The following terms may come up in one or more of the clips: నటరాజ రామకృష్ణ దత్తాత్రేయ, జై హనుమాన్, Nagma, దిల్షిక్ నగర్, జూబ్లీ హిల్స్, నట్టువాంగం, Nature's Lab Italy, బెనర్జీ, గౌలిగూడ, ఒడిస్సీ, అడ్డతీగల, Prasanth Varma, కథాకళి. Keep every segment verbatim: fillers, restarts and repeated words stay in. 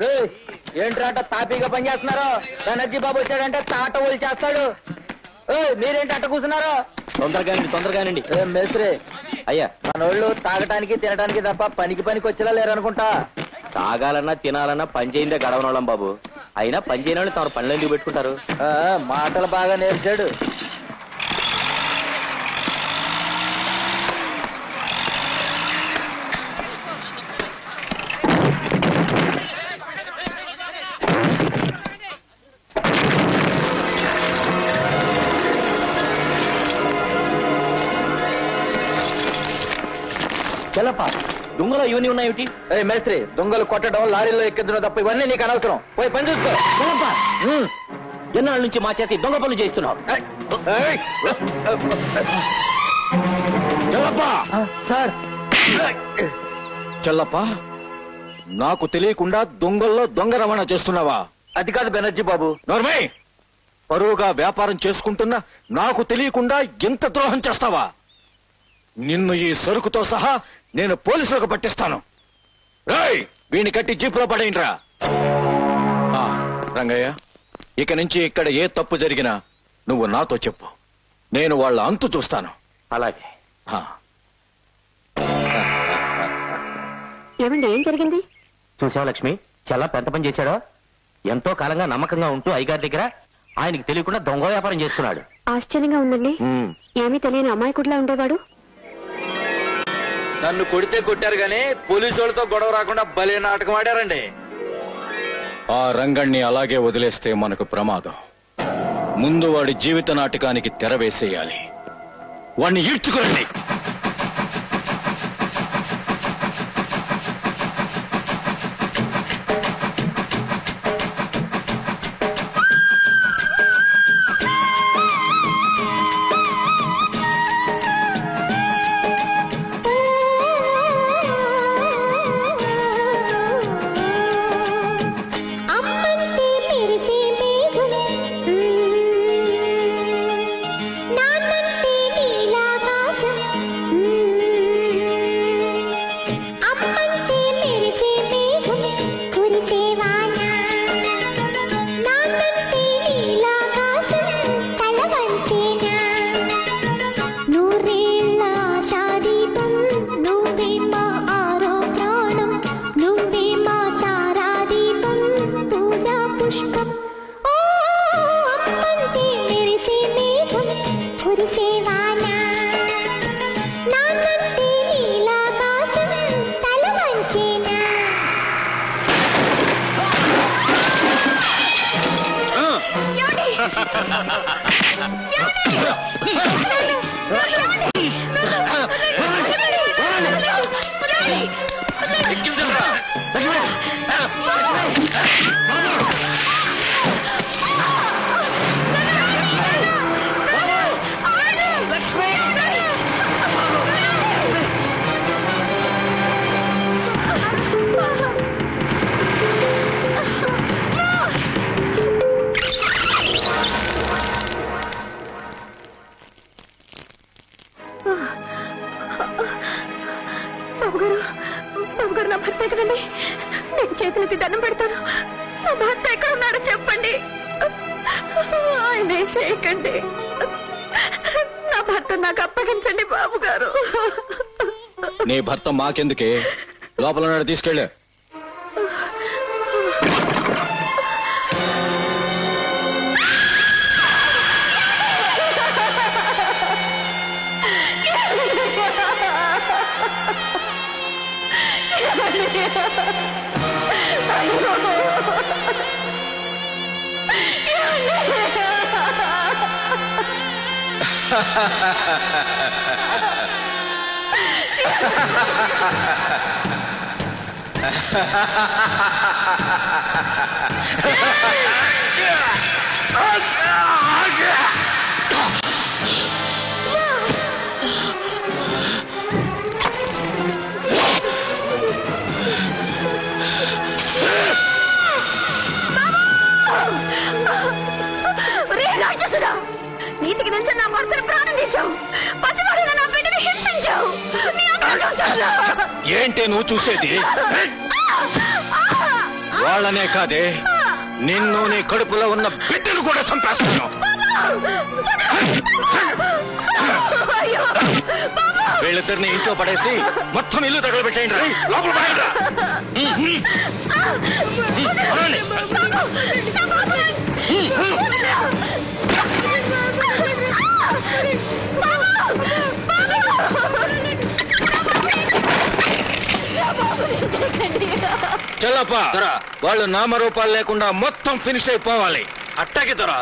Rate तापी पनचे बनर्जी बाबू वाड़े ताट ओल्चे अट्ठारो तौंदरगा तौंदरगा मेस्त्री अय्या मनोल्लू तागटानिकी तिनटानिकी तप्प पनिकी पनिकोच्चेला लेरु अनुकुंटा तागालना तिनालना पनि चेयिंदे गडवनोल्लं बाबू अयिना पनि चेयिनोल्लु तम पनिलो एंदुकु पेट्टुकुंटारु आ माटलु बागा नेर्चाडु दुंगल इवन उन्टी मेस्त्री दुंगल को लारी तब इवन नीक अनवसर पन चूसो एना चेती दुंग पन सर चलपा दुंगल्लो दुंग रवाणा चेस्तुन्नावा अदि कादु बेनर्जी बाबू नोर्मे परुगा व्यापारं चेसुकुंटुन्न नाकु तेलियकुंडा एंत द्रोहं चेस्तावा నిన్ను ఈ సరుకుతో సహా నేను పోలీసులకు పట్టిస్తాను. రేయ్ వీని కట్టి జీపులో పడేయండిరా. ఆ రంగయ్య ఇక నుంచి ఇక్కడ ఏ తప్పు జరిగినా నువ్వు నాతో చెప్పు. నేను వాళ్ళ అంతు చూస్తాను. అలాగే. ఆ ఏమండి ఏం జరిగింది? చూసావా లక్ష్మి చాలా పెద్ద పని చేశాడు. ఎంతో కాలంగా నమ్మకంగా ఉంటూ ఐగారి దగ్గర ఆయనకి తెలియకుండా దొంగ వ్యాపారం చేస్తున్నాడు. ఆశ్చర్యంగా ఉండండి. ఏమీ తెలియని అమాయకుడిలా ఉండేవాడు. నన్ను కొడితే కొట్టారు గానీ పోలీసులతో గొడవ రాకుండా బలే నాటకం ఆడారండి. ఆ రంగణ్ణి అలాగే వదిలేస్తే మనకు ప్రమాదం. ముందు వాడి జీవిత నాటకానికి తెరవేసేయాలి. వాణ్ణి ఈడ్చుకోండి. మాకెందుకే లోపల నాడ తీసుకెళ్ళే నీతికి నుంచి నా భర్తను ప్రాణం తీశావు. పతివరన నా బిడ్డని హింసించావు. ఏంటే నువ్వు చూసేది? వాళ్ళనే కాదే నిన్ను నీ కడుపులో ఉన్న బిడ్డను కూడా చంపేస్తాను. వీళ్ళిద్దరిని ఇంట్లో పడేసి మొత్తం ఇల్లు తగలబెట్టేయండి. చల్లప్పా వాళ్ళు నామరూపాలు లేకుండా మొత్తం ఫినిష్ అయిపోవాలి. అట్టాకి దొరా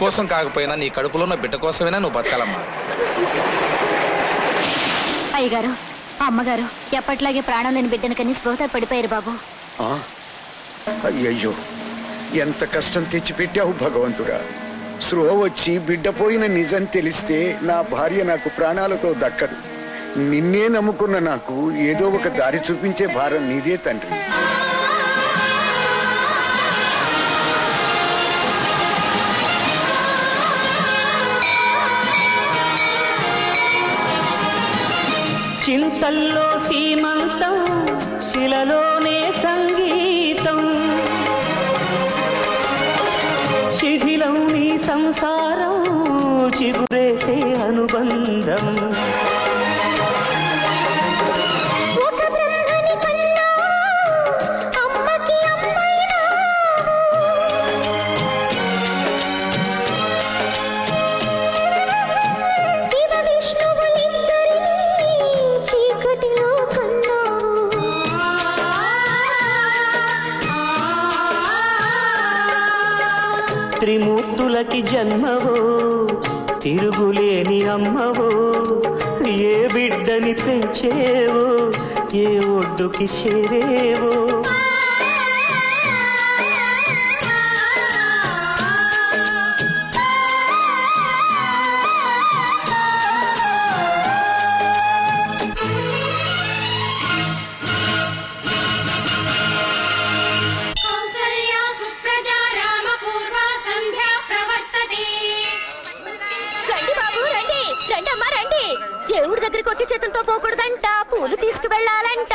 కోసం కాకపోయినా నీ కడుపులో ఉన్న బిడ్డ కోసమైనా నువ్వు బతకాలమ్మా. అయ్యగారు అమ్మగారు ఎప్పట్లాగే ప్రాణం లేని బిడ్డను కని స్పృహ పడిపోయారు బాబు. అయ్యయ్యో ఎంత కష్టం తెచ్చిపెట్టావు భగవంతుడా. స్పృహ వచ్చి బిడ్డ పోయిన నిజం తెలిస్తే నా భార్య నాకు ప్రాణాలతో దక్కదు. నిన్నే నమ్ముకున్న నాకు ఏదో ఒక దారి చూపించే భారం నీదే తండ్రి. చింతల్లో సీమంతం శిలలోనే సంగీతం శిథిలం నీ సంసారం చిగురేసే అనుబంధం త్రిమూర్తులకి జన్మవో తిరుగులేని అమ్మవో ఏ బిడ్డని పెంచేవో ఏ ఒడ్డుకి చేరేవో దేవుడి దగ్గరికి ఒట్టి చేతులతో పోకూడదంట, పూలు తీసుకెళ్ళాలంట,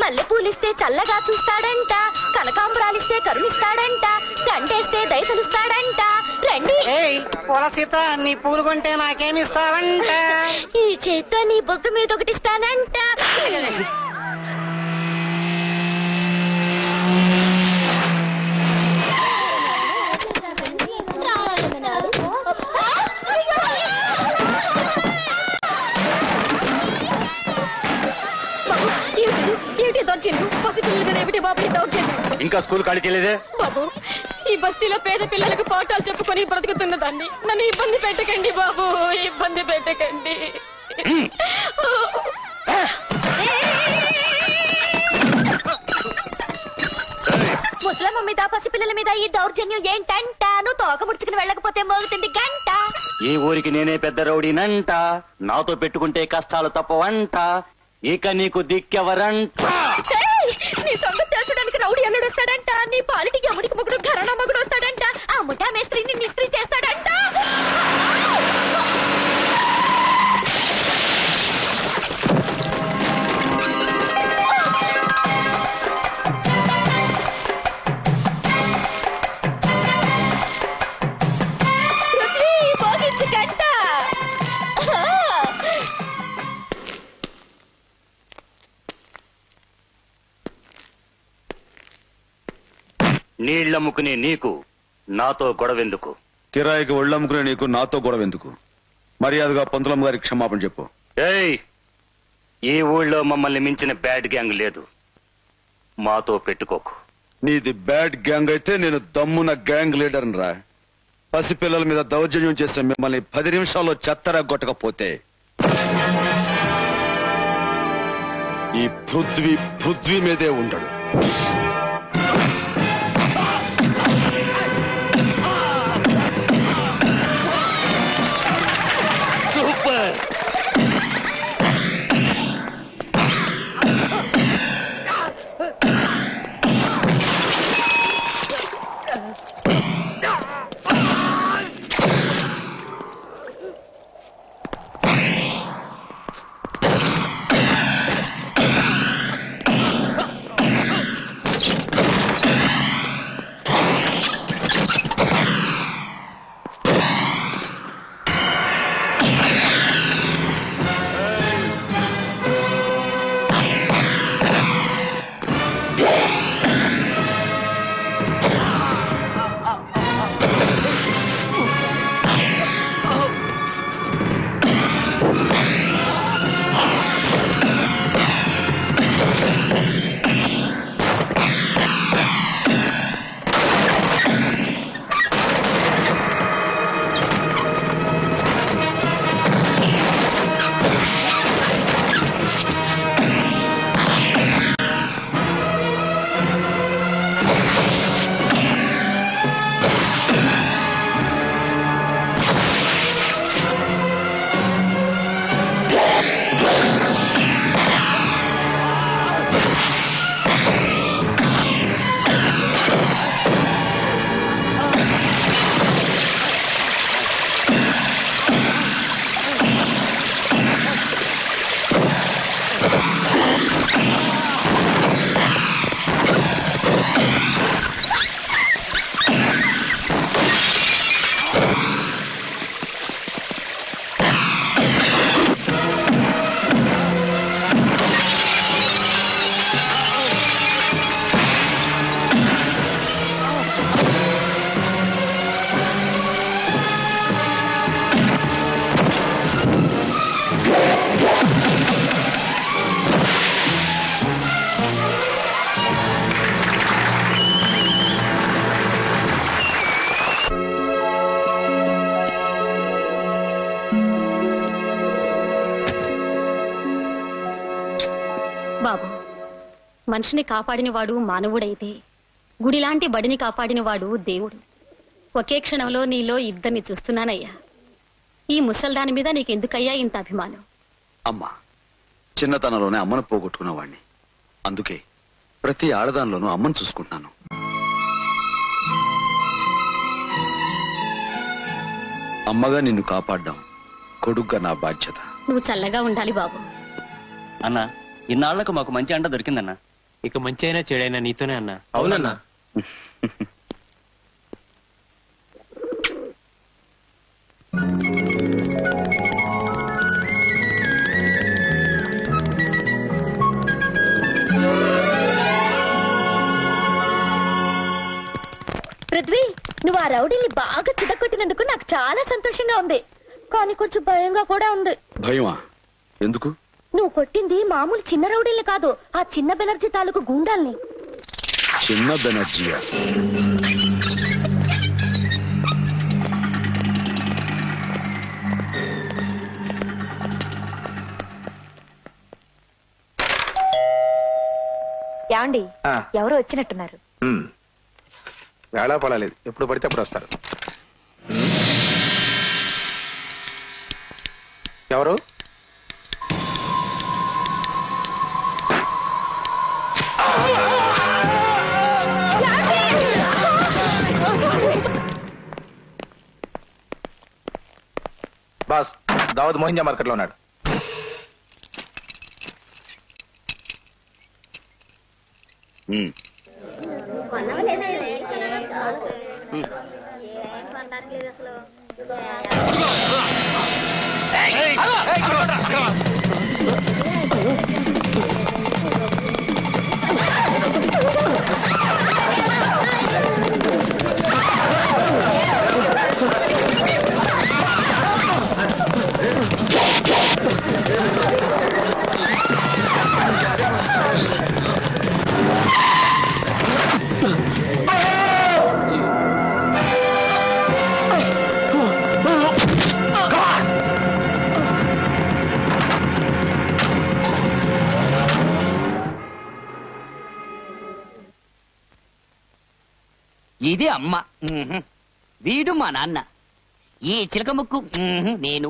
మల్లె పూలిస్తే చల్లగా చూస్తాడంట, కనకాంబరాలిస్తే కరుణిస్తాడంట, గంటేస్తే దయతలుస్తాడంట. రండి. ఏయ్ పోరా సీత, నీ పూలు కొంటే నాకేమి ఇస్తావంట? ఈ చేత్తో నీ బొగ్గు మీద ఒకటి ఇస్తానంట. ఇంకా స్కూల్ ఖాళీ చేయలేదే బాబు. ఈ బస్తీలో పేద పిల్లలకు పాఠాలు చెప్పుకొని బ్రతుకుతున్న దాన్ని నన్ను ఇబ్బంది పెట్టకండి బాబు, ఇబ్బంది పెట్టకండి. ముసలమ్మ మీద పసిపిల్లల మీద ఈ దౌర్జన్యం ఏంటంట? నువ్వు తోక ముడుచుకుని వెళ్ళకపోతే మోగుతుంది గంట. ఈ ఊరికి నేనే పెద్ద రౌడీనంట, నాతో పెట్టుకుంటే కష్టాలు తప్పవంట, ఇక నీకు దిక్కెవరంట. నీ సంగతి తెలుసడానికి రౌడీ అల్లుడు వస్తాడంట, నీ పాలిటి యముడికి మొగుడు ఘరణ మొగుడు వస్తాడంట, ఆ ముఠా మేస్త్రిని మిస్త్రీ చేస్తాడంట. నీళ్ళమ్ముకునే నీకు నాతో గొడవెందుకు? కిరాయికి ఒళ్ళమ్ముకునే నీకు నాతో గొడవెందుకు? మర్యాదగా పంతులమ్మ గారికి క్షమాపణ చెప్పు. ఏయ్, ఈ ఊళ్ళో మమ్మల్ని మించిన బ్యాడ్ గ్యాంగ్ లేదు, మాతో పెట్టుకోకు. నీది బ్యాడ్ గ్యాంగ్ అయితే నేను దమ్మున గ్యాంగ్ లీడర్ రా. పసిపిల్లల మీద దౌర్జన్యం చేసే మిమ్మల్ని పది నిమిషాల్లో చెత్తరా కొట్టకపోతే ఈ పృథ్వీ పృథ్వీ మీదే ఉండడు. మనిషిని కాపాడినవాడు మానవుడైతే గుడిలాంటి బడిని కాపాడినవాడు దేవుడు. ఒకే క్షణంలో నీలో ఇద్దరిని చూస్తున్నానయ్యా. ఈ ముసల్దాని మీద నీకెందుకయ్యా ఇంత అభిమానం? అమ్మా, చిన్నతనంలోనే అమ్మను పోగొట్టుకున్నవాడిని, అందుకే ప్రతి ఆడదానిలోనూ అమ్మను చూసుకుంటున్నాను. అమ్మగా నిన్ను కాపాడడం కొడుగ్గా నా బాధ్యత. నువ్వు చల్లగా ఉండాలి బాబు. అన్న ఇన్నాళ్ళకు మాకు మంచి అండ దొరికిందన్న. ఇక మంచి అయినా చెడైనా నీతోనే అన్న. అవునన్న. పృథ్వీ నువ్వు ఆ రౌడీని బాగా చితకొట్టినందుకు నాకు చాలా సంతోషంగా ఉంది, కానీ కొంచెం భయంగా కూడా ఉంది. భయమా? ఎందుకు? నువ్వు కొట్టింది మామూలు చిన్న రౌడీని కాదు, ఆ చిన్న బెనర్జీ తాలూకు గూండాల్ని. చిన్న బెనర్జీయా? ఏమండి ఎవరో వచ్చినట్టున్నారు. వేళా పడలేదు, ఎప్పుడు పడితే అప్పుడు వస్తారు. ఎవరు? బాస్ దావద్ మోహింజా మార్కెట్లో ఉన్నాడు. ఇది అమ్మ, వీడు మా నాన్న, ఈ చిలక ముక్కు నేను,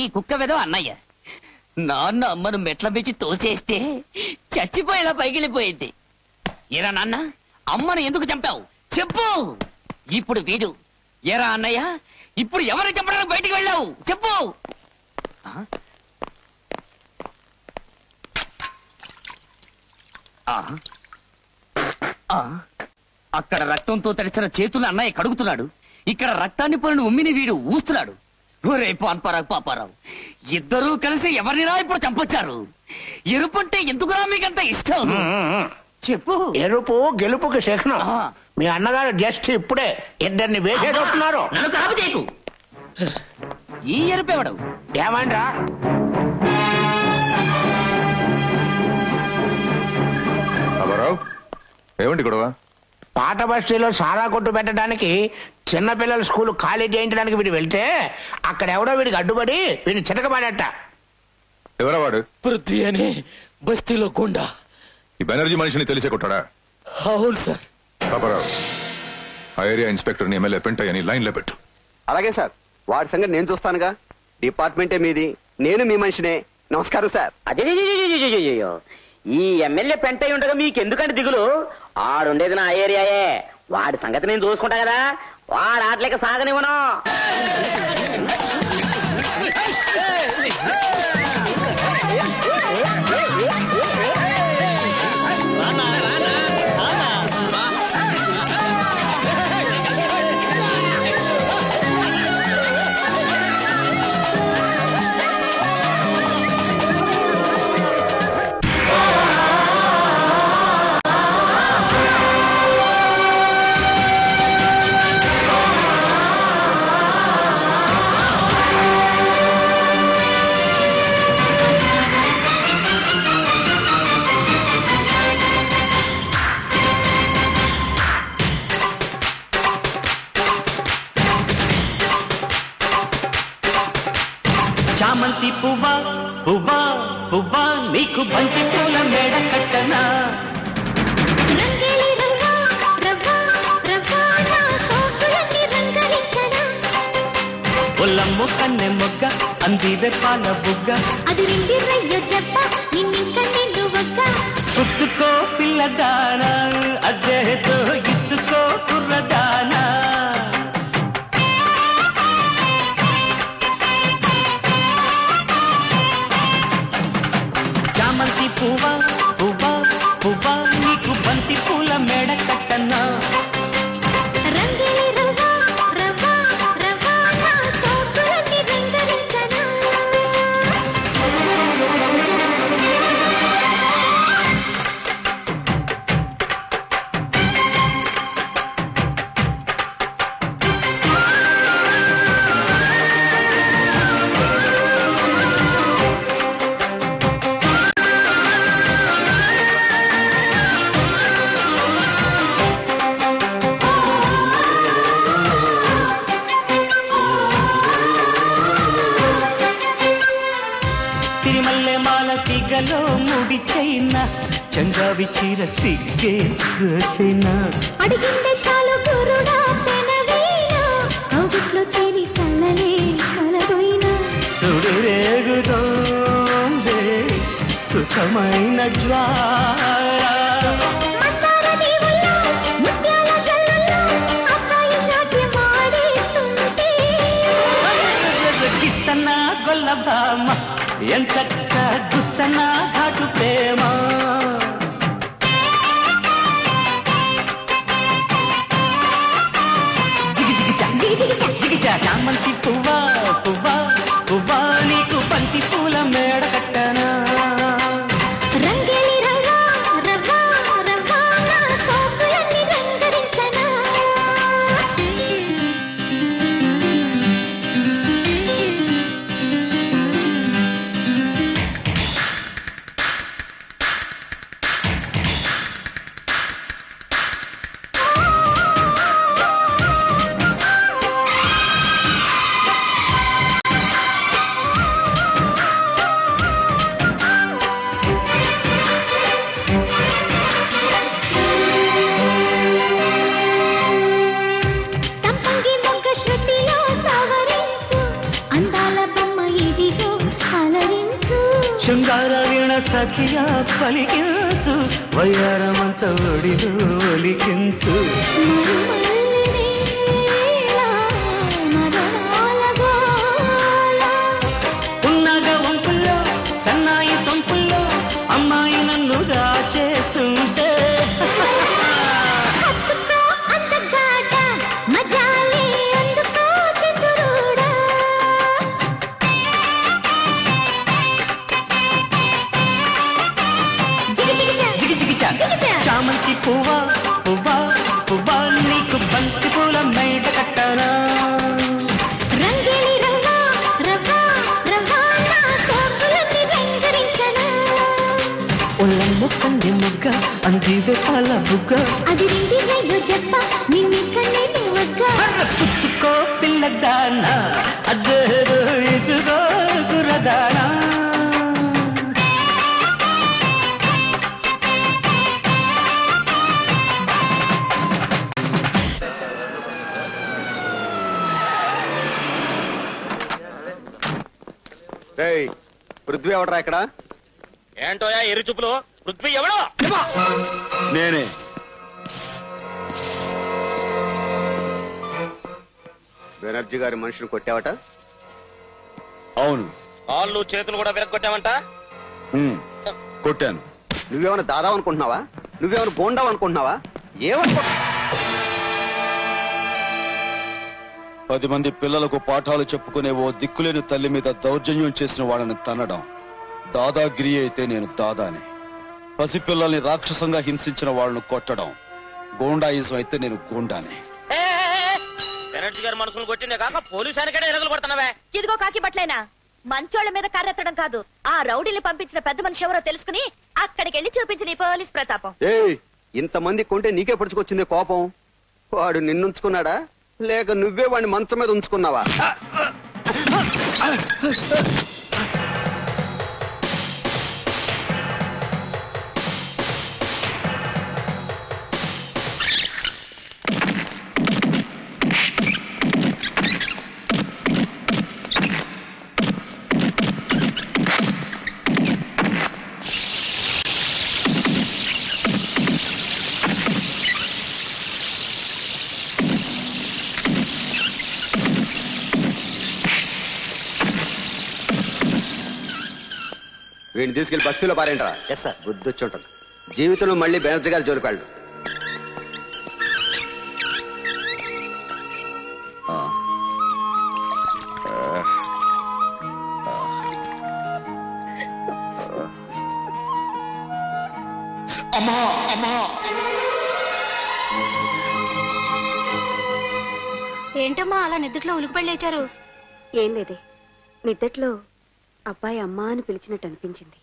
ఈ కుక్క వెదో అన్నయ్య. నాన్న అమ్మను మెట్ల పెంచి తోసేస్తే చచ్చిపోయేలా పైకిలిపోయింది. ఎరా నాన్న అమ్మను ఎందుకు చంపావు చెప్పు. ఇప్పుడు వీడు. ఎరా అన్నయ్య ఇప్పుడు ఎవరిని చంపడానికి బయటికి వెళ్ళావు చెప్పు. అక్కడ రక్తంతో తడిచిన చేతులు అన్నయ్య కడుగుతున్నాడు, ఇక్కడ రక్తాన్ని పోలిన ఉమ్మిని వీడు ఊస్తున్నాడు. పాన్పారావు పాపారావు ఇద్దరూ కలిసి ఎవరినిరా ఇప్పుడు చంపొచ్చారు? ఎరుపంటే ఎందుకురా మీకంత ఇష్టం చెప్పు. ఎరుపు గెలుపుకి శేఖనం. మీ అన్నగారు జస్ట్ ఇప్పుడే ఇద్దరిని వేసేటట్టున్నారు. ఈ ఎరుపు ఎవడు? ఏమంటా ఏమండి గొడవ? పాట బస్తీలో సారా కొట్టు పెట్టడానికి చిన్నపిల్లల స్కూల్ ఖాళీ చేయించడానికి వీడు వెళ్తే అక్కడ ఎవడో వీడికి అడ్డుపడి వీడిని చితకబాడట. ఎవరవాడు? పృథ్వీ అని బస్తీలో గుండా. ఈ బెనర్జీ మనిషిని తెలిసే కొట్టాడా? అవును సార్. పాపారావు ఆ ఏరియా ఇన్స్పెక్టర్ని ఎమ్మెల్యే పెంటయ్యని లైన్లో పెట్టు. అలాగే సార్, వాడి సంగతి నేను చూస్తానుగా. డిపార్ట్మెంటే మీది, నేను మీ మనిషినే. నమస్కారం సార్. అదే ఈ ఎమ్మెల్యే పెంటయ్య ఉండగా మీకెందుకంటే దిగులు? ఆడుండేది నా ఏరియాయే, వాడి సంగతి నేను చూసుకుంటా కదా. వాడు ఆటలేక సాగనివ్వను. చామంతి పువ్వా పువ్వా పువ్వా నీకు బంతి పూల మేడ కట్టనా, ఒల్లమ్ము కన్నె మొగ్గ అందివే పాల బుగ్గ, పుచ్చుకో పిల్లదానా అదేతో ఇచ్చుకో కుర్రదానా. కలలో ముడిచైన చంగావి చీర సిగ్గే రచైన అడిగిందే చాలు గురుడా పెనవేన అగుట్లో చెరి కలలే కలగోయిన సుడిరేగుదోందే సుసమైన జ్వాల భామ ఎంతక్క గుచ్చన ఘాటు ప్రేమ జిగిజిగి చా జిగిజిగి చా జిగిజా చామంతి పువ్వా పువ్వా పువ్వా నీకు బంతి పూల మేడ కట్టనా రంగేలి రంగా రవ్వా రవ్వా నా సోకులన్నీ రంగరించనా సఖియా పలికించు వయ్యారమంత ఒడిలో ఒలికించు ఉన్నాగా వంపుల్లో సన్నాయి సొంపుల్లో అమ్మాయి నన్ను దాచేస్తుంటే చామంతి పువ్వా పువ్వా పువ్వా నీకు బంతి పూల మేడ కట్టనా రంగేలి రంగా రవ్వా రవ్వా నా సోకులన్నీ రంగరించనా ఒళ్ళల్లో కంది ముగ్గ అందివే పాల బుగ్గ అది నిండినయ్యో జప్ప నిన్నిక్కనేది ఒగ్గ పుచ్చుకో పిల్లదానా అదేదో ఇజుగో గురదానా పృథ్వీ ఎవడరా ఇక్కడ ఏంటోయా ఎరు చూపులు పృథ్వీ ఎవడో నేనే బెనర్జీ గారి మనిషిని కొట్టావట అవును కాళ్ళు చేతులు కూడా విరగొట్టావంట కొట్టాను నువ్వేమైనా దాదావు అనుకుంటున్నావా నువ్వేమైనా బోండావు అనుకుంటున్నావా ఏమనుకో పది మంది పిల్లలకు పాఠాలు చెప్పుకునే ఓ దిక్కులేని తల్లి మీద దౌర్జన్యం చేసిన వాళ్ళని తనడం దాదాగిరి అయితే నేను దాదానే పసిపిల్లల్ని రాక్షసంగా హింసించిన వాళ్ళను కొట్టడం గోండాయిజం అయితే నేను గోండానే ఇదిగో కాకి బట్లైనా మంచోళ్ల మీద కర్రెత్తడం కాదు ఆ రౌడీని పంపించిన పెద్ద మనిషి ఎవరో తెలుసుకుని అక్కడికి వెళ్ళి చూపించిన ఈ పోలీస్ ప్రతాపం ఇంతమంది కొంటే నీకే పడుచుకొచ్చింది కోపం వాడు నిన్నుంచుకున్నాడా లేక నువ్వే వాడిని మంచం మీద ఉంచుకున్నావా వీడిని తీసుకెళ్లి బస్తీలో పారేంటరా ఎస్ సార్ బుద్ధొచ్చి ఉంటాను జీవితంలో మళ్ళీ బెనర్జీ గారి జోలికి వెళ్ళడు అమ్మా అమ్మా ఏంటమ్మా అలా నిద్దట్లో ఉలికిపడి లేచారు ఏం లేదే నిద్దట్లో అబ్బాయి అమ్మా అని పిలిచినట్టు అనిపించింది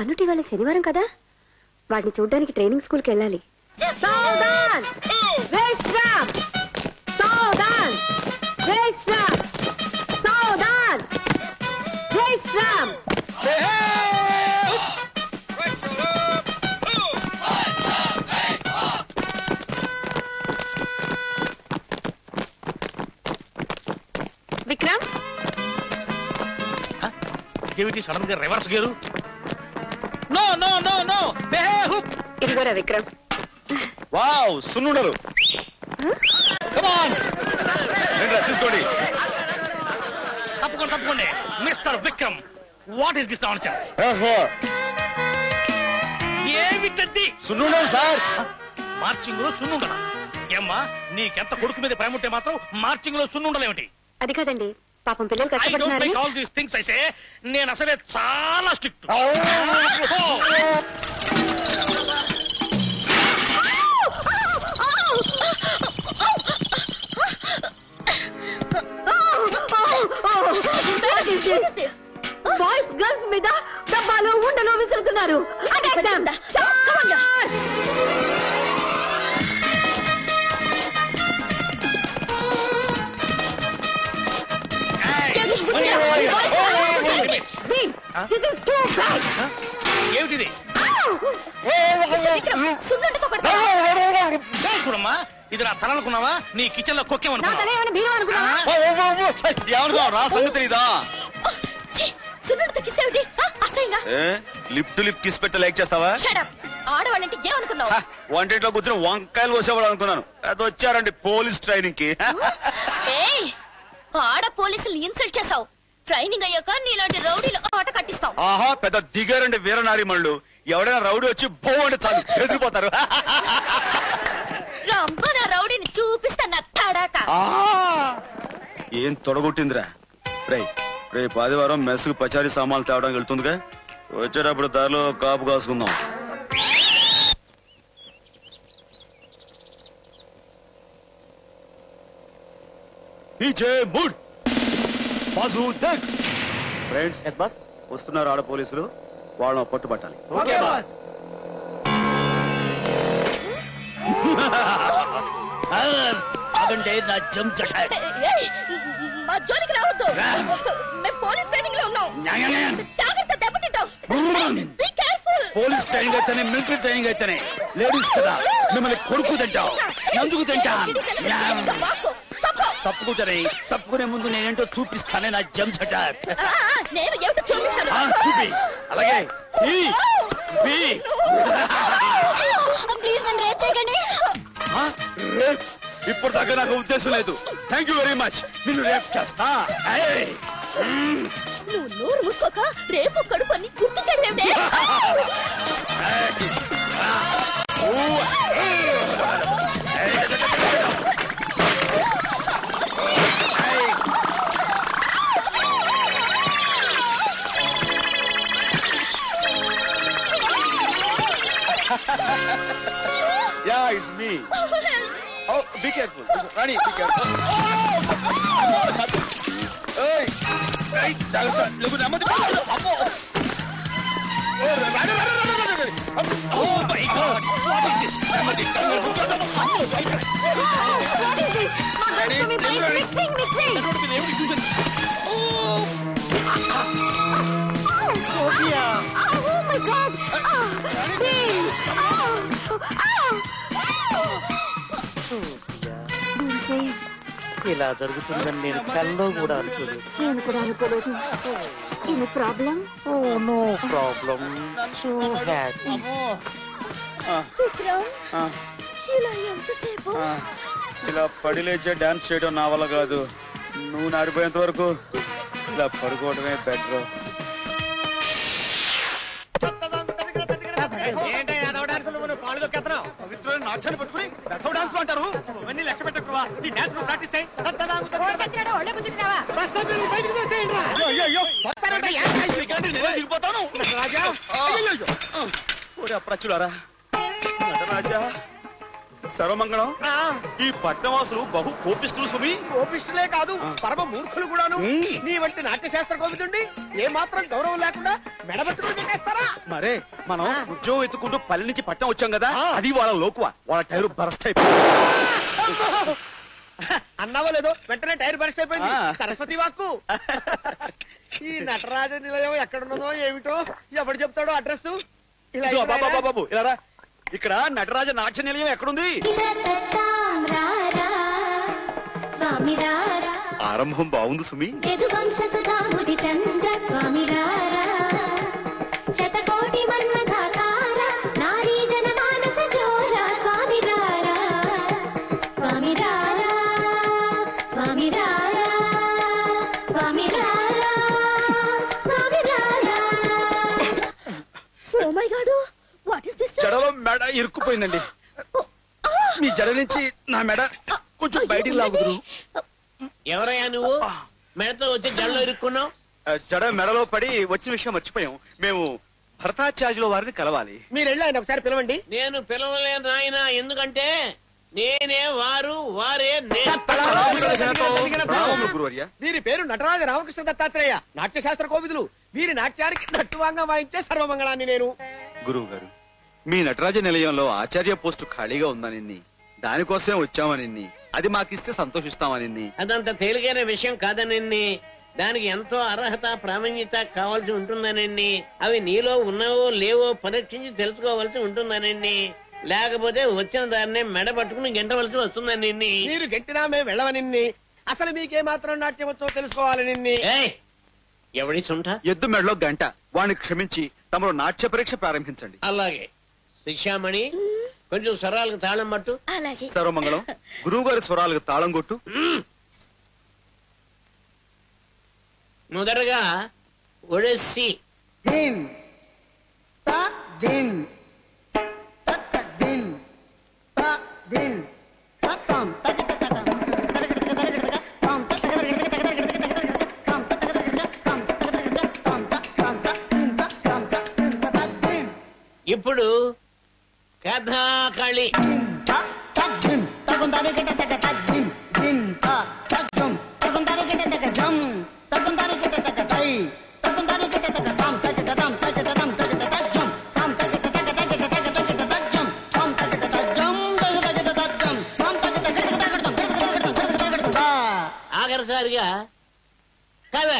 అనుటి వాళ్ళ శనివారం కదా వాడిని చూడ్డానికి ట్రైనింగ్ స్కూల్కి వెళ్ళాలి జై శ్రీరామ్ విక్రమ్ ఏమిటి సడన్ గా reverse gear no no no no బేహూప్ ఇదిగోరా విక్రమ్ వావ్ సున్నుండరు కమ్ ఆన్ రండి తీసుకోండి తప్పకుండా తప్పకుండా mister Vikram what is this nonsense ఓహో ఏమిటది సున్నుండరు సార్ మార్చింగ్ లో సున్నుండరా ఏమ్మా నీకెంత కొడుకు మీద ప్రేమ ఉంటే మాత్రం మార్చింగ్ లో సున్నుండలేమిటి అది కాదండి పాపం పిల్లలు కష్టపడుతున్నారు I don't all this things I say నేను అసలే చాలా స్ట్రిక్ట్ బాయ్స్ గర్ల్స్ మీద డబ్బాలు ఉండలు విసురుతున్నారు అడగండి చావండి This is too bad. ఏమిటి ఇది? సున్నుండతో కొడతాను. చూడమ్మా ఇది నా తల అనుకున్నావా నీ కిచెన్ లో కొక్కే అనుకున్నావా? నా తల ఏమైనా భీమ అనుకున్నావా? ఎవరిదో రా సంగతి ఇదా? సున్నుండతో కిస్ ఏమిటి? అసహ్యంగా. లిప్ టు లిప్ కిస్ పెట్టి లైక్ చేస్తావా? Shut up. ఆడవాళ్ళంటే ఏమనుకున్నావు? వంటింట్లో కూర్చొని వంకాయలు కోసేవాడు అనుకున్నాను. అది వచ్చారండి పోలీస్ ట్రైనింగ్ కి. ఏయ్ ఆడ పోలీసులు ఇన్సల్ట్ చేసావు. ట్రైనింగ్ అయ్యాక నీలాంటి రౌడీలు ఆట కట్టిస్తావు ఆహా పెద్ద దిగారండి వీరనారి మళ్ళు ఎవడైనా రౌడీ వచ్చి బో అంటే చాలు ఎదిరిపోతారు రంపన రౌడీని చూపిస్తాను తడాక ఏం తొడగొట్టిందిరా రై రేపు ఆదివారం మెస్సుకు పచారీ సామాన్లు తేవడానికి వెళ్తుందిగా వచ్చేటప్పుడు దారిలో కాపు కాసుకుందాం ఫ్రెండ్స్ వస్తున్నారు ఆడ పోలీసులు వాళ్ళను పట్టుబట్టాలి పోలీస్ ట్రైనింగ్ అయితేనే మిలిటరీ ట్రైనింగ్ అయితేనే లేడీస్ కదా మిమ్మల్ని కొడుకు తింటాం నందుకు తింటాం తప్పుకుంటారే తప్పుకునే ముందు నేనేంటో చూపిస్తానే నా జమ్ జటాక్ చూపి అలాగే ఇప్పుడు దాకా నాకు ఉద్దేశం లేదు థ్యాంక్ యూ వెరీ మచ్ నిన్ను రేప్ చేస్తా నువ్వు నోరు మూసుకోక రేపు కడుపు అని గుర్తు చేయలేదే Yeah, it's me. Oh, help me. Oh, be careful. Rani, be careful. Hey, hey, Jagat, look at Amadi. Oh my God! What is this? Amadi, look at Amadi. What is this? Rani, me please, me please. I don't believe it. Oh, Sophia. Oh my God! Oh, please. Oh. ఇలా జరుగుతుందని నేను కల్లో కూడా అనుకోలేదు నేను కూడా అనుకోలేదు any problem oh no problem so happy చిత్రం ఇలా ఎంతసేపు ఇలా పడి లేచే డాన్స్ చేయడం నా వల్ల కాదు నువ్వు నారిపోయేంత వరకు ఇలా పడుకోవడమే బెటర్ ప్రచులారా నటరాజా సర్వమంగళం ఈ పట్టణవాసులు బహు కోపిష్ఠులు సుమి కోపిష్ఠులే కాదు పరమ మూర్ఖులు కూడాను నీ వంటి నాట్యశాస్త్ర కోవిదుండి ఏ మాత్రం గౌరవం లేకుండా మెడబెట్టుకుని చేస్తారా మరే మనం ఉద్యోగం ఎత్తుకుంటూ పల్లె నుంచి పట్టణం వచ్చాం కదా అది వాళ్ళ లోకువా వాళ్ళ టైరు బరస్ట్ అయిపోయింది అన్నావా లేదో వెంటనే టైర్ బరస్ట్ అయిపోయింది సరస్వతి వాక్కు ఈ నటరాజ నిలయం ఎక్కడున్నదో ఏమిటో ఎవడు చెప్తాడో అడ్రస్ బాబు ఇలా రా ఇక్కడ నటరాజ నాట్య నిలయం ఎక్కడుంది ఆరంభం బాగుంది సుమి. యదువంశ సుధాముది చంద్ర స్వామి గారా శతకోటి మన్మథాకార నారీ జనమానస జోర స్వామి గారా స్వామి గారా స్వామి గారా స్వామి గారా స్వామి గారా. Oh my God, what is this? జడలో మెడ ఇరుక్కుపోయిందండి. మీ జడ నుంచి నా మెడ కొంచెం బయటికి లాగుతురు. ఎవరయ్యా నువ్వు? మెడతో వచ్చి జడలో ఇరుక్కున్నావు. జడ మెడలో పడి వచ్చిన విషయం మర్చిపోయాం. మేము భరతాచార్యుల వారిని కలవాలి. మీరు వెళ్ళి ఆయన ఒకసారి పిలవండి. నేను పిలవలేను నాయన, ఎందుకంటే నేనే వారు వారే. వీరి పేరు నటరాజ రామకృష్ణ దత్తాత్రేయ, నాట్యశాస్త్ర కోవిదులు. వీరి నాట్యానికి నట్టువాంగం వాయించే సర్వమంగళాన్ని నేను. గురువు గారు, మీ నటరాజ నిలయంలో ఆచార్య పోస్టు ఖాళీగా ఉందని, దానికోసమే వచ్చామని, అది మాకిస్తే సంతోషిస్తామని. అదంత తేలికైన విషయం కాదనండి. దానికి ఎంతో అర్హత ప్రామాణ్యత కావాల్సి ఉంటుందనండి. అవి నీలో ఉన్నావో లేవో పరీక్షించి తెలుసుకోవాల్సి ఉంటుందనండి. లేకపోతే వచ్చిన దాన్ని మెడ పట్టుకుని గెంటవలసి వస్తుందనండి. మీరు గెంటినా మేము వెళ్ళవనండి. అసలు మీకే మాత్రం నాట్యం వచ్చో తెలుసుకోవాలనండి. ఎవడి చుంట? ఎద్దు మెడలో గంట. వాడిని క్షమించి తమరు నాట్య పరీక్ష ప్రారంభించండి. అలాగే శిక్షామణి, కొంచెం స్వరాలకు తాళం పట్టు. సర్వమంగళం. గురువు గారి స్వరాలకు తాళం కొట్టు. మొదటగా ఒడిస్సీ. దిన్ త దిన్ తక దిన్ త దిన్ తకం తక తక తక తక తక తక తం తక తక తక తక తక తక తం తక తక తం తక తం తక తం తక తక దిన్. ఇప్పుడు కథాకళి. ఆఖరిసారిగా కథ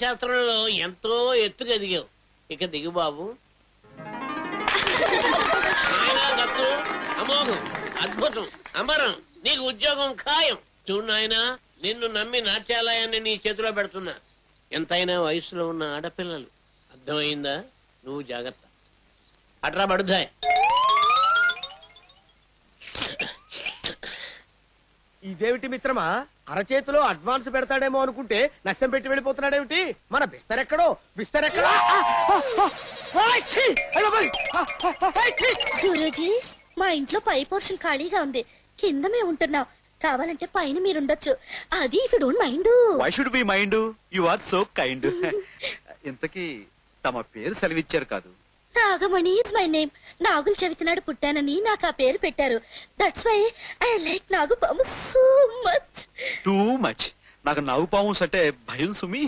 శాస్త్రంలో ఎంతో ఎత్తుగా దిగావు. ఇక దిగు బాబు. అమోఘం, అద్భుతం, అమరం. నీకు ఉద్యోగం ఖాయం. చూడు నాయనా, నిన్ను నమ్మి నాట్యాలయాన్ని నీ చేతిలో పెడుతున్నా. ఎంతైనా వయసులో ఉన్న ఆడపిల్లలు, అర్థమైందా? నువ్వు జాగ్రత్త. అట్రా పడుతాయి. ఇదేమిటి మిత్రమా, అరచేతిలో అడ్వాన్స్ పెడతాడేమో అనుకుంటే నష్టం పెట్టి వెళ్ళిపోతున్నాడేమిటి? మన బిస్తరెక్కడో బిస్తరెక్కడో. గురూజీ, మా ఇంట్లో పై పోర్షన్ ఖాళీగా ఉంది. కింద మేము ఉంటున్నాం. కావాలంటే పైన మీరుండొచ్చు. అది if you don't mind. Why should we mind? You are so kind. ఇంతకీ తమ పేరు సెలవిచ్చారు కాదు? Nagamani is my name. Nagula Chavithi నాడు పుట్టానని నాకు ఆ పేరు పెట్టారు. దట్స్ వై ఐ లైక్ నాగు పాము సో మచ్. Too much. నాకు నాగు పాము అంటే భయం సుమి.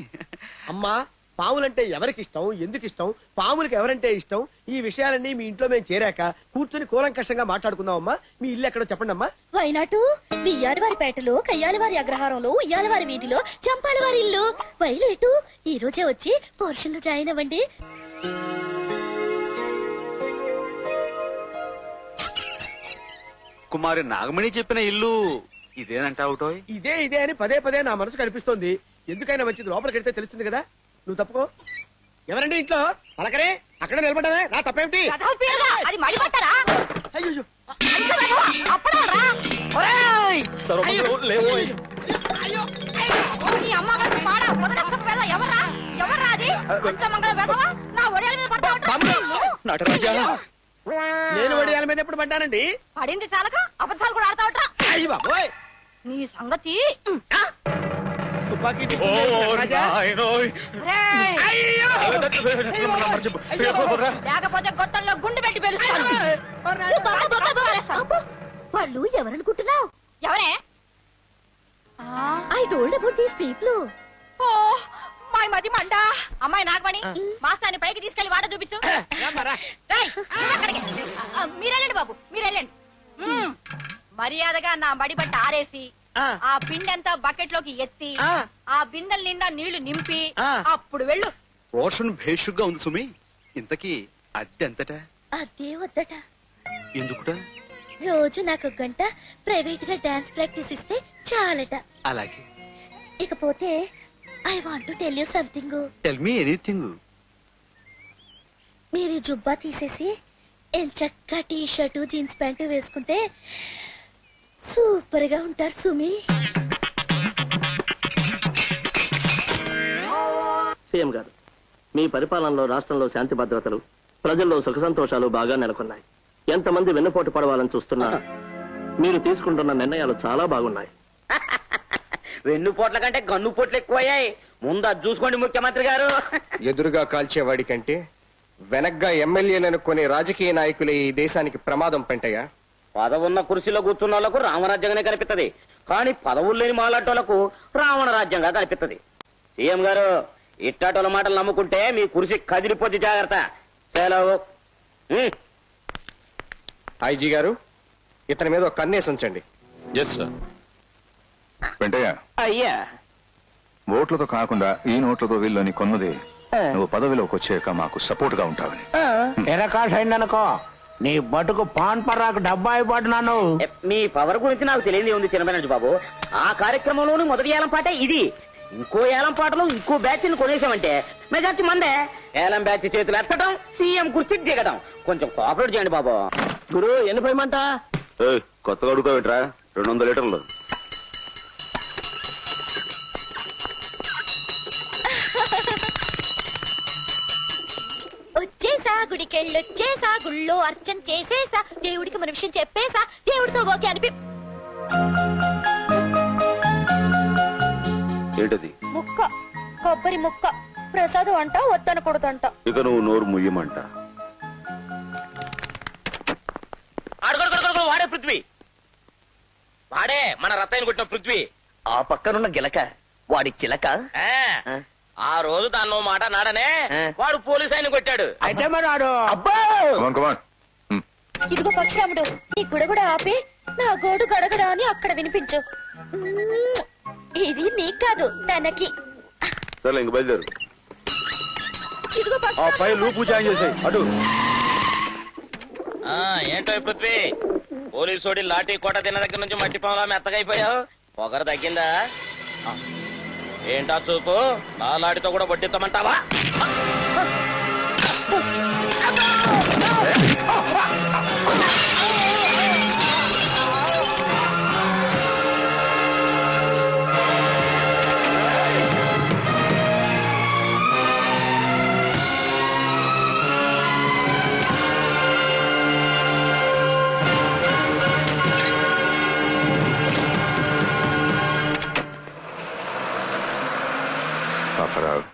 అమ్మా, పాములంటే ఎవరికి ఇష్టం, ఎందుకు ఇష్టం, పాములకు ఎవరంటే ఇష్టం, ఈ విషయాలన్నీ మీ ఇంట్లో మేము చేరాక కూర్చుని కూలంకషంగా మాట్లాడుకుందాం. అమ్మా, మీ ఇల్లు ఎక్కడో చెప్పండి అమ్మా. వైనాటు బియ్యాలవారి పేటలో, కయ్యాలవారి అగ్రహారంలో, ఉయ్యాలవారి వీధిలో చంపాలవారి ఇల్లు. వైలేటు ఈ రోజే వచ్చి పోర్షన్ లో జాయిన్ అవ్వండి. కుమారి నాగమణి చెప్పిన ఇల్లు ఇదేనంటావుటో? ఇదే ఇదే అని పదే పదే నా మనసు కనిపిస్తోంది. ఎందుకైనా మంచిది, లోపలికి వెళ్తే తెలుస్తుంది కదా. నువ్వు తప్పుకో. ఎవరండి ఇంట్లో? పలకరే, అక్కడ నిలబడ్డావే, నా తప్పేమిటి? నేను వడియాల మీద ఎప్పుడు పడ్డానండి? పడింది చాలక అబద్ధాలు కూడా ఆడతావట్రా. నీ సంగతి తుపాకీ. లేకపోతే గొట్టంలో గుండు పెట్టి పెరుగుతాను. వాళ్ళు ఎవరనుకుంటున్నావు? ఎవరే? I don't about these people. Oh my మది మండ. అమ్మాయి నాగమణి, మాస్టర్ పైకి తీసుకెళ్లి వాడ చూపించు. మీరెళ్ళండి బాబు, మీరెళ్ళండి. మర్యాదగా నా మడి బట్ట ఆరేసి आ पिंडंता बकेट लोकी एत्ति आ बिंदल निंदा नीळ्ळु निंपि अप्पुडु वेळ्ळु పోర్షన్ భేషుగా ఉంది సుమి ఇంతకి అద్దె ఎంతట అదే వద్దట ఎందుకుట రోజు నాకు ఒక గంట ప్రైవేట్ గా డాన్స్ ప్రాక్టీస్ ఇస్తే చాలట అలాగే ఇకపోతే I want to tell you something tell me anything మేరీ జుబ్బా తీసేసి ఎంచక్క టీ షర్ట్ జీన్స్ ప్యాంట్ వేసుకుంటే సూపర్ గా ఉంటారు సుమి సీఎం గారు మీ పరిపాలనలో రాష్ట్రంలో శాంతి భద్రతలు ప్రజల్లో సుఖ సంతోషాలు బాగా నెలకొన్నాయి ఎంతమంది వెన్నపోటు పడవాలని చూస్తున్నా మీరు తీసుకుంటున్న నిర్ణయాలు చాలా బాగున్నాయి వెన్నుపోట్ల కంటే గన్నుపోట్లు ఎక్కువయ్యాయి ముందు అది చూసుకోండి ముఖ్యమంత్రి గారు ఎదురుగా కాల్చేవాడి కంటే వెనకగా ఎమ్మెల్యేలు అనుకునే రాజకీయ నాయకులే ఈ దేశానికి ప్రమాదం పెంటయ్యా పదవున్న కుర్చీలో కూర్చున్న వాళ్ళకు రామరాజ్యంగానే కనిపిస్తుంది కానీ పదవులు లేని మాలాటోళ్లకు రావణ రాజ్యంగా కనిపిస్తుంది సీఎం గారు ఇట్టాటోల మాటలు నమ్ముకుంటే మీ కుర్చీ కదిలిపోద్ది జాగ్రత్త సెలవు ఐజీ గారు ఇతని మీద ఒక కన్నేసి ఉంచండి ఎస్ సార్ వెంటయ్య అయ్యా ఓట్లతో కాకుండా ఈ నోట్లతో వీళ్ళని కొన్నది నువ్వు పదవిలోకి వచ్చాక మాకు సపోర్ట్ గా ఉంటావని ఎరకాష్ అయిందనుకో నీ బటుకు పాన్ పర్రాకు డబ్బా అయిపోతున్నాను మీ పవర్ గురించి నాకు తెలియదు ఉంది చిన్నమేనజ్ బాబు ఆ కార్యక్రమంలోనూ మొదటి ఏలం పాటే ఇది ఇంకో ఏలం పాటలో ఇంకో బ్యాచ్ ని కొనేసామంటే మెజార్టీ మందే ఏలం బ్యాచ్ చేతులు ఎత్తడం సీఎం కుర్చీ దిగడం కొంచెం కోఆపరేట్ చేయండి బాబు గురు ఎన్ని పోయమంట కొత్తగా అడుగుతావేట్రా రెండు వందల లీటర్లు వచ్చేసా గుడికెళ్ళొచ్చేసా గుళ్ళో అర్చన చేసేసా దేవుడికి మన విషయం చెప్పేసా దేవుడితో ఓకే అనిపి ముక్క కొబ్బరి ముక్క ప్రసాదం అంట వద్దనకూడదంట ఇక నువ్వు నోరు ముయ్యమంట వాడే పృథ్వీ వాడే మన రత్తాయిని కొట్టిన పృథ్వీ ఆ పక్కనున్న గిలక వాడి చిలక ఆ రోజు దాన్నో మాట నాడనే వాడు పోలీసు ఆయన కొట్టాడు అయితే మరాడు అబ్బా ఇదిగో పక్షిరాముడు నీ గుడ కూడా ఆపి నా గోడు గడగడా అని అక్కడ వినిపించు ఇది నీకు కాదు తనకి సరే ఇంక బయలుదేరు ఆ పై లూపు జాయిన్ చేసాయి అటు ఏంటో పృథ్వీ పోలీసోడి లాఠీ కోట తిన్న దగ్గర నుంచి మట్టి పొంగలా మెత్తగైపోయావు పొగరు తగ్గిందా ఏంటా చూపు నా లాఠీతో కూడా వడ్డిస్తామంటావా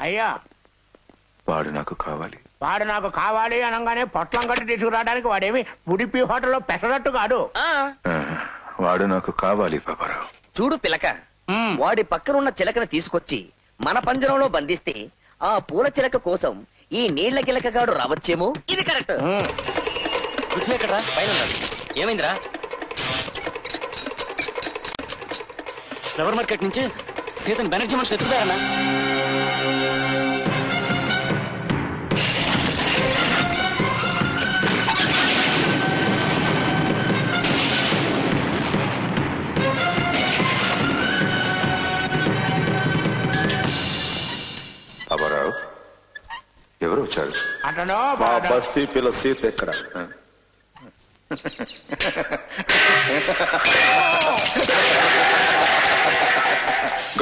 అయ్యా వాడు నాకు కావాలి వాడు నాకు కావాలి అనగానే పొట్లం కట్టి తీసుకురావడానికి వాడేమి ఉడిపి హోటల్లో పెట్టనట్టు కాదు వాడు నాకు కావాలి పాపారావు చూడు పిలక వాడి పక్కనున్న చిలకను తీసుకొచ్చి మన పంజరంలో బంధిస్తే ఆ పూల చిలక కోసం ఈ నీళ్ల గిలకగాడు రావచ్చేమో ఇది కరెక్ట్ కదా పైన ఏమైందిరా ఫ్లవర్ మార్కెట్ నుంచి సీతన్ బెనర్జీ మనిషి ఎత్తుతారన్నా ఎవరు వచ్చారు బస్తీ పిల్ల సీత ఎక్కడ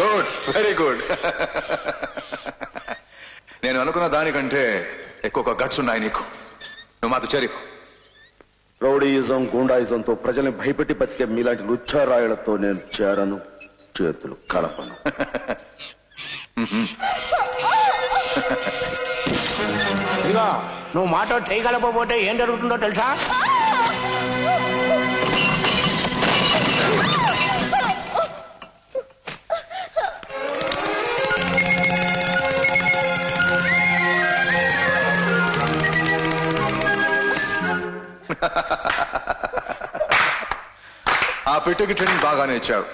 గుడ్ వెరీ గుడ్ నేను అనుకున్న దానికంటే ఎక్కువ గట్స్ ఉన్నాయి నీకు నువ్వు మాతో చేరి రౌడీయిజం గూండాయిజంతో ప్రజల్ని భయపెట్టి బతికే మీలాంటి లుచ్చారాయలతో నేను చేరను చేతులు కలపను ఇదిగో నువ్వు మాట చేయగలపోతే ఏం జరుగుతుందో తెలుసా ఆ పిట్టుకి ట్రైనింగ్ బాగానే ఇచ్చావు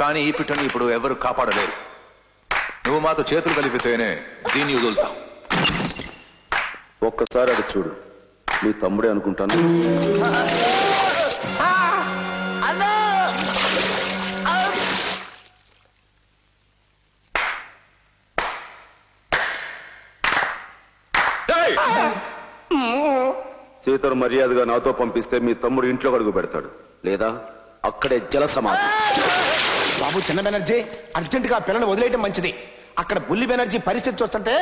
కానీ ఈ పిట్టని ఇప్పుడు ఎవరు కాపాడలేరు. నువ్వు మాతో చేతులు కలిపితేనే దీన్ని వదులుతావు. ఒక్కసారి అది చూడు, నీ తమ్ముడే అనుకుంటాను. సీతను మర్యాదగా నాతో పంపిస్తే మీ తమ్ముడు ఇంట్లో అడుగు పెడతాడు, లేదా అక్కడే జల సమాధి. బాబు చిన్న బెనర్జీ, అర్జెంటుగా పిల్లని వదిలేయటం మంచిది. అక్కడ బుల్లి బెనర్జీ పరిస్థితి చూస్తుంటే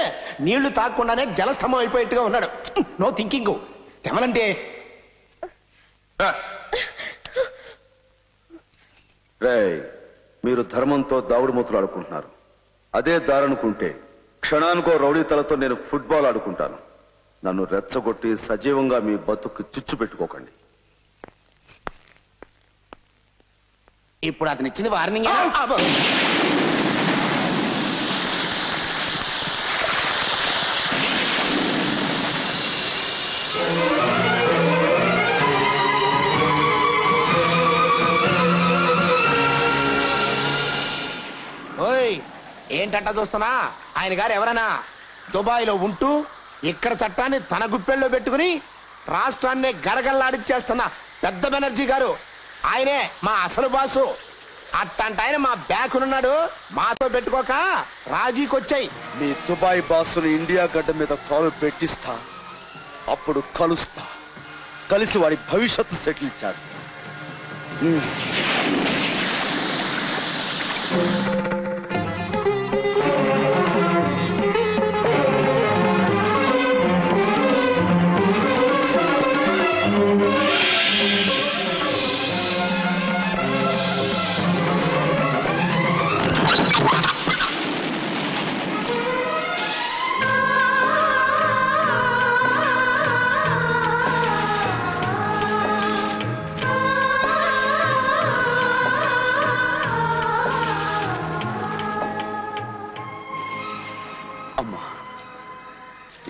నీళ్లు తాగకుండానే జలస్తంభం అయిపోయేట్టుగా ఉన్నాడు. నో థింకింగ్ తెమలంటే. మీరు ధర్మంతో దావుడు మూతులు ఆడుకుంటున్నారు. అదే దారనుకుంటే క్షణానికో రౌడీతలతో నేను ఫుట్బాల్ ఆడుకుంటాను. నన్ను రెచ్చగొట్టి సజీవంగా మీ బతుకు చిచ్చు పెట్టుకోకండి. ఇప్పుడు అతను ఇచ్చింది వార్నింగ్. ఓయ్ ఏంటంట చూస్తున్నా? ఆయన గారు ఎవరైనా దుబాయ్లో ఉంటూ ఇక్కడ చట్టాన్ని తన గుప్పెల్లో పెట్టుకుని రాష్ట్రాన్ని గరగల్లాడిచ్చేస్తున్న పెద్ద బెనర్జీ గారు ఆయనే మా అసలు బాసు. అట్టంటే ఆయన మా బ్యాకునున్నాడు. మాతో పెట్టుకోక రాజీకొచ్చాయి. మీ దుబాయ్ బాసును ఇండియా గడ్డ మీద కాలు పెట్టిస్తా. అప్పుడు కలుస్తా, కలిసి వాడి భవిష్యత్తు సెటిల్ చేస్తా.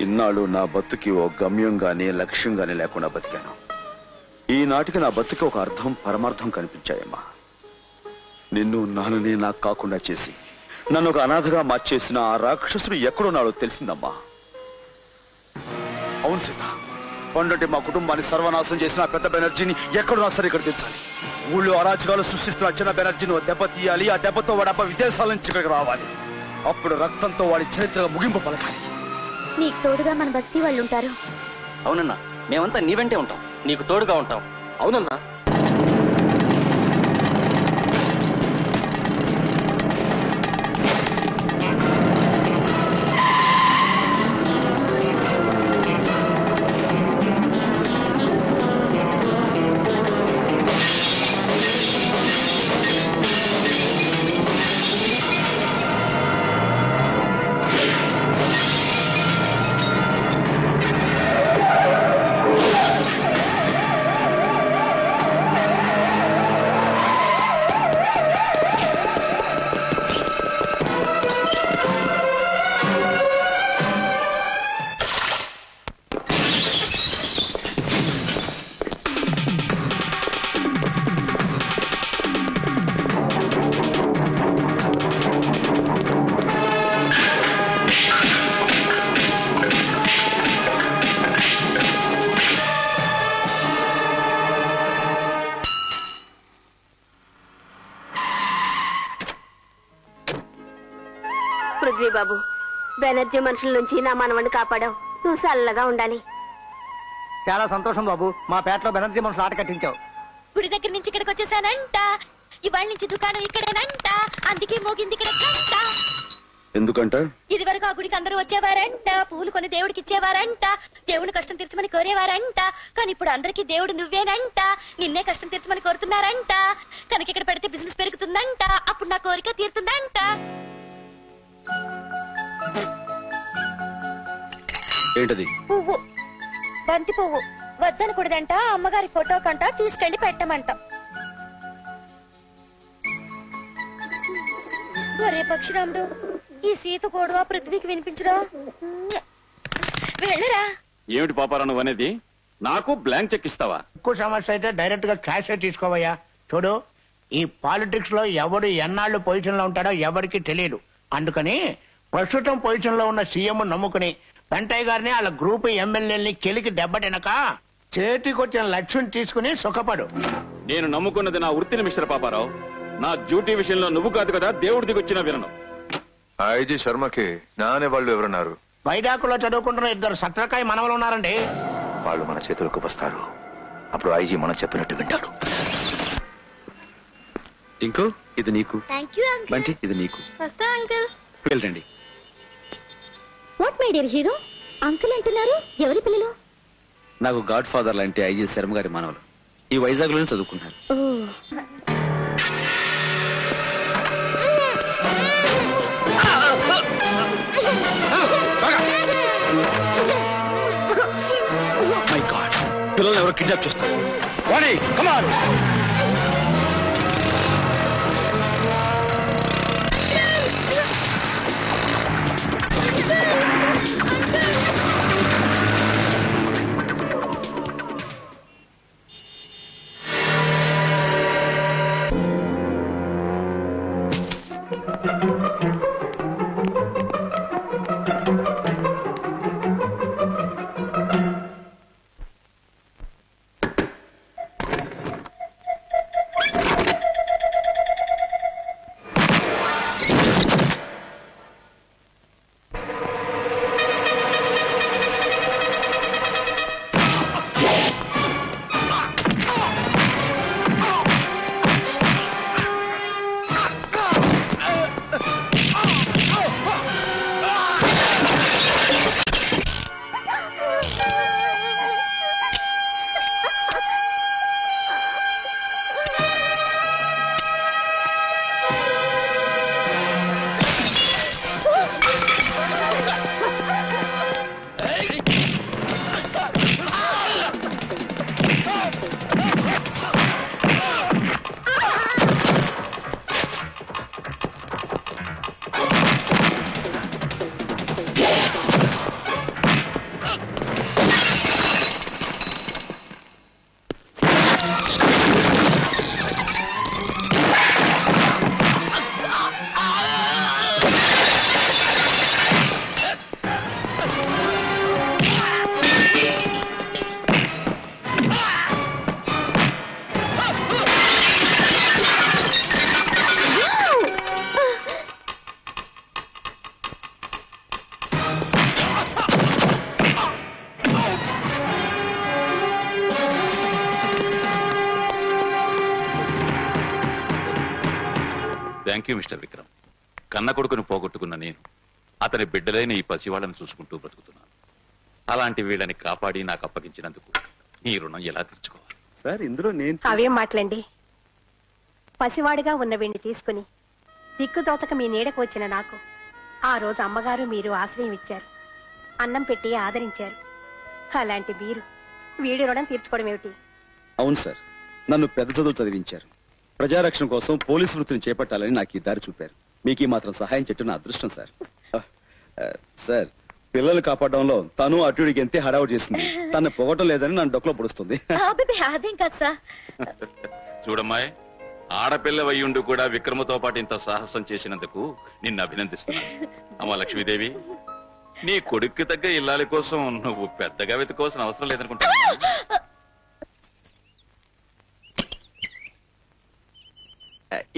ఇన్నాళ్ళు నా బతుకి ఓ గమ్యంగానే లక్ష్యంగానే లేకుండా బతికాను. ఈనాటికి నా బతుకి ఒక అర్థం పరమార్థం కనిపించాయమ్మా. నిన్ను నాన్ననే నాకు కాకుండా చేసి నన్ను ఒక అనాథగా మార్చేసిన ఆ రాక్షసుడు ఎక్కడున్నాడో తెలిసిందమ్మా. అవును సీత, పండంటే మా కుటుంబాన్ని సర్వనాశం చేసిన పెద్ద బెనర్జీని ఎక్కడున్నా సరే ఇక్కడ తెచ్చాలి. ఊళ్ళో అరాచకాలు సృష్టిస్తున్న చిన్న బెనర్జీని దెబ్బ తీయాలి. ఆ దెబ్బతో వాడు అబ్బా విదేశాల నుంచి ఇక్కడికి రావాలి. అప్పుడు రక్తంతో వాడి చరిత్రగా ముగింపు పలకాలి. నీకు తోడుగా మన బస్తీ వాళ్ళు ఉంటారు. అవునన్నా, మేమంతా నీ వెంటే ఉంటాం, నీకు తోడుగా ఉంటాం. అవునన్నా. బాబు, బెనర్జీ మనుషుల నుంచి నా మనవణ్ణి కాపాడావు. నువ్వు చల్లగా ఉండాలి. చాలా సంతోషం బాబు, మా పేటలో బెనర్జీ మనుషులు ఆట కట్టించావు. గుడి దగ్గర నుంచి ఇక్కడికి వచ్చేసానంట. ఇవాళ నుంచి దుకాణం ఇక్కడేనంట. అందుకే మోగింది ఇక్కడ కంట. ఎందుకంట? ఇది వరకు ఆ గుడికి అందరూ వచ్చేవారంట, పూలు కొని దేవుడికి ఇచ్చేవారంట, దేవుడి కష్టం తీర్చమని కోరేవారంట. కానీ ఇప్పుడు అందరికీ దేవుడు నువ్వేనంట, నిన్నే కష్టం తీర్చమని కోరుతున్నారంట. కనుక ఇక్కడ పెడితే బిజినెస్ పెరుగుతుందంట. అప్పుడు నా కోరిక తీరుతుందంట. ఏంటది? పువ్వు, బంతి పువ్వు. వద్దనకూడదంట, అమ్మగారి ఫోటో కంట తీసుకెళ్లి పెట్టమంట. ఒరే పక్షిరాముడు, ఈ సీత గోడవా పృథ్వీకి వినిపించరా? వెళ్ళరా. ఏమిటి పాపారా నువ్వు అనేది? నాకు బ్లాంక్ చెక్ ఇస్తావా? ఎక్కువ సమస్య అయితే డైరెక్ట్ గా క్యాష్ తీసుకోవయ్యా. చూడు, पॉलिटिक्स एवडू एनाళ్ళు పొజిషన్ లో ఉంటాడో ఎవరికి తెలియదు అందుకని ప్రస్తుతం పొజిషన్ లో ఉన్న సీఎం నమ్ముకుని వెంటయ్య గారిని వాళ్ళ గ్రూప్ ఎమ్మెల్యేల్ని కెలికి దెబ్బటినక చేతికొచ్చిన లక్ష్యం తీసుకుని సుఖపడు నేను నమ్ముకున్నది నా వృత్తిని మిస్టర్ పాపారావు నా డ్యూటీ విషయంలో నువ్వు కాదు కదా దేవుడి దిగొచ్చిన వినను ఐజీ శర్మకి నానే వాళ్ళు ఎవరన్నారు వైడాకులో చదువుకుంటున్న ఇద్దరు సత్రకాయ మనవలు ఉన్నారండి వాళ్ళు మన చేతులకు వస్తారు అప్పుడు ఐజీ మనం చెప్పినట్టు వింటాడు టింకు ఇది నీకు థాంక్యూ అంకుల్ బంటి ఇది నీకు వస్తా అంకుల్ వెళ్ళండి what made your hero uncle అంటున్నారు ఎవరి పిల్లలు నాకు గాడ్ ఫాదర్ లాంటి ఐజీ శర్మ గారి మనవలు ఈ వైజాగ్ లోనే చదువుకుంటారు ఓ మై గాడ్ పిల్లల్ని ఎవరు కిడ్నాప్ చేస్తారు Vani come on mister Vikram కన్న కొడుకును పోగొట్టుకున్న నేను అతని బిడ్డలైన ఈ పసివాళ్ళను చూసుకుంటూ బ్రతుకుతున్నాను అలాంటి వీళ్ళని కాపాడి నాకు అప్పగించినందుకు ఈ రుణం ఎలా తీర్చుకోవాలి సార్ ఇందులో నేను అవేం మాట్లాడండి పసివాడిగా ఉన్న వీణ్ణి తీసుకుని దిక్కుదోచక మీ నీడకు వచ్చిన నాకు ఆ రోజు అమ్మగారు మీరు ఆశ్రయం ఇచ్చారు అన్నం పెట్టి ఆదరించారు అలాంటి మీరు వీడి రుణం తీర్చుకోవడం ఏమిటి అవును సార్ నన్ను పెద్ద చదువు చదివించారు ప్రజారక్షణ కోసం పోలీసు వృత్తిని చేపట్టాలని నాకు ఈ దారి చూపారు మీకు ఈ మాత్రం సహాయం చేయడం నా అదృష్టం సార్ సార్ పిల్లలు కాపాడడంలో తను అటుడికి ఎంతే హడావుడి చేసింది తన పొగటం లేదని నన్ను డొక్కలో పొడుస్తుంది చూడమ్మాయి ఆడపిల్ల వయ్యుండు కూడా విక్రమతో పాటు ఇంత సాహసం చేసినందుకు నిన్ను అభినందిస్తున్నాను అమ్మ లక్ష్మీదేవి నీ కొడుక్కి తగ్గ ఇల్లాలి కోసం నువ్వు పెద్దగా వెతుకోవాల్సిన అవసరం లేదనుకుంటా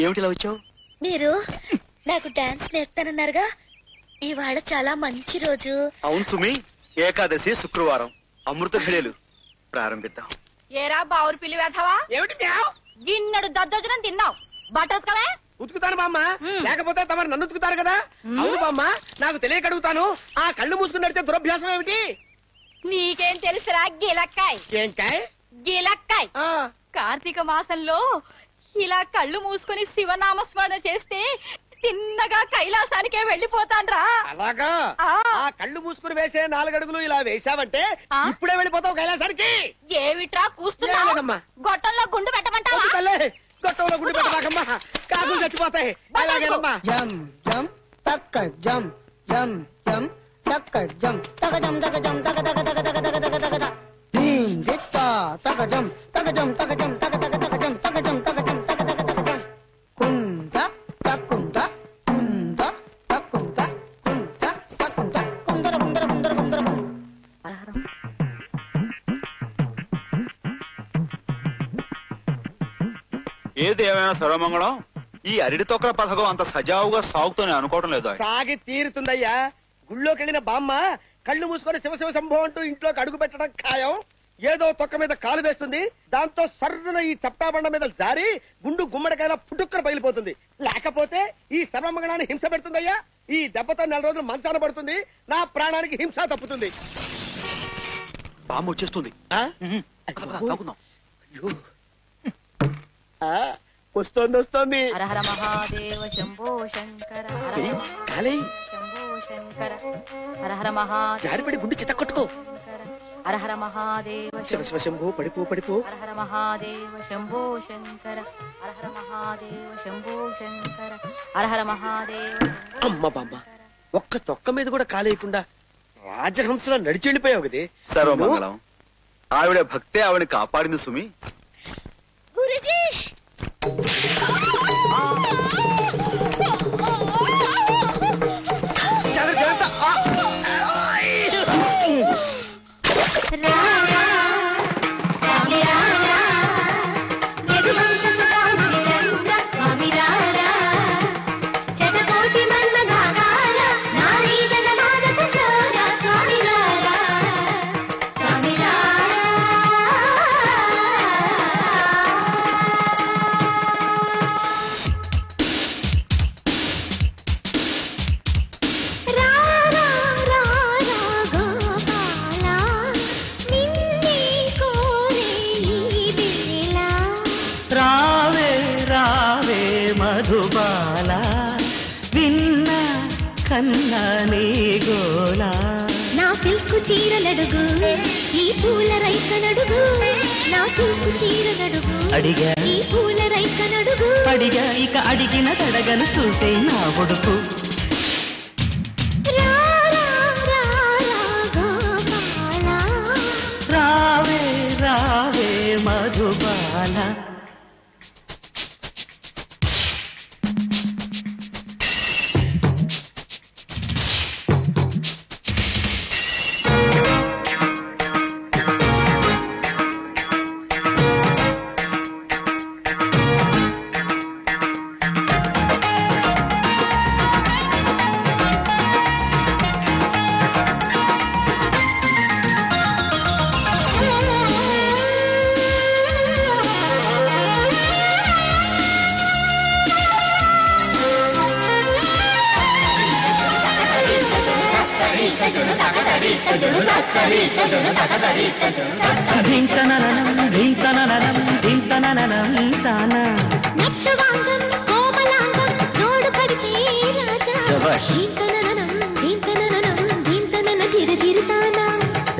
ఏమిటిలా వచ్చావు మీరు నాకు డాన్స్ నేర్పుతానన్నారుగా ఇవాళ చాలా మంచి రోజు అవును సుమి ఏకాదశి శుక్రవారం అమృత ఘడియలు ప్రారంభిద్దాం ఏరా బావురు పిల్లి వేస్తావా ఏమిటి న్యావ్ గిన్నెడు దద్దోజనం తిన్నావు బట్టోత్కవే ఉతుకుతాను బామ్మ లేకపోతే తమరు నన్ను ఉతుకుతారు కదా అవును బామ్మ నాకు తెలియక అడుగుతాను ఆ కళ్ళు మూసుకుని నడితే దురభ్యాసం ఏమిటి నీకేం తెలుసురా గిలక్కాయ్ ఏంకాయ్ గిలక్కాయ్ కార్తీక మాసంలో ఇలా కళ్ళు మూసుకొని శివనామస్మరణ చేస్తే తిన్నగా కైలాసానికే వెళ్ళిపోతాండ్రా అలాగా ఆ కళ్ళు మూసుకుని వేసే నాలుగడుగులు ఇలా వేసావంటే ఇప్పుడే వెళ్ళిపోతావు కైలాసానికి ఏమిట్రా కూస్తున్నావు గొట్టంలో గుండు పెట్టమంటావా గొట్టంలో గుండు పెట్టమాకమ్మా కాకులు చచ్చిపోతాయి అలాగేనమ్మా జమ్ జమ్ తక్క జమ్ జమ్ జమ్ తక్క జమ్ తక జమ్ తక జమ్ తక తక తక తక తక తక తక తక దీం దిత్త తక జమ్ తక జమ్ తక జమ్ తక తక తక తక జమ్ తక జమ్ తక జమ్. ఏదేమైనా సర్వమంగళం ఈ అరిడి తోకల పథకం అంత సజావుగా సాగుతోనే అనుకోవడం లేదు. సాగి తీరుతుందయ్యా. గుళ్ళోకి వెళ్ళిన బామ్మ కళ్ళు మూసుకొని శివ శివ శంభో అంటూ ఇంట్లోకి అడుగు పెట్టడం ఖాయం. ఏదో తొక్క మీద కాలు వేస్తుంది, దాంతో సర్రున ఈ చప్టాబండ మీద జారి గుండు గుమ్మడికాయలా పుట్టుక్కర పగిలిపోతుంది. లేకపోతే ఈ సర్వమంగళాన్ని హింస పెడుతుందయ్యా. ఈ దెబ్బతో నెల రోజులు మంచాన పడుతుంది, నా ప్రాణానికి హింస తప్పుతుంది. బామ్మ వచ్చేస్తుంది. వస్తోంది వస్తోంది. జారిపడి గుండు చిత్త కొట్టుకో. హరహర మహాదేవ శివ శంభో పడిపో పడిపో. హరహర మహాదేవ శంభో శంకర. హరహర మహాదేవ శంభో శంకర. హరహర మహాదేవ. అమ్మ బామ్మ ఒక్క తొక్క మీద కూడా కాలేయకుండా రాజహంసలా నడిచి వెళ్ళిపోయావు కదే. సర్వమంగళం. ఆవిడ భక్తే ఆవిడ కాపాడింది సుమి. గురుజీ అడిగా అడిగా ఇక అడిగిన తడగను చూసే నా కొడుకు. రావే రావే మధుబాల.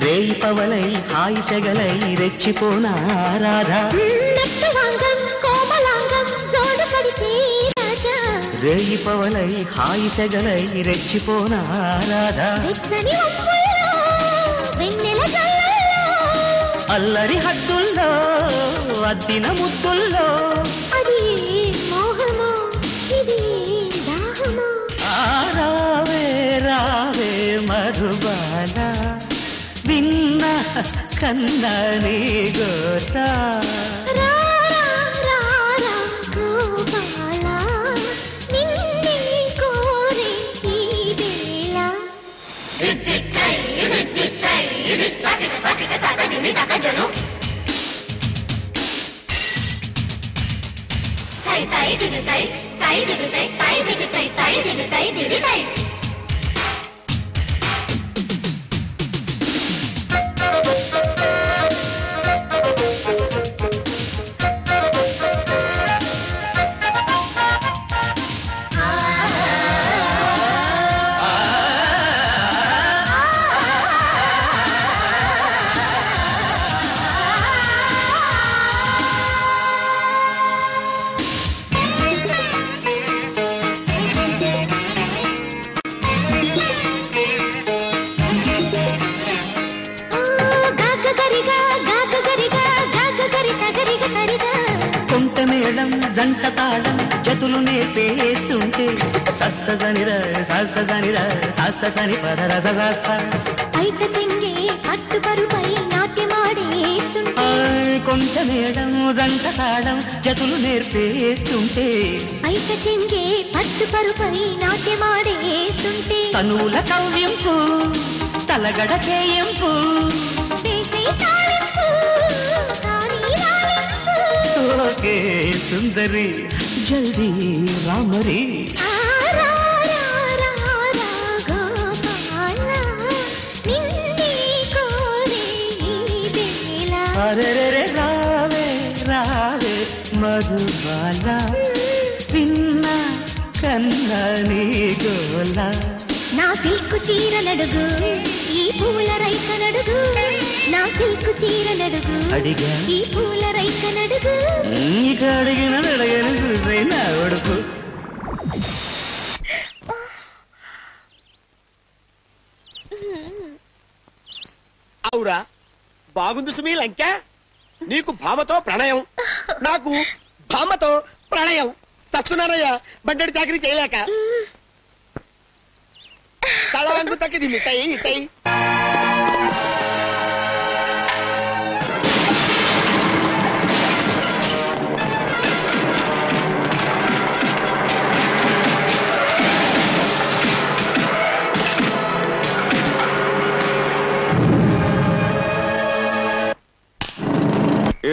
రేయి పవలై హాయి తెగలై రెచ్చిపోనా రాధా. అల్లరి హద్దుల్లో అద్దిన ముద్దుల్లో అది మోహమా ఇది దాహమా. రావే రావే మధుబాల విన్న కన్నని గోతా. కొంట మేడం జంట తాళం జతులు నేర్పేస్తుంటే ఐక చెంగే పట్టు పరుపై నాట్యమాడేస్తుంటే తనుల కవ్యంపు తలగడ చేయంపు దేశీ తాళంపు దారి రాలంపు ఓకే సుందరి జల్దీ రామరి रे रे रावे रावे मधुबाला पिन्ना कन्ना नी गोला ना पीकु चीर नडुगु ई पूल रैक नडुगु ना पीकु चीर नडुगु अडिगा ई पूल रैक नडुगु नी गडगिन नडगन सुसैना ओडुगु औरा బాగుంది సుమి లంక నీకు భామతో ప్రణయం నాకు భామతో ప్రణయం సత్తునారయ్య బండడి చాకరీ చేయలేక తలవంగు తక్కిది మిటై ఇటై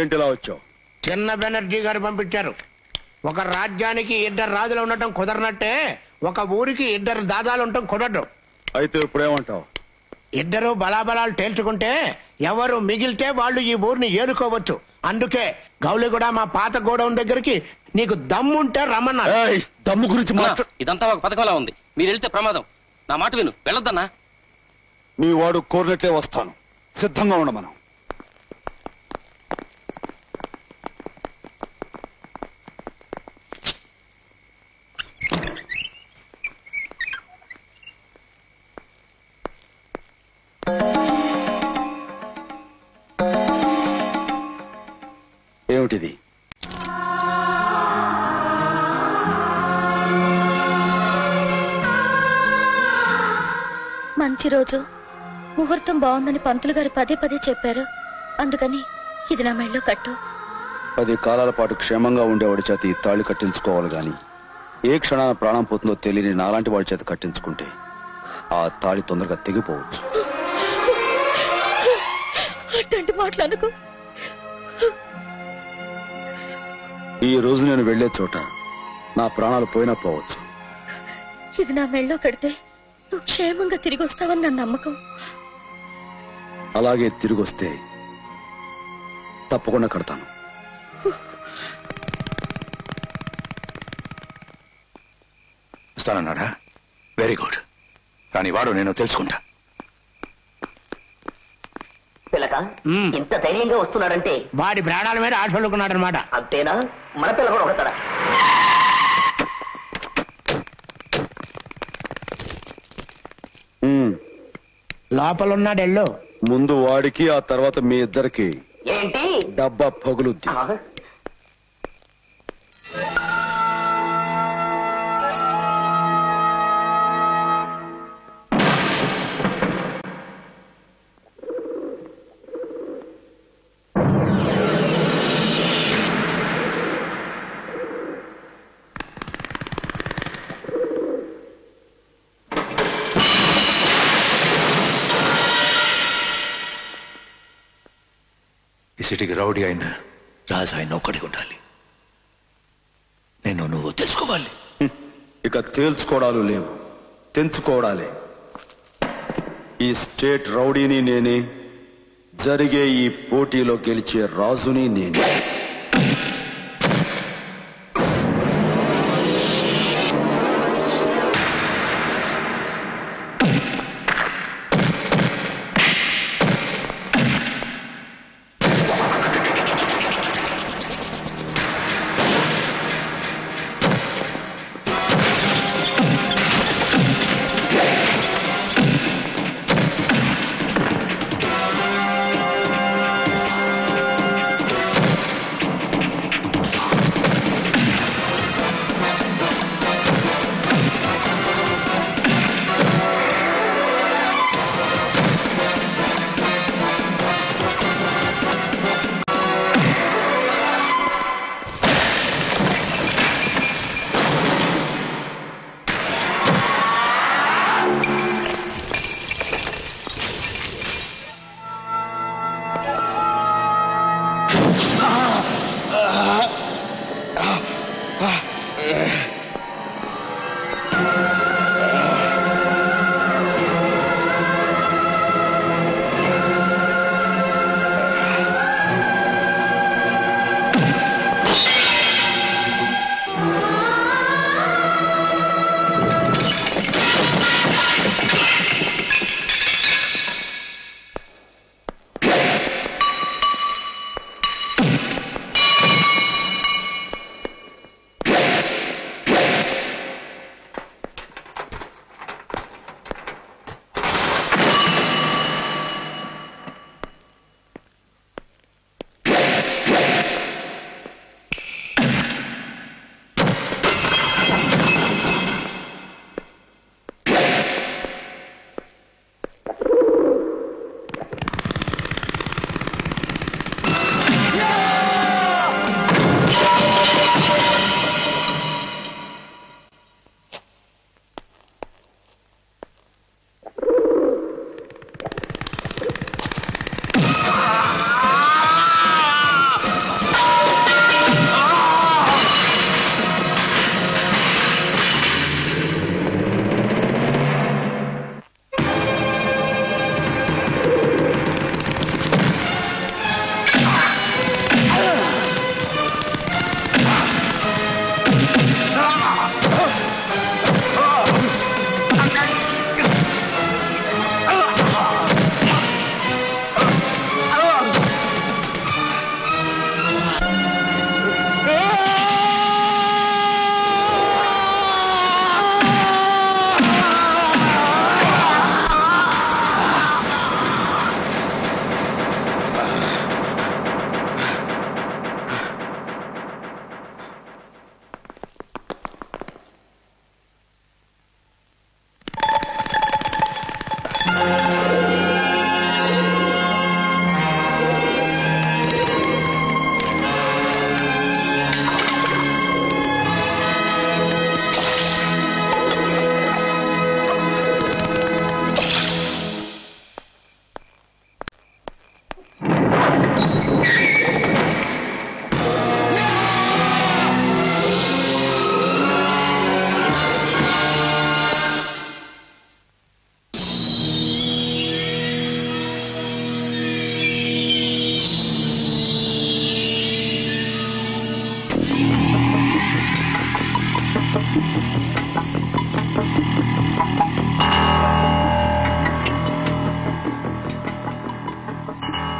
ఏంటిలా వచ్చావు? చిన్న బెనర్జీ గారు పంపించారు. ఒక రాజ్యానికి ఇద్దరు రాజులు ఉండటం కుదరనట్టే ఒక ఊరికి ఇద్దరు దాదాలు ఉండటం కుదరదు. అయితే ఇప్పుడు ఏమంటావు? ఇద్దరు బలాబలాలు తేల్చుకుంటే ఎవరు మిగిలితే వాళ్ళు ఈ ఊరిని ఏలుకోవచ్చు. అందుకే గౌలిగూడ మా పాత గోడౌన్ దగ్గరికి నీకు దమ్ముంటే రమ్మన్నారు. దమ్ము గురించి మాత్రం ఇదంతా ఒక పథకంలా ఉంది. మీరు వెళ్తే ప్రమాదం. నా మాట విను, వెళ్ళొద్దన్నా. మీ వాడు కోరినట్టే వస్తాను, సిద్ధంగా ఉండమను. ఏమిటిది? మంచి రోజు, ముహూర్తం బాగుందని పంతులు గారు పదే పదే చెప్పారు. అందుకని ఇది నా మెళ్ళో కట్టు. పది కాలాల పాటు క్షేమంగా ఉండేవాడి చేత ఈ తాళి కట్టించుకోవాలి గాని ఏ క్షణాన ప్రాణం పోతుందో తెలియని నాలాంటి వాడి చేత కట్టించుకుంటే ఆ తాళి తొందరగా తెగిపోవచ్చు. అట్లాంటి మాట్లాడకు. ఈ రోజు నేను వెళ్లే చోట నా ప్రాణాలు పోయినా పోవచ్చు. ఇది నా మెళ్ళో కడితే నువ్వు క్షేమంగా తిరిగి వస్తావని నా నమ్మకం. అలాగే తిరిగి వస్తే తప్పకుండా కడతాను. వస్తానన్నాడా? Very good. కానీ వాడు నేను తెలుసుకుంటా. పిల్లక ఇంత ధైర్యంగా వస్తున్నాడంటే వాడి ప్రాణాల మీద ఆశలుకున్నాడు అనమాట. అంతేనా? మన పిల్ల కూడా ఒకటా? లోపల ఉన్నాడు. ఎల్లో ముందు వాడికి, ఆ తర్వాత మీ ఇద్దరికి ఏంటి డబ్బా పగులుద్ది. సిటీకి రౌడీ అయినా రాజు ఆయన ఒక్కడి ఉండాలి. నేను నువ్వు తెలుసుకోవాలి. ఇక తేల్చుకోవడాలు లేవు, తెంచుకోవడాలే. ఈ స్టేట్ రౌడీని నేనే, జరిగే ఈ పోటీలో గెలిచే రాజుని నేనే.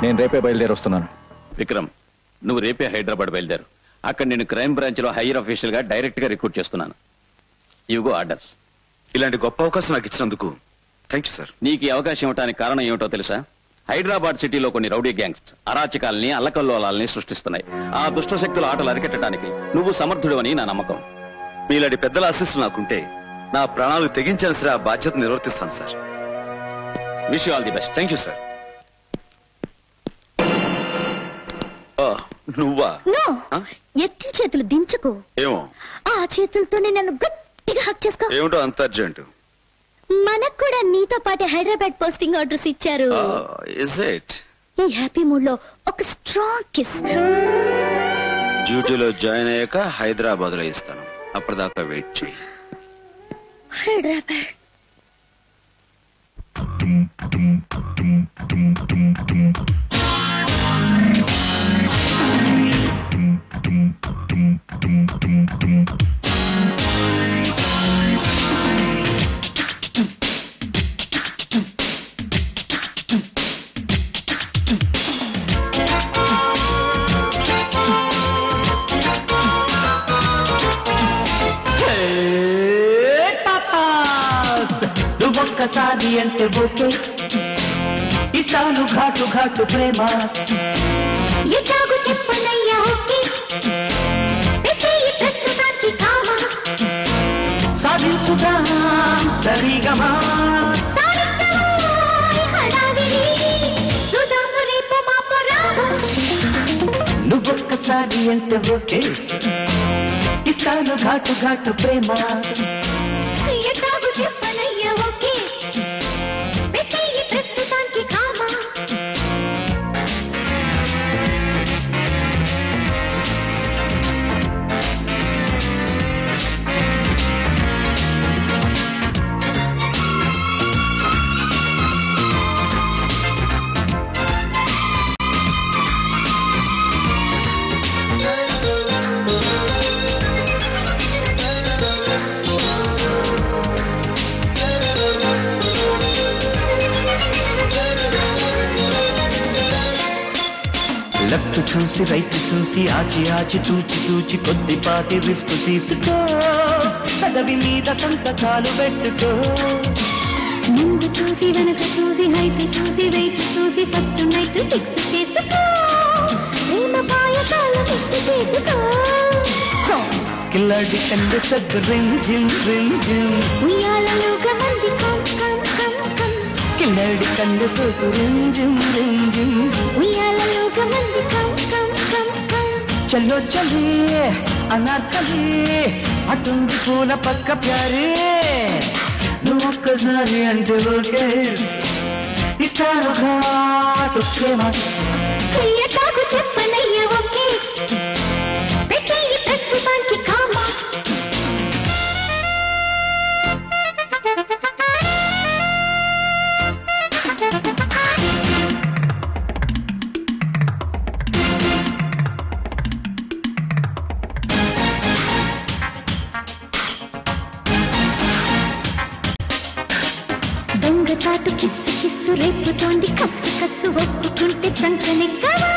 నేను రేపే బయలుదేరి వస్తున్నాను. విక్రమ్, నువ్వు రేపే హైదరాబాద్ బయలుదేరు. అక్కడ నేను క్రైమ్ బ్రాంచ్లో హైయర్ ఆఫీషియల్గా డైరెక్ట్గా రిక్రూట్ చేస్తున్నాను. ఇవిగో ఆర్డర్స్. ఇలాంటి గొప్ప అవకాశం నాకు ఇచ్చినందుకు థ్యాంక్ యూ సార్. నీకు ఈ అవకాశం ఇవ్వడానికి కారణం ఏమిటో తెలుసా? హైదరాబాద్ సిటీలో కొన్ని రౌడీ గ్యాంగ్స్ అరాచకాలని అల్లకల్లోలాలని సృష్టిస్తున్నాయి. ఆ దుష్ట శక్తుల ఆటలు అరికట్టడానికి నువ్వు సమర్థుడు అని నా నమ్మకం. మీలాంటి పెద్దల ఆశీస్సులు నాకుంటే నా ప్రాణాలు తెగించాను సార్. ఆ బాధ్యత నిర్వర్తిస్తాను sir. Wish you all the best. Thank you sir. నువ్వా? ఎత్తి చేతులు దించకు. ఏమో ఆ చేతులతోనే నన్ను గట్టిగా హక్ చేసుకో. ఏమిటో అంత అర్జెంటు? మనకు కూడా నీతో పాటు హైదరాబాద్ పోస్టింగ్ ఆర్డర్స్ ఇచ్చారు. ఈ హ్యాపీ మూడ్ లో ఒక స్ట్రాంగ్ కిస్. డ్యూటీలో జాయిన్ అయ్యాక హైదరాబాద్ లో ఇస్తాను. అప్పటిదాకా వెయిట్ చేయి. హైదరాబాద్ शादी अंते वो केस इस्तानु घाटू घाटू प्रेमा ये जागु चिपनैया होके देखे ये प्रस्तुतांती कामा साधु सुदाम सरी गमा सारी चलोरी हड़ागिरी सुदाम रेपो मापो रामा नुबक्का शादी अंते वो केस इस्तानु घाटू घाटू प्रेमा ये जागु चिपनैया होके లెఫ్ట్ చూసి రైట్ చూసి ఆచి ఆచి చూచి చూచి కొద్దిపాటి రిస్క్ తీసుకో. పదవి మీద సంతకాలు పెట్టుకో. ముందు చూసి వెనక చూసి హైట్ చూసి వెయిట్ చూసి ఫస్ట్ నైట్ ఫిక్స్ చేసుకో. ప్రేమ పాయకాలు ఫిక్స్ చేసుకో. కిల్లడి కంద సద్ రింగ్ జిమ్ రింగ్ జిమ్ ఉయ్యాలలో గమంది కమ్ కమ్ కమ్ కమ్ కిల్లడి కంద సద్ రింగ్ జిమ్ రింగ్ జిమ్ ఉయ్యాలలో कमंदी कम कम कम कम चलो चलिए अनाथलिए अटुंगी फूला पक्का प्यारे नोक जारी अंडर केस इस तरह घाट उसके मत ये जागु चप्पने ये वो केस बेटे ये प्रस्तुतान की कामा చాటు కిస్సు కిస్సు రేపుతోంది కస్సు కస్సు ఒప్పుకుంటే చంకనెక్కవా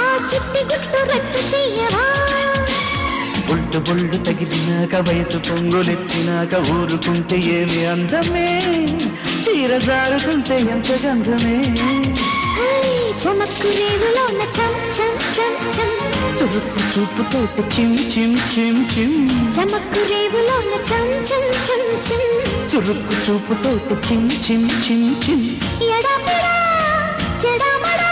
ఆ చిట్టి గుట్టు రట్టు చెయ్యవా బొల్టు బొల్టు తగిలినాక వయసు పొంగులెత్తినాక ఊరుకుంటే ఏమి అందమే చీర జారుకుంటే ఎంత గంధమే చమక్కు రేవులోన చం చం చం చం చూపు చూపు తోట చిం చిం చిం చిం చమక్కు రేవులోన చం చం చం చం చూపు చూపు తోట చిం చిం చిం చిం ఎడమడా చెడమడా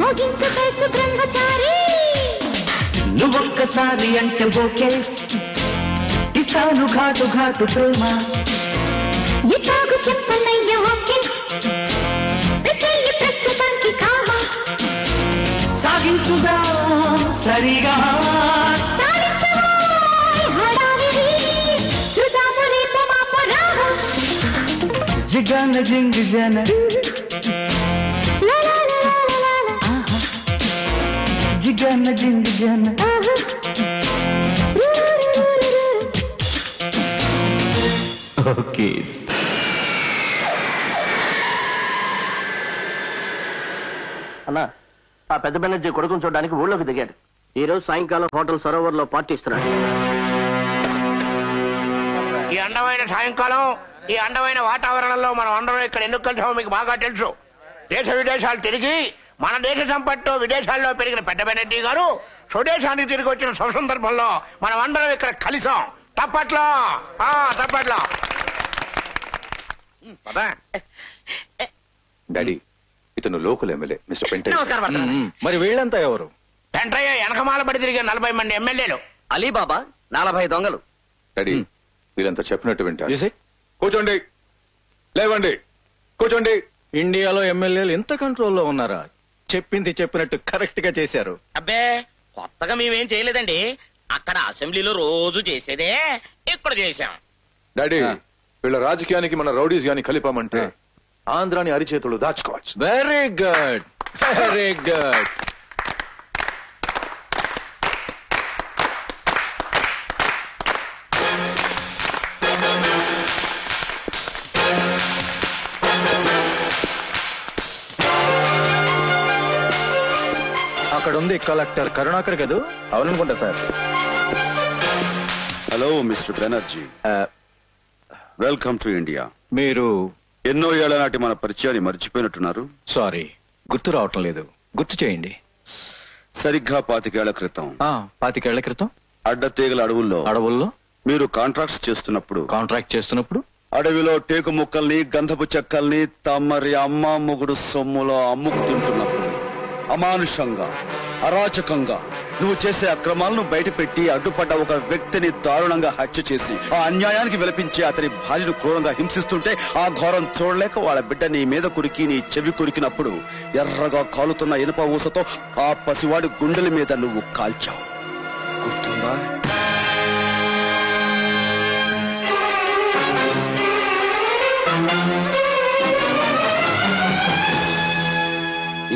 మోగించు బేసు బ్రహ్మచారి నువ్వొక్కసారి అంటే బోకేస్ ఇస్తాను ఘాటు ఘాటు ప్రేమ ఎట్లాగు చెప్పనయ్యా ఓకేస్ सुदा सरीगा सारी चलो हड़ागिरी सुदा मुरे पुमा पुराहा जिगन जिंग जन ला ला ला ला ला जिगन जिंग जन ओके. అన్న ఆ పెద్ద బెనర్జీ కొడుకుని చూడడానికి ఊళ్ళోకి దిగాడు ఈ రోజు సాయంకాలం హోటల్ సరోవర్లో పార్టీ ఇస్తున్నాడు ఈ అండమైన సాయంకాలం ఈ అండమైన వాతావరణంలో మనం అందరం ఇక్కడ ఎందుకు కలిసామో మీకు బాగా తెలుసు దేశ విదేశాలు తిరిగి మన దేశ సంపత్తితో విదేశాల్లో పెరిగిన పెద్ద బెనర్జీ గారు స్వదేశానికి తిరిగి వచ్చిన సందర్భంలో మనం అందరం ఇక్కడ కలిసాం తప్పట్లా ఆ తప్పట్లా పద డాడీ ఇతను లోకల్ ఎమ్మెల్యే మిస్టర్ పెంటయ్య నమస్కారం అన్న మరి వీళ్ళంతా ఎవరు పెంటయ్య ఎనకమాల పడి తిరిగే నలభై మంది ఎమ్మెల్యేలు అలీ బాబా నలభై దొంగలు డాడీ వీళ్ళంతా చెప్పినట్టు వింటారు ఇస్ ఇట్ కూర్చోండి లేవండి కూర్చోండి ఇండియాలో ఎమ్మెల్యేలు ఎంత కంట్రోల్లో ఉన్నారా చెప్పింది చెప్పినట్టు కరెక్ట్ గా చేశారు అబ్బే కొత్తగా మేమేం చేయలేదండి అక్కడ అసెంబ్లీలో రోజు చేసేదే ఇక్కడ చేశాం డాడీ వీళ్ళ రాజకీయానికి మన రౌడీస్ గాని కలిపామంటే ఆంధ్రాని అరిచేతులు దాచుకోవచ్చు వెరీ గుడ్ వెరీ గుడ్ అక్కడ ఉంది కలెక్టర్ కరుణాకర్ గదు అవుననుకుంటా sir hello mister బెనర్జీ welcome to India మీరు ఎన్నో ఏళ్ల నాటి మన పరిచయాన్ని మర్చిపోయినట్టున్నారు సారీ గుర్తు రావటం లేదు గుర్తు చేయండి సరిగ్గా పాతికేళ్ల క్రితం పాతికేళ్ల క్రితం అడ్డతీగల అడవుల్లో అడవుల్లో మీరు కాంట్రాక్ట్స్ చేస్తున్నప్పుడు కాంట్రాక్ట్ చేస్తున్నప్పుడు అడవిలో టేకు ముక్కల్ని గంధపు చెక్కల్ని తమరి అమ్మ మొగుడు సొమ్ములో అమ్ముకుతుంటున్నప్పుడు అమానుషంగా అరాచకంగా నువ్వు చేసే అక్రమాలను బయటపెట్టి అడ్డుపడ్డ ఒక వ్యక్తిని దారుణంగా హత్య చేసి ఆ అన్యాయానికి విలపించి అతని భార్యను క్రూరంగా హింసిస్తుంటే ఆ ఘోరం చూడలేక వాళ్ళ బిడ్డ నీ మీద కురికి నీ చెవి కురికినప్పుడు ఎర్రగా కాలుతున్న ఇనుప ఊసతో ఆ పసివాడి గుండెల మీద నువ్వు కాల్చావు గుర్తుందా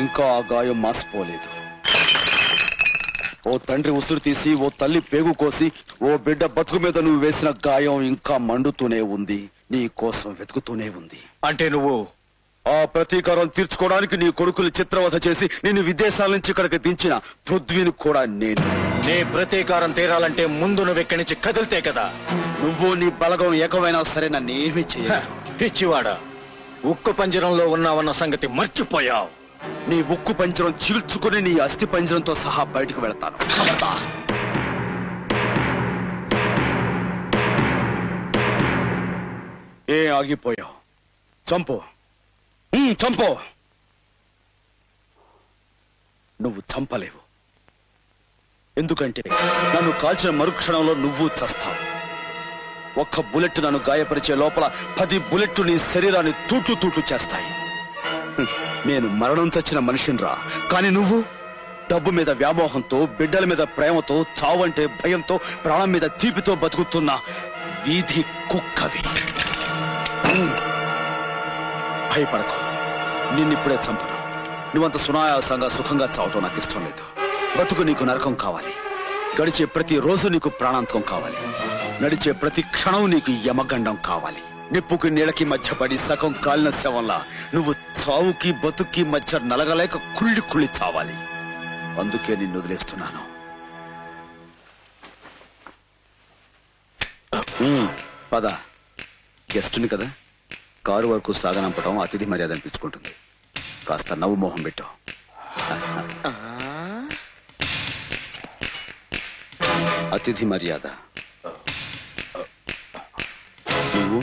ఇంకా ఆ గాయం మాసిపోలేదు ఓ తండ్రి ఉసురు తీసి ఓ తల్లి పేగు కోసి ఓ బిడ్డ బతుకు మీద నువ్వు వేసిన గాయం ఇంకా మండుతూనే ఉంది నీ కోసం వెతుకుతూనే ఉంది అంటే నువ్వు ఆ ప్రతీకారం తీర్చుకోవడానికి నీ కొడుకులు చిత్రవధ చేసి నేను విదేశాల నుంచి ఇక్కడికి దించిన పృథ్వీని కూడా నేను నీ ప్రతీకారం తీరాలంటే ముందు నువ్వు ఇక్కడి నుంచి కదిలితే కదా నువ్వు నీ బలగం ఏకమైనా సరే నన్ను ఏమి చేయాలి పిచ్చివాడా ఉక్కు పంజరంలో ఉన్నావన్న సంగతి మర్చిపోయావు నీ ఉక్కు పంజరం చీల్చుకుని నీ అస్థి పంజరంతో సహా బయటకు వెళ్తాను ఏ ఆగిపోయావు చంపు చంపు నువ్వు చంపలేవు ఎందుకంటే నన్ను కాల్చిన మరుక్షణంలో నువ్వు చస్తావు ఒక్క బుల్లెట్ నన్ను గాయపరిచే లోపల పది బుల్లెట్లు నీ శరీరాన్ని తూట్లు తూట్లు చేస్తాయి నేను మరణం చచ్చిన మనిషిని రా కానీ నువ్వు డబ్బు మీద వ్యామోహంతో బిడ్డల మీద ప్రేమతో చావంటే భయంతో ప్రాణం మీద తీపితో బతుకుతున్న వీధి కుక్కవి భయపడకు నిన్నిప్పుడే చంపను నువ్వంత సునాయాసంగా సుఖంగా చావటం నాకు ఇష్టం లేదు బతుకు నీకు నరకం కావాలి గడిచే ప్రతి రోజు నీకు ప్రాణాంతకం కావాలి నడిచే ప్రతి క్షణం నీకు యమగండం కావాలి నిప్పుకి నీళ్ళకి మధ్య పడి సగం కాలిన శవంలా నువ్వు చావుకి బతుక్కి మధ్య నలగలేక కుళ్ళి కుళ్ళి చావాలి అందుకే నిన్ను వదిలేస్తున్నాను పద గెస్ట్ని కదా కారు వరకు సాగనంపడం అతిథి మర్యాద అనిపించుకుంటుంది కాస్త నవ్వు మోహం పెట్టు అతిథి మర్యాద నువ్వు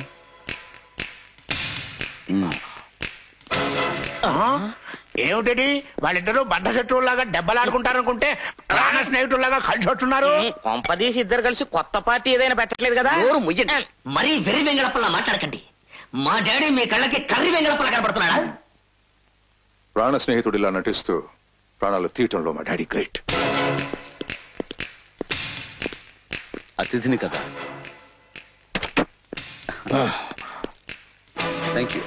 ఏమిటండి వాళ్ళిద్దరూ బండ చెట్టులాగా దెబ్బలాడుకుంటారనుకుంటే ప్రాణ స్నేహితుల్లాగా కలిసి వస్తున్నారు కొంపదీసి ఇద్దరు కలిసి కొత్త పార్టీ ఏదైనా పెట్టట్లేదు కదా మరీ వెర్రి వెంగళప్పలా మాట్లాడకండి మా డాడీ మీ కళ్ళకి కర్రి వెంగళప్పలా కనపడుతున్నాడా ప్రాణ స్నేహితుడిలా నటిస్తూ ప్రాణాలు తీయటంలో మా డాడీ గ్రేట్ అతిథిని కదా థ్యాంక్ యూ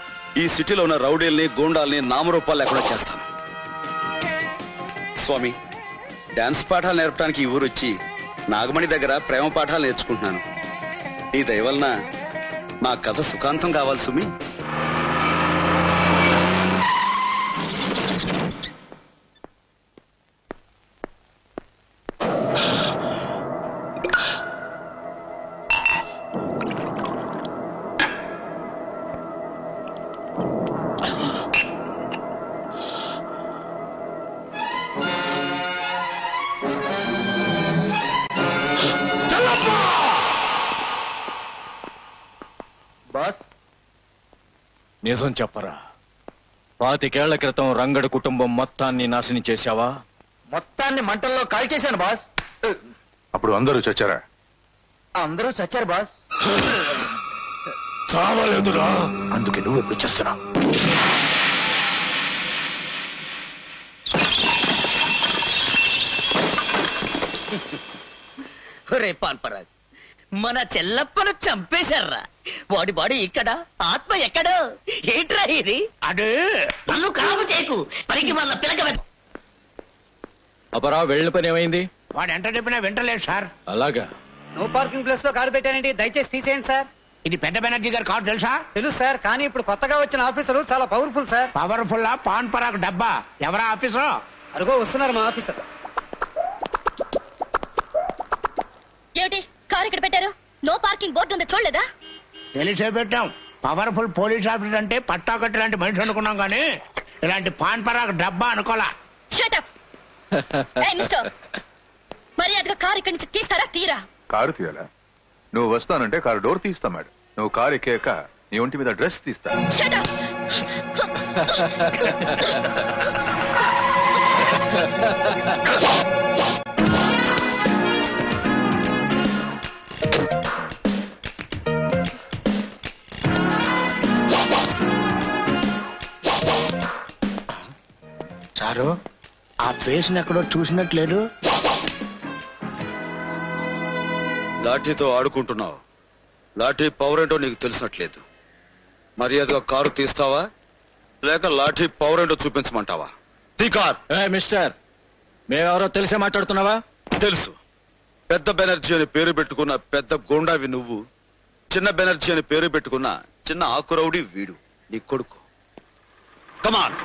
ఈ సిటీలో ఉన్న రౌడీల్ని గోండాల్ని నామరూపాలు లేకుండా చేస్తాను. స్వామి డాన్స్ పాఠాలు నేర్పడానికి ఈ ఊరు వచ్చి నాగమణి దగ్గర ప్రేమ పాఠాలు నేర్చుకుంటున్నాను. నీ దయవలన నా కథ సుఖాంతం కావాలి సుమి. నిజం చెప్పరా, పాతికేళ్ల క్రితం రంగడు కుటుంబం మొత్తాన్ని నాశనం చేశావా? మొత్తాన్ని మంటల్లో కాల్చేశాను బాస్. అప్పుడు అందరూ చచ్చారా? అందరూ చచ్చారు బాస్. చావలేదురా, అందుకే నువ్వు ఎప్పుడు చేస్తున్నా. ఒరే పాన్పరాజ్, మన చెల్లప్పను చంపేశారా? వాడి బాడీ ఇక్కడ, ఆత్మ ఎక్కడో. ఏంట్రా ఇది? అడు నన్ను కాపు చేయకు, పనికి వాళ్ళ పిలక. అబ్బరా, వెళ్ళిన పని ఏమైంది? వాడు ఎంత చెప్పినా వింటలేదు సార్. అలాగా, నో పార్కింగ్ ప్లేస్ లో కారు పెట్టానండి, దయచేసి తీసేయండి సార్. ఇది పెద్ద బెనర్జీ గారు కారు తెలుసా? తెలుసు సార్, కానీ ఇప్పుడు కొత్తగా వచ్చిన ఆఫీసర్ చాలా పవర్ఫుల్ సార్. పవర్ఫుల్ పాన్ పరాకు డబ్బా. ఎవరా ఆఫీసర్? అరుగో వస్తున్నారు మా ఆఫీసర్. ఏమిటి కారు ఇక్కడ పెట్టారు? నో పార్కింగ్ బోర్డు ఉందా చూడలేదా? తెలిసే పెట్టాం. పవర్ఫుల్ పోలీస్ ఆఫీసర్ అంటే పట్టాకట్టు లాంటి మనిషి అనుకున్నాం, కానీ ఇలాంటి పాన్ పరాకు డబ్బా అనుకోలా. Shut up. ఏయ్ మిస్టర్, మర్యాదగా కారు ఇక్కడి నుంచి తీస్తారా తీరా? కారు తీయాలా? నువ్వు వస్తానంటే కారు డోర్ తీస్తా మేడం. నువ్వు కారు ఎక్కాక నీ ఒంటి మీద డ్రెస్ తీస్తా. Shut up. సారు, ఆ ఫేస్ ఎక్కడో చూసినట్లేదు. లాఠీతో ఆడుకుంటున్నావు, లాఠీ పవర్ ఏంటో నీకు తెలిసినట్లేదు. మర్యాదగా కారు తీస్తావా లేక లాఠీ పవర్ ఏంటో చూపించమంటావా? తీ కార్. ఏ మిస్టర్, మేమెవరో తెలిసే మాట్లాడుతున్నావా? తెలుసు. పెద్ద బెనర్జీ అని పేరు పెట్టుకున్న పెద్ద గోండావి నువ్వు, చిన్న బెనర్జీ అని పేరు పెట్టుకున్న చిన్న ఆకురౌడి వీడు నీ కొడుకు. కమాన్.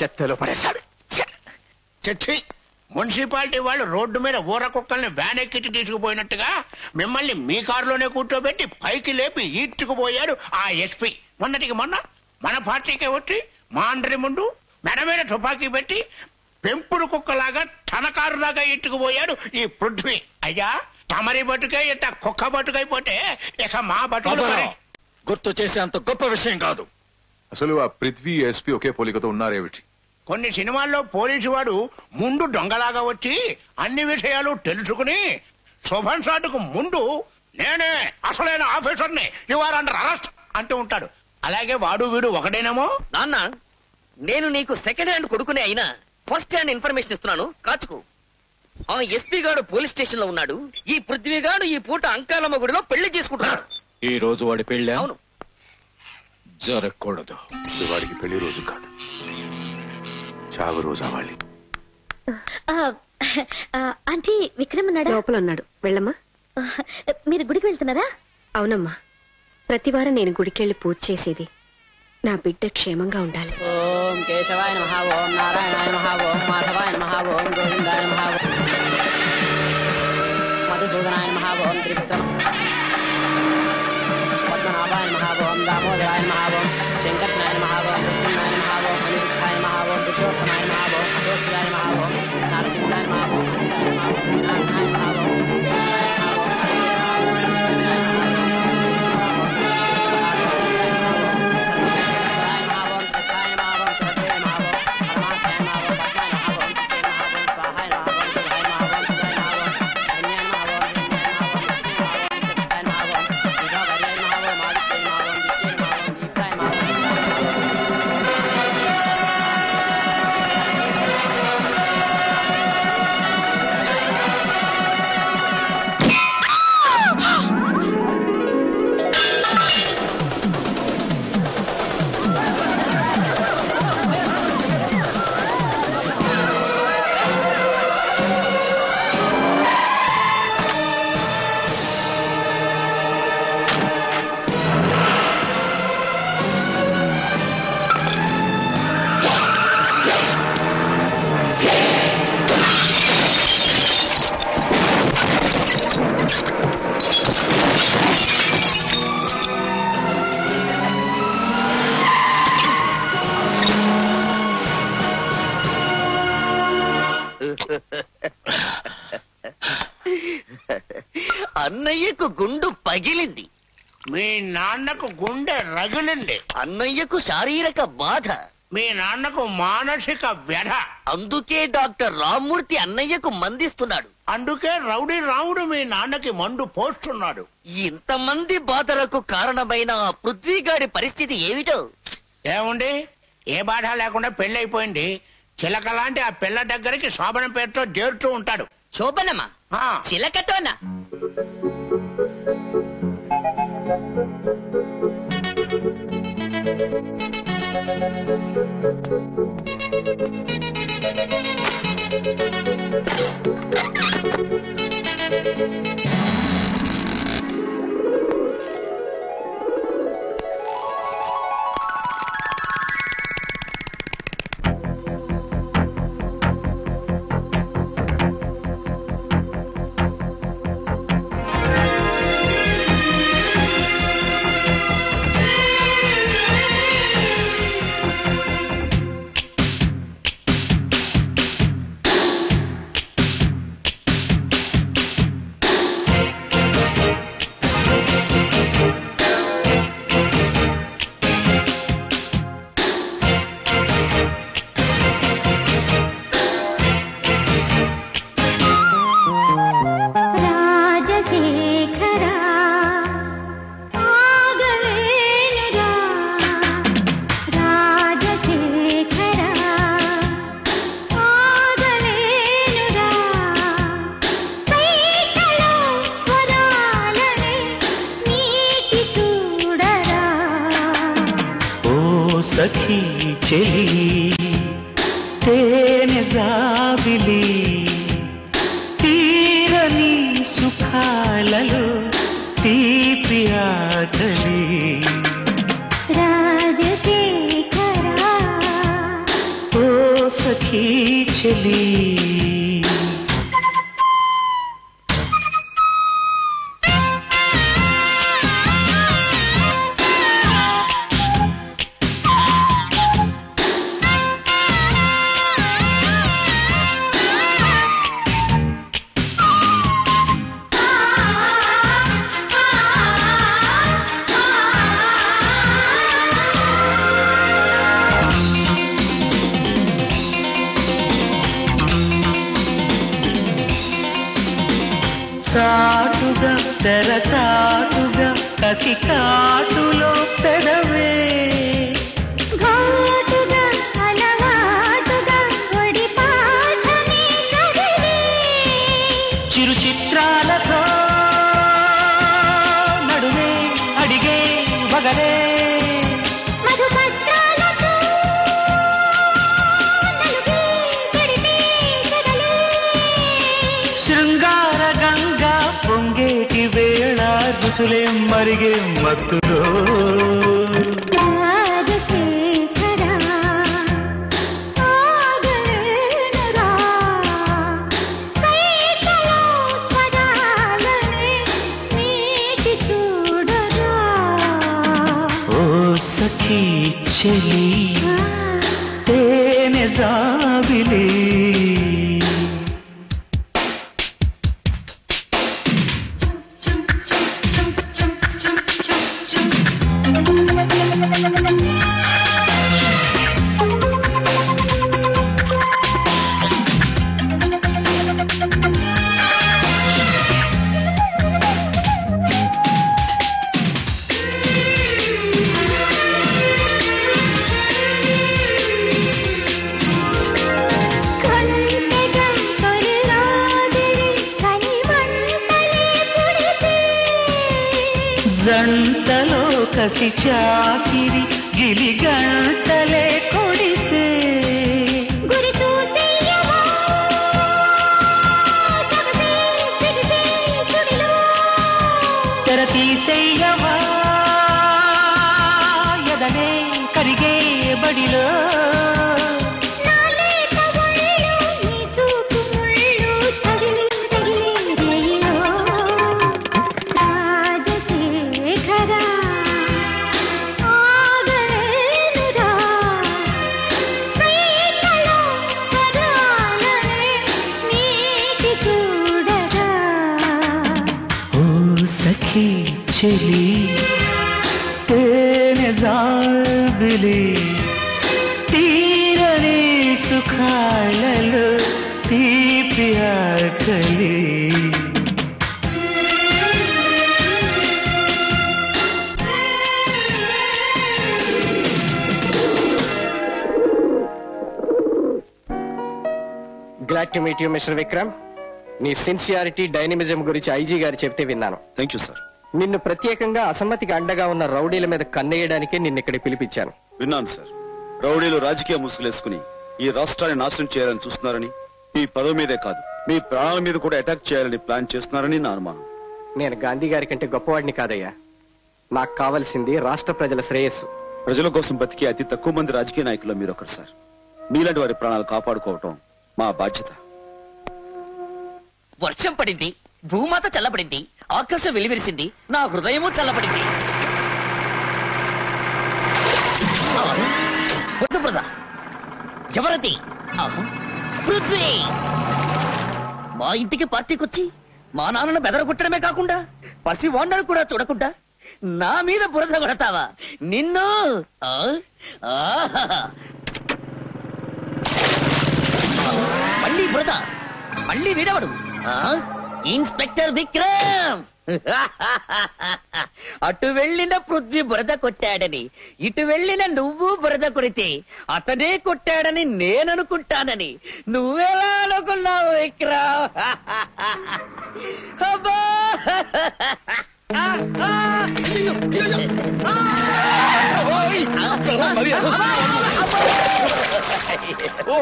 చెత్తలో పడేశాడు. చచ్చి, మున్సిపాలిటీ వాళ్ళు రోడ్డు మీద ఊర కుక్కల్ని వ్యాన్ ఎక్కిచ్చి తీసుకుపోయినట్టుగా మిమ్మల్ని మీ కారులోనే కూర్చోబెట్టి పైకి లేపి ఈడ్చుకుపోయారు ఆ ఎస్పీ. మొన్నటికి మొన్న మన పార్టీకే వచ్చి మా అందరి ముందు మెడ మీద తుపాకీ పెట్టి పెంపుడు కుక్కలాగా తన కారులాగా ఈడ్చుకుపోయాడు ఈ పృథ్వీ. అయ్యా, తమరి బటుకే ఇంత కుక్క బటుకైపోతే ఇక మా బటుకు గుర్తు చేసే అంత గొప్ప విషయం కాదు. అసలు ఆ పృథ్వీ ఎస్పీ ఒకే పోలికతో ఉన్నారేమిటి? కొన్ని సినిమాల్లో పోలీసు వాడు ముందు దొంగలాగా వచ్చి అన్ని విషయాలు తెలుసుకుని శోభన్ సాటుకు ముందు నేనే అసలైన ఆఫీసర్ని, యువర్ అండర్ అరెస్ట్ అంటూ ఉంటాడు. అలాగే వాడు వీడు ఒకడేనేమో. నాన్న, నేను నీకు సెకండ్ హ్యాండ్ కొడుకునే అయినా ఫస్ట్ హ్యాండ్ ఇన్ఫర్మేషన్ ఇస్తున్నాను, కాచుకు. ఆ ఎస్పీ గాడు పోలీస్ స్టేషన్ లో ఉన్నాడు. ఈ పృథ్వీ గాడు ఈ పూట అంకాలమ్మ గుడిలో పెళ్లి చేసుకుంటున్నాడు. ఈ రోజు వాడి పెళ్లి. అవును, జరగకూడదు. వాడికి పెళ్లి రోజు కాదు, చావు రోజు అవ్వాలి. ఆంటీ, విక్రమ్ అన్నాడు లోపల ఉన్నాడు. వెళ్ళమ్మా. మీరు గుడికి వెళ్తున్నారా? అవునమ్మా, ప్రతి వారం నేను గుడికి వెళ్ళి పూజ చేసేది నా బిడ్డ క్షేమంగా ఉండాలి. ఓం కేశవాయ నమః, ఓం నారాయణాయ నమః, ఓం మాధవాయ నమః, ఓం గోవిందాయ నమః, మధుసూదనాయ నమః, ఓం త్రివిక్రమ పద్మనాభాయ నమః, ఓం దామోదరాయ నమః, ఓం శంకరనాయ నమః, ఓం కృష్ణాయ నమః, ఓం అనిరుద్ధాయ నమః, ఓం పురుషోత్తమాయ నమః, ఓం అశోకాయ నమః, ఓం నరసింహాయ నమః, ఓం అనితాయ నమః, ఓం వినాయకాయ నమః, ఓం అన్నయ్యకు గుండు పగిలింది మీ నాన్నకు గుండె రగిలింది అన్నయ్యకు శారీరక బాధ మీ నాన్నకు మానసిక వ్యధ అందుకే డాక్టర్ రామూర్తి అన్నయ్యకు మందిస్తున్నాడు అందుకే రౌడీ రాముడు మీ నాన్నకి మందు పోస్తున్నాడు ఇంతమంది బాధలకు కారణమైన ఆ పృథ్వీగాడి పరిస్థితి ఏమిటో ఏమండి ఏ బాధ లేకుండా పెళ్ళైపోయింది చిలకలాంటి ఆ పిల్ల దగ్గరికి శోభన పేరుతో చేరుతూ ఉంటాడు శోభనమా చిలకతోనా सखी चली तेरे जाबिली तीरनी सुखालल ती प्यार कली Glad to meet you, Mister Vikram. नी sincerity, dynamism गुरी आईजी गारी चेप्ते विन्नानु. Thank you, sir. निन्नु प्रत्येकंगा असम्मतिकी अंडगा उन्न रौडील मीद कन्नेयडानिकी निन्नु इक्कडिकी पिलिपिंचानु. विन्नानु, sir. रौडीलु राजकीय मुसुगुलेसुकुनी ई राष्ट्रान्नि नाशनं चेयाలని चूस्तुन्नारनि ई पदवि मीदे कादु मी प्राणाल मीद कूडा अटाक चेयाలని प्लान चेस्तुन्नारनि ना अनुमानं. नेनु गांधी गारी कंटे गोप्पवाडिनि कादय्या. नाकु कावाल्सिंदी राष्ट्र प्रजल श्रेयस्सु. प्रजल कोसं बतिके अति तक्कुव मंदि राजकीय नायकुल्लो मीरु ओकरु, sir. मीलांटि वारि प्राणालु कापाडुकोवडं वर्षं पड़िंदी भूमाता चल्ल पड़िंदी आकाशं वेलिविरिसिंदी ना हृदयमू चल्ल पड़िंदी जबरती पृथ्वी मा इंटिकी पार्टीकोच्ची मा नान्ननु बेदरगोट्टडमे काकुंडा पसिवाण्णनु कूडा चूडकुंडा ना मीद बुरद कोडतावा निन्नु मल्ली बुरदा मल्ली वीडवडु इन्स्पेक्टर विक्रम अटु वेल्लिन पृथ्वी बुरद कोट्टाडनी इटु वेल्लिन नुव्वु बुरद कोडिते अतने कोट्टाडनी नेनु अनुकुंटाननी नुव्वेला अनुकुन्नावु विक्रम अब्बा ओ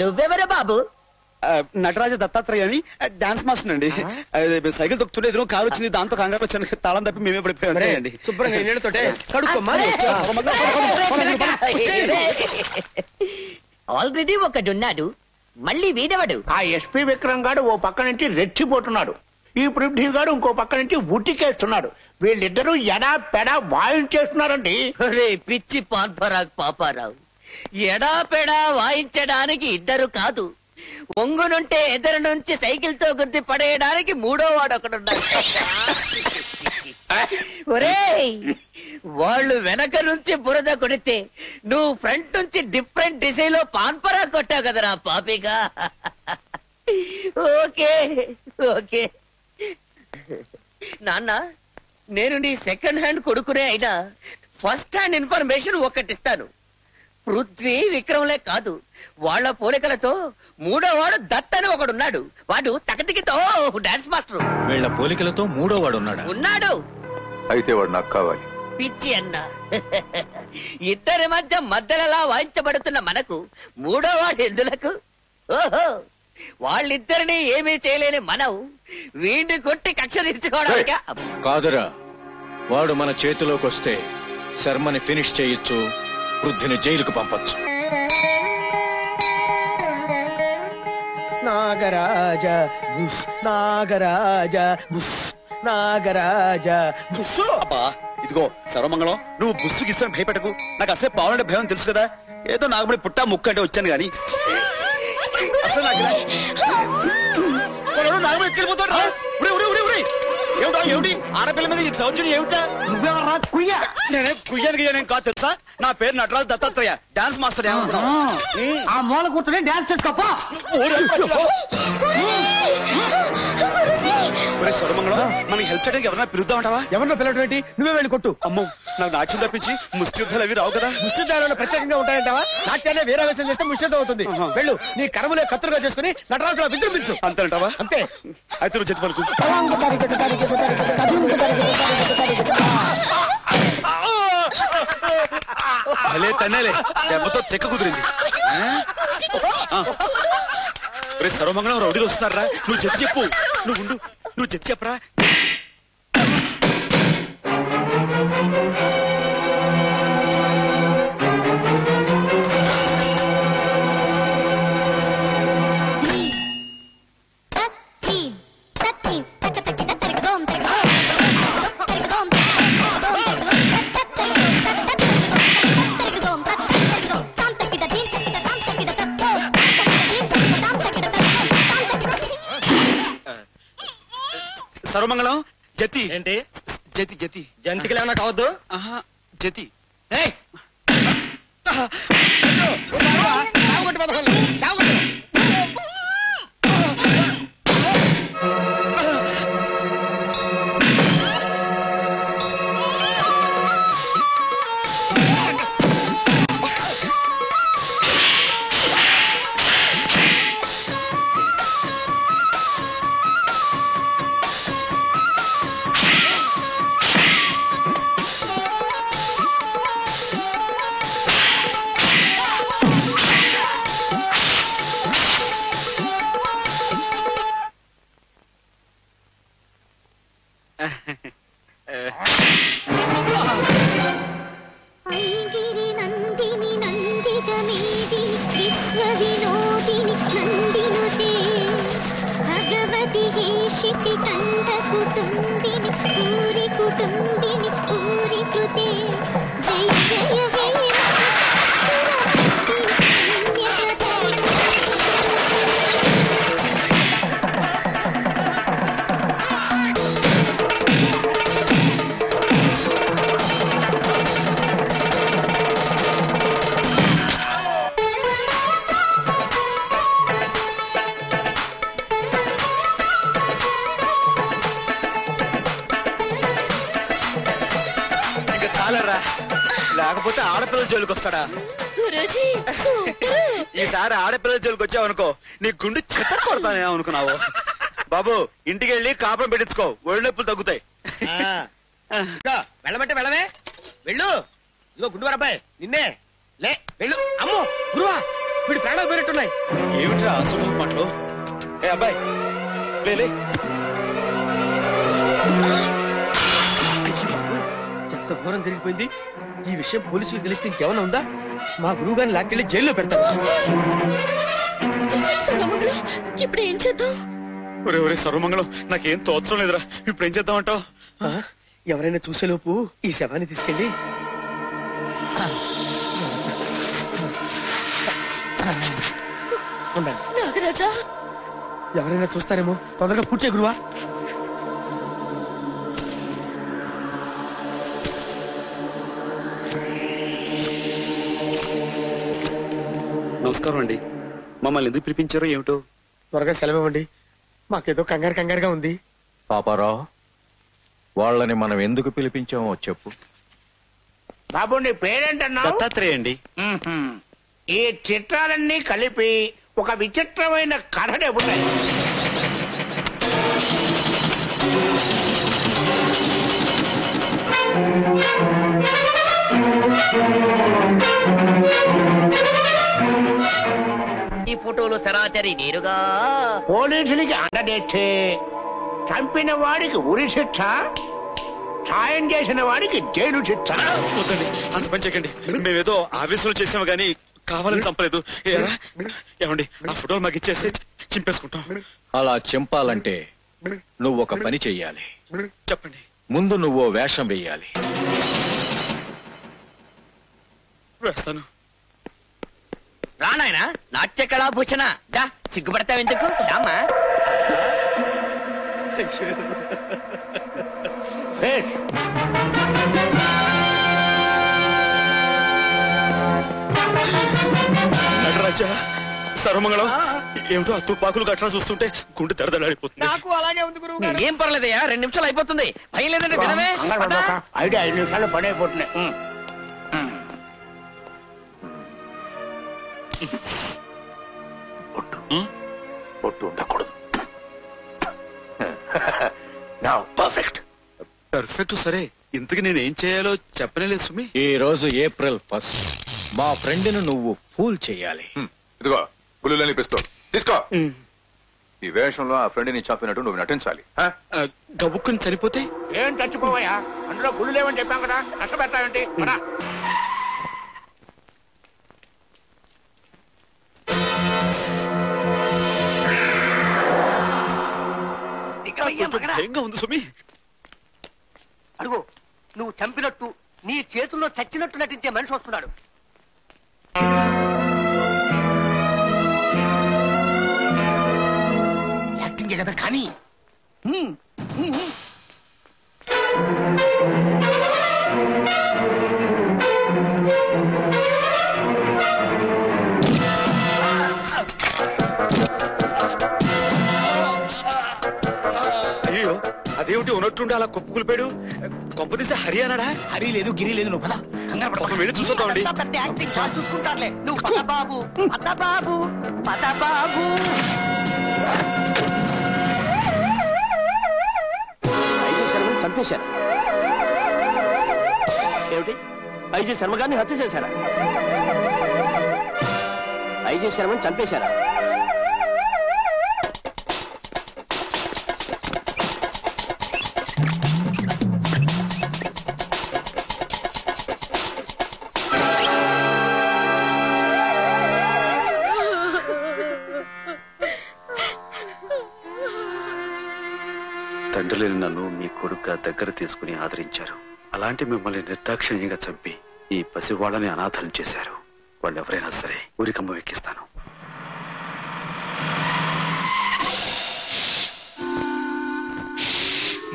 నువ్వెవరు బాబు నటరాజ దత్తాత్రేయని డాన్స్ మాస్టర్ అండి సైకిల్ తొక్కుతుంటే ఎదురు కారు వచ్చింది దాంతో కంగారు వచ్చాను తాళం తప్పి మేమే పడిపోయాం శుభ్రంగా నీళ్ళతోటే కడుక్కోమ్మా ఆల్రెడీ ఒకడు ఉన్నాడు మళ్ళీ వీడవడు ఆ ఎస్పీ విక్రమ్ గాడు ఓ పక్క నుంచి రెచ్చిపోతున్నాడు ఈ పృథ్వీ గాడు ఇంకో పక్క నుంచి ఉటికేస్తున్నాడు వీళ్ళిద్దరూ ఎడా పెడా వాయించేస్తున్నారండి పిచ్చి పార్పరాకు పాపారావు ఎడా పెడా వాయించడానికి ఇద్దరు కాదు ఒంగునుంటే ఎదరు నుంచి సైకిల్ తో గుద్ది పడేయడానికి మూడో వాడు ఒకడున్నాడు ఒరేయ్ వాళ్ళు వెనక నుంచి బురద కొడితే నువ్వు ఫ్రంట్ నుంచి డిఫరెంట్ డిజైన్ లో పాన్పరా కొట్టావు కదరా పాపిగా ఓకే ఓకే నాన్న నేను నీ సెకండ్ హ్యాండ్ కొడుకునే అయినా ఫస్ట్ హ్యాండ్ ఇన్ఫర్మేషన్ ఒకటిస్తాను పృథ్వీ విక్రమలే కాదు వాళ్ళ పోలికలతో మూడో వాడు దత్ అని ఒకడున్నాడు వాడు తకటికితో డాన్స్ మాస్టర్ వీళ్ళ పోలికలతో మూడో వాడు ఉన్నాడు ఉన్నాడు అయితే వాడు నాకు కావాలి పిచ్చి అన్న ఇద్దరి మధ్య మధ్యలలా వాయించబడుతున్న మనకు మూడో వాడు ఎందులకు ఓహో వాళ్ళిద్దరిని ఏమీ చేయలేని మనం వీడిని కొట్టి కక్ష తీర్చుకోవడానికి కాదురా వాడు మన చేతిలోకి వస్తే శర్మని ఫినిష్ చేయొచ్చు వృద్ధిని జైలుకు పంపొచ్చు నాగరాజ బుస్ నాగరాజ బుస్ నాగరాజ బుస్సు అబ్బా ఇదిగో సర్వమంగళం నువ్వు బుస్సు గిస్సని భయపెట్టకు నాకు అసలు పావులంటే భయం తెలుసు కదా ఏదో నాగమణి పుట్టా ముక్క అంటే వచ్చాను గాని అసలు నాగమణి ఎత్తుకెళ్ళిపోతాడు ఏమిటా ఏమిటి ఆడపిల్ల మీద ఈ దౌర్జన్యం ఏమిటా నువ్వెవరా కుయ్య నేనే కుయ్యను గియ్యనేం కాదు తెలుసా నా పేరు నటరాజ్ దత్తాత్రేయ డాన్స్ మాస్టర్ ఆ మూల కూర్చొని డాన్స్ చేసుకోపో మనం హెల్ప్ చేయడానికి ఎవరైనా పిలుద్దామంటావా ఎవరినో పిల్లడం ఏంటి నువ్వే వెళ్ళి కొట్టు అమ్మో నాకు నాట్యం తప్పించి ముష్టియుద్ధాలు అవి రావు కదా ముష్టియుద్ధాలు ప్రత్యేకంగా ఉంటాయంటావా నాట్యాలే వీరావేశం చేస్తే ముష్టియుద్ధం అవుతుంది వెళ్ళు నీ కర్మలే కత్తులుగా చేసుకుని నటరాజులా విజృంభించు అంతేంటావా అంతే అయితే నువ్వు చేతి పలుకు భలే తన్నేలే దెబ్బతో తెక్క కుదిరింది రేపు సర్వమంగళం రౌడీలు వస్తున్నారా నువ్వు జతి చెప్పు నువ్వు నువ్వు జతి చెప్పరా సర్వమంగళం జతి ఏంటి జతి జతి జంటికి లేవనా కావద్దు ఆహా జతి ఏయ్ అదో సర్వ కావగొట్టు పదకల్లు కావగొట్టు బాబు ఇంటికి వెళ్ళి కాపురం పెట్టించుకో ఒళ్ళు నొప్పులు తగ్గుతాయి వెళ్ళమంటే వెళ్ళవే వెళ్ళు ఇదిగో గుండువారు అబ్బాయి నిన్నే లే వెళ్ళు అమ్మో గురువా వీడి ప్రాణాలు పోయినట్టున్నాయి ఏమిట్రా అశుభం మాటలు ఏ అబ్బాయి లేలే ఎంత ఘోరం జరిగిపోయింది ఈ విషయం పోలీసులు తెలిస్తే ఇంకేమైనా ఉందా మా గురువు గారిని లాక్కెళ్ళి జైల్లో పెడతాను ఇప్పుడు ఏం చేద్దాం ఒరే ఒరే సర్వమంగళం నాకేం తోచడం లేదురా ఇప్పుడు ఏం చేద్దామంటావు ఎవరైనా చూసేలోపు ఈ శవాన్ని తీసుకెళ్ళి నాగరాజా ఎవరైనా చూస్తారేమో తొందరగా పూడ్చే గురువా నమస్కారం అండి మమ్మల్ని ఎందుకు పిలిపించారో ఏమిటో త్వరగా సెలవివ్వండి మాకేదో కంగారు కంగారుగా ఉంది పాపారావు వాళ్ళని మనం ఎందుకు పిలిపించామో చెప్పు బాబు నీ పేరేంటన్నా దత్తాత్రేయ అండి ఈ చిత్రాలన్నీ కలిపి ఒక విచిత్రమైన కథ చెబుతాయి ఫోటోలు సరాచరి నేరుగా పోలీసులకి అండదేస్తే చంపిన వాడికి ఉరి శిక్ష సాయం చేసిన వాడికి జైలు శిక్ష అంత పని చేయకండి మేమేదో ఆవేశంలో చేసాము కానీ కావాలని చంపలేదు ఏమండి ఆ ఫోటోలు మాకు ఇచ్చేస్తే చింపేసుకుంటాం అలా చింపాలంటే నువ్వు ఒక పని చెయ్యాలి చెప్పండి ముందు నువ్వు వేషం వేయాలి వేస్తాను రానాయన నాట్య కళాభూషణ దా సిగ్గుపడతావు ఎందుకు రామా నటరాజా సర్వమంగళం ఏమిటో ఆ తుపాకులు గట్రా చూస్తుంటే గుండె దడదడలాడిపోతుంది నాకు అలాగే ఉంది గురువు గారు ఏం పర్లేదయ్యా రెండు నిమిషాలు అయిపోతుంది భయం లేదంటే దినమే ఐదు ఐదు నిమిషాలు పని అయిపోతున్నాయి బొట్టు బొట్టు ఉండకూడదు నా పర్ఫెక్ట్ పర్ఫెక్ట్ సరే ఇంతకు నేనేం చేయాలో చెప్పలేదు సుమి ఈ రోజు ఏప్రిల్ ఫస్ట్ మా ఫ్రెండ్ను నువ్వు ఫూల్ చేయాలి ఇదిగో పులులని పిస్తావు తీసుకో ఈ వేషంలో ఆ ఫ్రెండ్ని చంపినట్టు నువ్వు నటించాలి గబుక్కుని చనిపోతే ఏం చచ్చిపోవయ్యా అందులో గుళ్ళులేవని చెప్పాం కదా నష్టపెట్టావేంటి అడుగు నువ్వు చంపినట్టు నీ చేతుల్లో చచ్చినట్టు నటించే మనిషి వస్తున్నాడు యాక్టింగే కదా కానీ కట్టుండి అలా కొప్పుకులిపాడు కొంపదీస్తే హరి అన్నాడా? హరి లేదు గిరి లేదు నువ్వు పద కంగారు పడకు వెళ్ళి చూస్తావండి. పెద్ద యాక్టింగ్ చార్జ్ చూసుకుంటారులే నువ్వు పద బాబు పద బాబు పద బాబు. ఐజీ శర్మను చంపేశారు ఏమిటి? ఐజీ శర్మ గారిని హత్య చేశారా? ఐజీ శర్మను చంపేశారా? తండ్రి లేని నన్ను మీ కొడుక దగ్గర తీసుకుని ఆదరించారు. అలాంటి మిమ్మల్ని నిర్దాక్షిణ్యంగా చంపి ఈ పసివాళ్ళని అనాథలు చేశారు. వాళ్ళు ఎవరైనా సరే ఊరికమ్మ ఎక్కిస్తాను.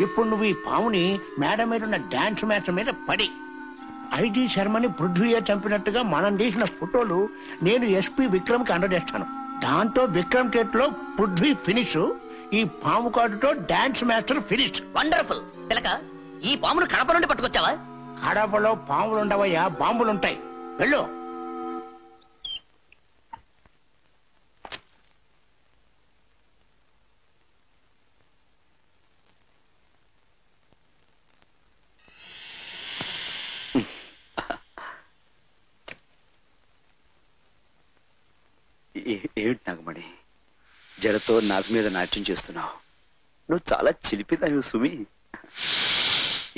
ఇప్పుడు నువ్వు ఈ పాముని మేడ మీద ఉన్న డాన్స్ మ్యాచ్ మీద పడి ఐజీ శర్మని పృథ్వీయే చంపినట్టుగా మనం తీసిన ఫోటోలు నేను ఎస్పీ విక్రమ్కి అందజేస్తాను. దాంతో విక్రమ్ చేతిలో పృథ్వీ ఫినిష్, ఈ పాము కాటుతో డాన్స్ మాస్టర్ ఫినిష్. వండర్ఫుల్ పిలక, ఈ పామును కడప నుండి పట్టుకొచ్చావా? కడపలో పాములుండవయ్యా, బాంబులుంటాయి. వెళ్ళు. ఏమిటి నాగమణి, జడతో నాకు మీద నాట్యం చేస్తున్నావు? నువ్వు చాలా చిలిపిదావు సుమి.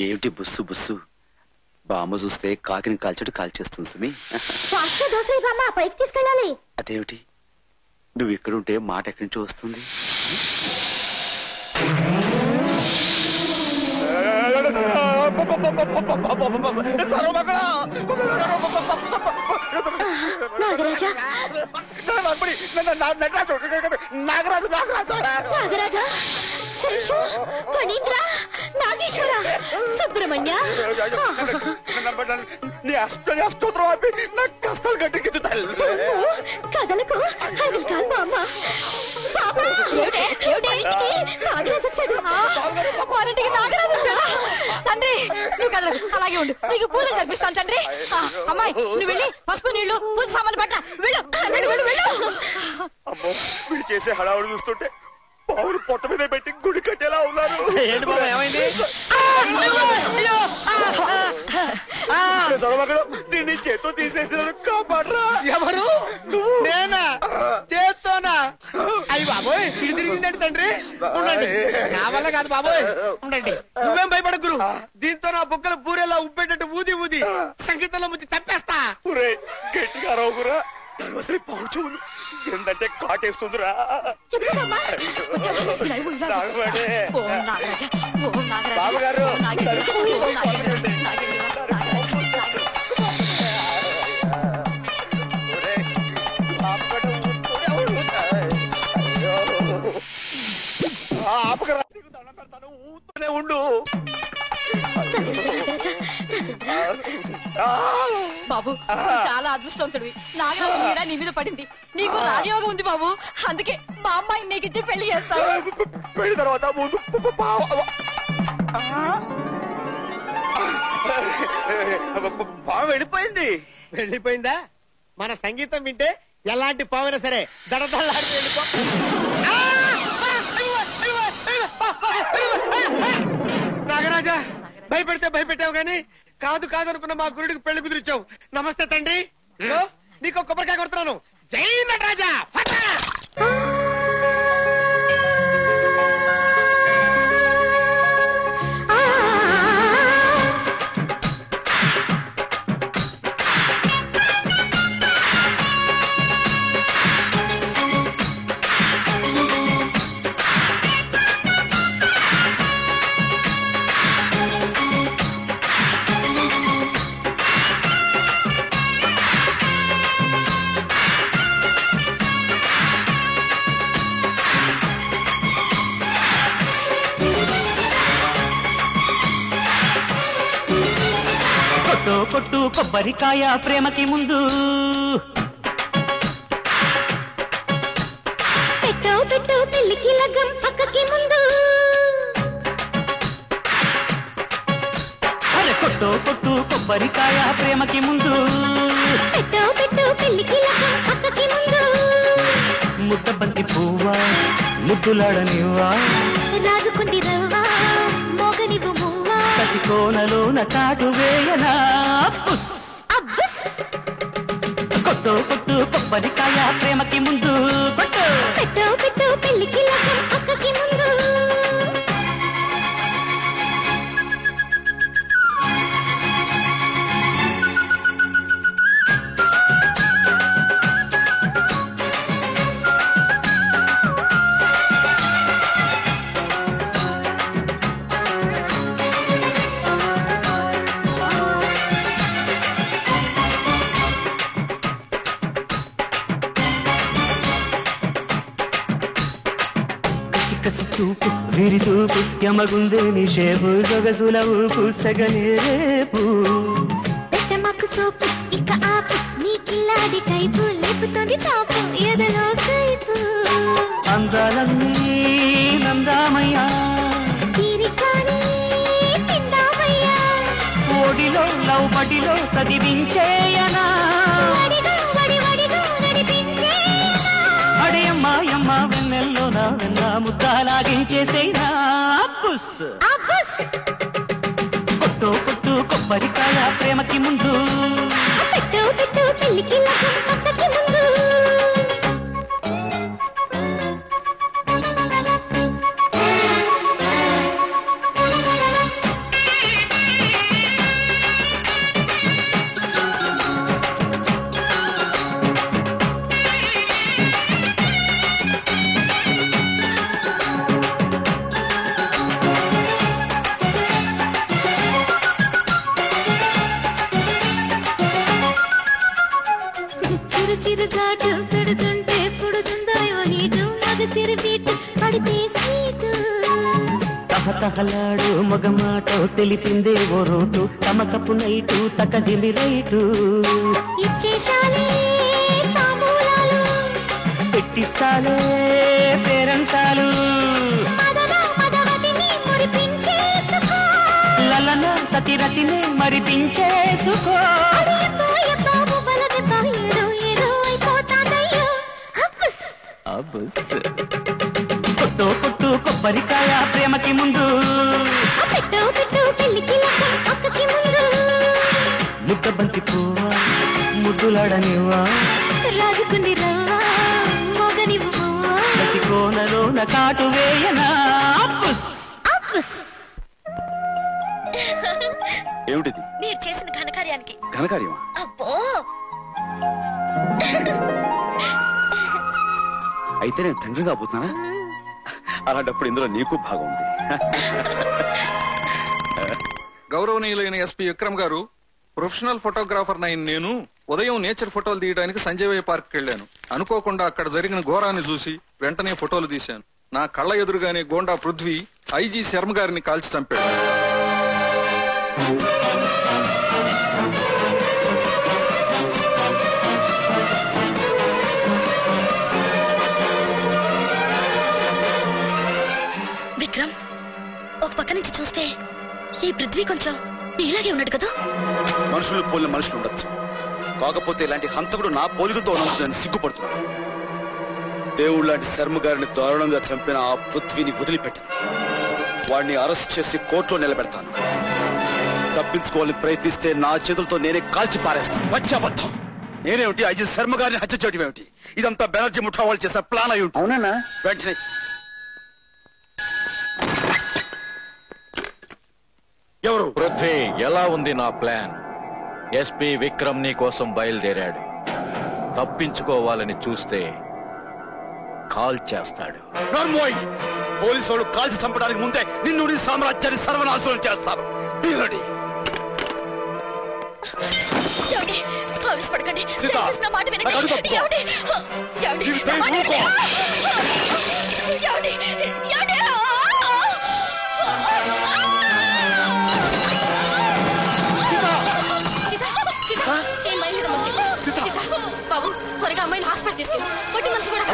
ఏమిటి బుస్సు బుస్సు? బామ్మ చూస్తే కాకిని కాల్చడు కాల్చేస్తుంది సుమి. అదేమిటి, నువ్వు ఇక్కడుంటే మాట ఎక్కడి నుంచి వస్తుంది? సుబ్రహ్మణ్య, నీ అష్టని అష్టోత్తరం ఆపి నా కష్టాలు గడ్డెక్కింది తల్లి. కథలకు అది కాదు బామ్మ. తండ్రి నువ్వు కదల, అలాగే ఉండు. నీకు పూజలు కనిపిస్తాను తండ్రి. అమ్మాయి నువ్వు వెళ్ళి పసుపు నీళ్లు పూజ సామాన్లు పట్ల వెళ్ళు. అమ్మో, వీళ్ళు చేసే హడావుడు చూస్తుంటే పావులు పొట్ట మీద పెట్టి గుడి కట్టేలా ఉన్నారు. ఏంటి బాబా ఏమైంది? దీన్ని చేత్తో తీసేసిన కాపాడరా. ఎవరు నేనా? చేత్తోనా? అయ్యి బాబోయ్, ఇది తిరిగిందండి తండ్రి. ఉండండి, నా వల్ల కాదు బాబోయ్, ఉండండి. నువ్వేం భయపడకు గురు, దీంతో నా బుక్కలు పూరేలా ఉబ్బేటట్టు ఊది ఊది సంగీతంలో ముంచి చంపేస్తా. ఊరే గట్టిగా రావురా, దానివసరి పావు చూడు ఏంటంటే కాటేస్తుందిరా. బాబుగారు ఆపకరా, దండం పెడతాను. ఊతూనే ఉండు బాబు, చాలా అదృష్టవంతుడివి. నాగరాజు మీద నీ మీద పడింది, నీకు రాజయోగం ఉంది బాబు. అందుకే మా అమ్మాయి నీకు ఇచ్చి పెళ్లి చేస్తాను. పెళ్లి తర్వాత పాము వెళ్ళిపోయింది. వెళ్ళిపోయిందా? మన సంగీతం వింటే ఎలాంటి పామైనా సరే దడదలాడి వెళ్ళిపో. నాగరాజా, భయపెడితే భయపెట్టావు గాని కాదు కాదు అనుకున్న మా గురుడికి పెళ్లి కుదిరిచ్చావు. నమస్తే తండ్రి, నీకు కొబ్బరికాయ కొడుతున్నాను. జై నటరాజా. కొట్టు కొబ్బరికాయ ప్రేమకి ముందు పెట్టు పెట్టు పెళ్ళికి లగ్గం పక్కకి ముందు పెట్టో కొట్టు కొబ్బరికాయ ప్రేమకి ముందు పెట్టో పెట్టో పెళ్ళికి లగా అక్కకి ముందు ముద్ద బంతి పువ్వా ముద్దులాడనివ్వా నాదుకుంది రవ్వా మోగనివ్వు మువ్వా కసికోనలోన కాటు వేయనా పుస్ అబ్బస్ కొట్టు కొట్టు కొబ్బరికాయ ప్రేమకి ముందు కొట్టు పెట్టో పెట్టో పెళ్ళికి లగా అక్కకి ముందు విరితూపు యమగుందే నీ షేపు సొగసుల ఊపు సగనే రేపు పెట్టమకు సోపు ఇక ఆపు నీ కిల్లాడి టైపు లేపుతోంది తాపు ఎదలో కైపు అందాలన్నీ నందామయ్యా తీరికాని తిందామయ్యా ఓడిలో లవ్ బడిలో చదివించేయనా మాయమ్మ వెన్నెల్లో నా వెన్న ముద్దాలాగించేసేనా పుస్ కొట్టు కొట్టు కొబ్బరికాయ ప్రేమకి ముందు పెట్టు పెట్టు పెళ్ళికి లగం అక్కకి ముందు తహతహలాడు మగమాటో తెలిపిందే ఓ రోటు తమకపు నైటు తకదిలి రైటు ఇచ్చేశాలే తాంబూలాలు పెట్టిస్తాలే పేరంటాలు లలన సతిరతిని మరిపించేసుకో కొట్టు కొట్టు కొబ్బరికాయ ప్రేమకి ముందు పెట్టు పెట్టు పెళ్ళికి లగం అక్కకి ముందు ముద్ద బంతి పువ్వా ముద్దులాడనివ్వా రాజుకుంది రవ్వా మోగనివ్వు మువ్వా కసికోనలో నా కాటు వేయనా పుస్ అపుస్. ఏమిటిది మీరు చేసిన ఘనకార్యానికి? ఘనకార్యమా? అబ్బో అయితే నేను తండ్రి కాబోతున్నానా? అలాంటప్పుడు ఇందులో నీకు భాగం ఉంది. గౌరవనీయులైన ఎస్పీ విక్రమ్ గారు, ప్రొఫెషనల్ ఫోటోగ్రాఫర్ నైన్ నేను ఉదయం నేచర్ ఫోటోలు తీయడానికి సంజయ్ పార్క్ వెళ్ళాను. అనుకోకుండా అక్కడ జరిగిన ఘోరాన్ని చూసి వెంటనే ఫోటోలు తీశాను. నా కళ్ళ ఎదురుగానే గోండా పృథ్వీ ఐజీ శర్మ గారిని కాల్చి చంపాడు. పక్క నుంచి చూస్తే ఈ పృథ్వీ కొంచెం నీలాగే ఉన్నాడు కదా. మనుషులు పోలిన మనుషులు ఉండొచ్చు, కాకపోతే ఇలాంటి హంతకుడు నా పోలికతో ఉండొచ్చు. సిగ్గుపడుతున్నాను. దేవుడు లాంటి శర్మ గారిని దారుణంగా చంపిన ఆ పృథ్వీని వదిలిపెట్టాను. వాడిని అరెస్ట్ చేసి కోర్టులో నిలబెడతాను. తప్పించుకోవాలని ప్రయత్నిస్తే నా చేతులతో నేనే కాల్చి పారేస్తాను. వచ్చే అబద్ధం నేనేమిటి? ఐజీ శర్మ గారిని హత్య చేయడం ఏమిటి? ఇదంతా బెనర్జీ ముఠా వాళ్ళు చేసిన ప్లాన్ అయి ఉంటుంది. అవునా? వెంటనే ఎవరు? పృథ్వీ, ఎలా ఉంది నా ప్లాన్? ఎస్పీ విక్రమ్ నీ కోసం బయలుదేరాడు. తప్పించుకోవాలని చూస్తే కాల్ చేస్తాడు. పోలీసు వాళ్ళు కాల్చి చంపడానికి ముందే నిన్ను నీ సామ్రాజ్యాన్ని సర్వనాశనం చేస్తారు. త్వరగా అమ్మాయిని హాస్పిటల్ తీసుకు. కొట్టి మనిషి కూడా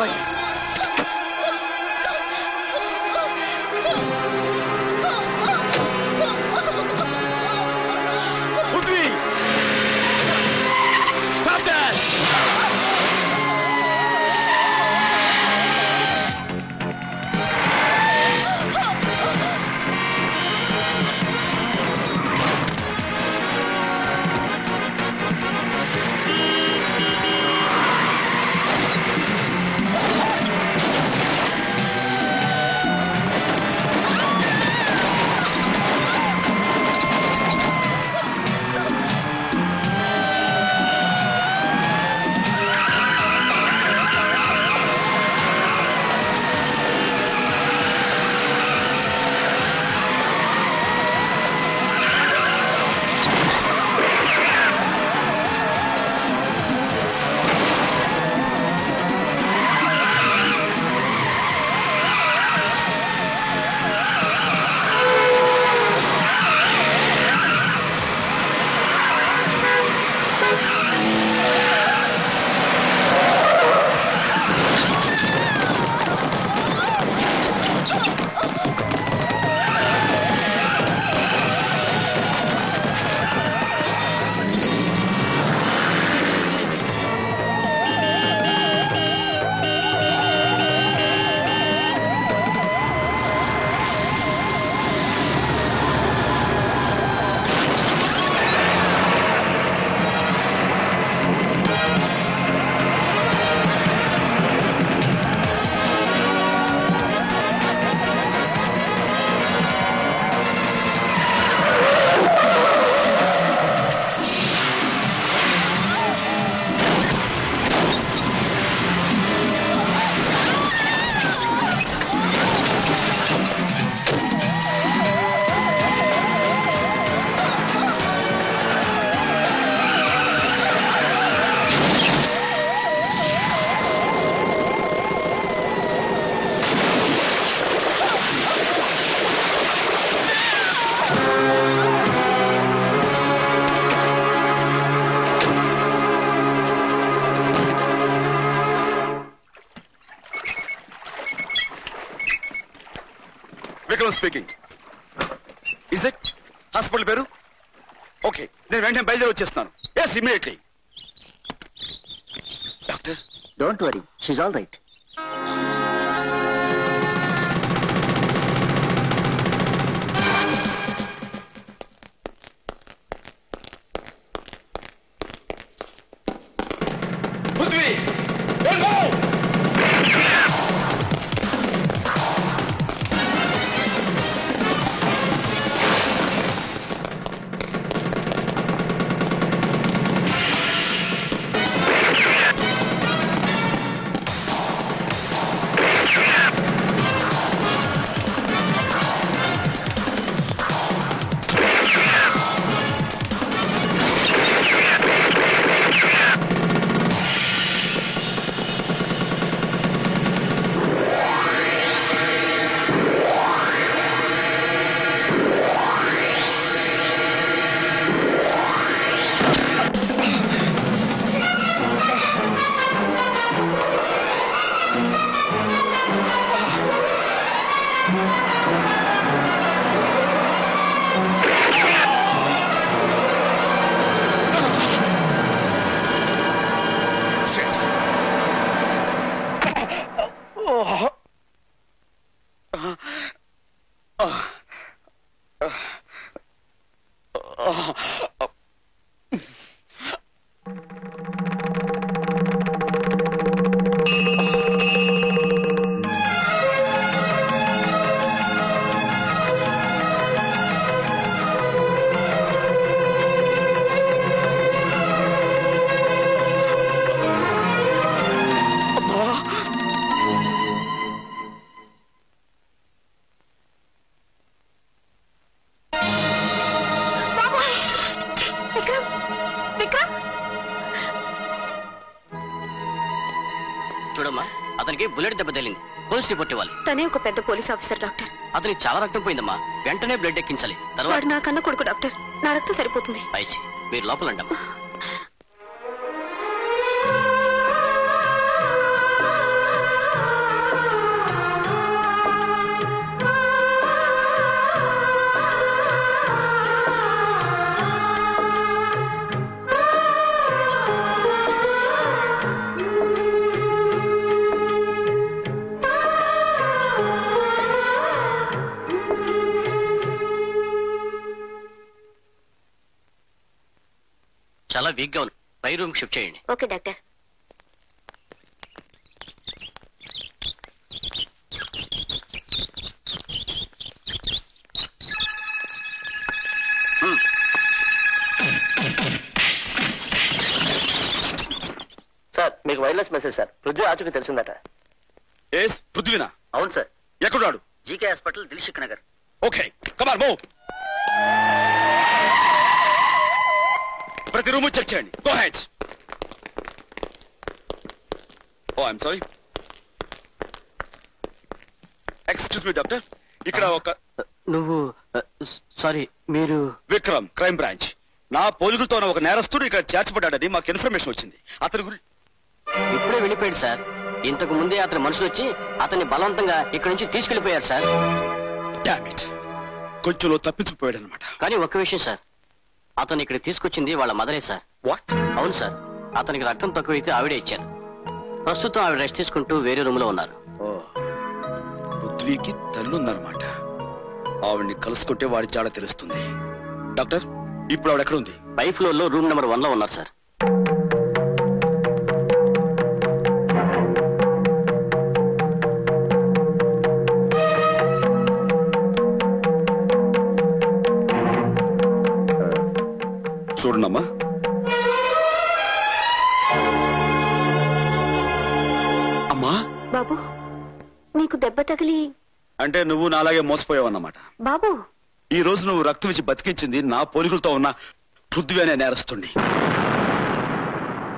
Abdul speaking. Is it hospital peru? Okay. Then when time bail chestanu. Yes, immediately. Doctor, don't worry. She's all right. Okay doctor sir मेरे वायरलेस मैसेज सर रुद्र आ चुके తెలిసిందట ఎస్ పృథ్వీనా అవును సార్ ఎక్కడున్నాడు GK hospital దిల్షిక్ నగర్ okay come on move ప్రతి room check చేయండి go ahead Oh, I'm sorry. Excuse me, doctor. Ikkada oka nuvu sorry meeru Vikram crime branch na polugultona oka nerastudu ikkada charchapadaadani maaku information ochindi atanu guri ippure velipayadu sir intaku munde atanu manusulu vachi atani balantanga ikkada nunchi teesukelipoyaru sir damn it konchulo tappinchupoyadu annamata kani oka vishayam sir atanu ikkada teesukochindi vaalla madare sir what avunu sir ataniki raktham takku ayithe avide icharu ప్రస్తుతం ఆవిడ rest తీసుకుంటూ వేరే room లో ఉన్నారు పృథ్వీకి తల్లుందనమాట ఆవిడ్ని కలుసుకుంటే వాడి జాడ తెలుస్తుంది డాక్టర్ ఇప్పుడు ఆవిడ ఎక్కడ ఉంది పై ఫ్లోర్ లో రూమ్ నెంబర్ వన్ లో ఉన్నారు సార్ చూడనమ్మా బాబు నీకు దెబ్బ తగిలి అంటే నువ్వు నాలాగే మోసపోయావన్నమాట బాబు ఈ రోజు నువ్వు రక్తం ఇచ్చి బతికించింది నా పోలికలతో ఉన్న పృథ్వీ అనే నేరస్తుణ్ణి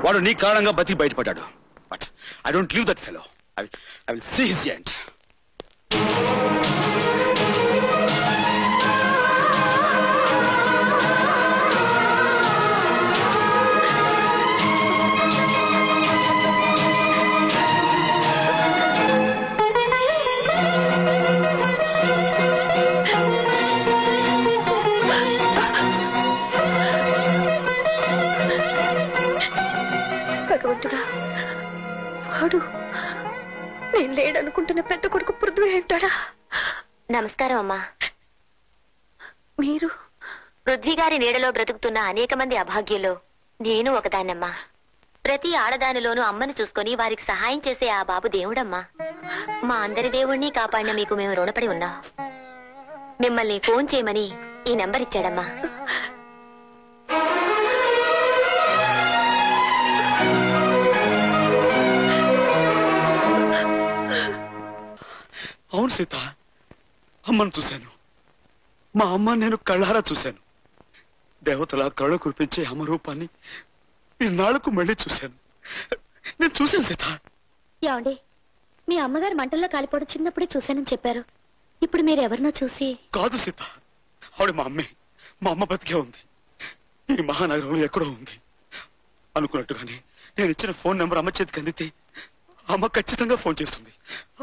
వాడు నీ కారణంగా బతికి బయటపడ్డాడు but I don't leave that fellow I will I will see his end Thank you. భగవంతుడా వాడు నేను లేడనుకుంటున్న పెద్ద కొడుకు పృథ్వీ అంటాడా? నమస్కారం అమ్మా. మీరు పృథ్వీ గారి నీడలో బ్రతుకుతున్న అనేక మంది అభాగ్యులు నేను ఒకదాన్నమ్మా. ప్రతి ఆడదానిలోనూ అమ్మను చూసుకొని వారికి సహాయం చేసే ఆ బాబు దేవుడమ్మా. మా అందరి దేవుణ్ణి కాపాడిన మీకు మేము రుణపడి ఉన్నాం. మిమ్మల్ని ఫోన్ చేయమని ఈ నంబర్ ఇచ్చాడమ్మా. అవును సీత, అమ్మను చూశాను. మా అమ్మ నేను కళ్ళారా చూశాను. దేవతల కళ్ళు కురిపించే అమ్మ రూపాన్ని ఇన్నాళ్లకు మళ్ళీ చూశాను. నేను చూశాను సీత. ఏమండి, మీ అమ్మగారు మంటల్లో కాలిపోవడం చిన్నప్పుడే చూశానని చెప్పారు. ఇప్పుడు మీరు ఎవరినో చూసి? కాదు సీత, ఆవిడ మా అమ్మే. మా అమ్మ బతికే ఉంది. ఈ మహానగరంలో ఎక్కడో ఉంది. అనుకున్నట్టుగానే నేను ఇచ్చిన ఫోన్ నెంబర్ అమ్మ చేతికి అందితే అమ్మ ఖచ్చితంగా ఫోన్ చేస్తుంది.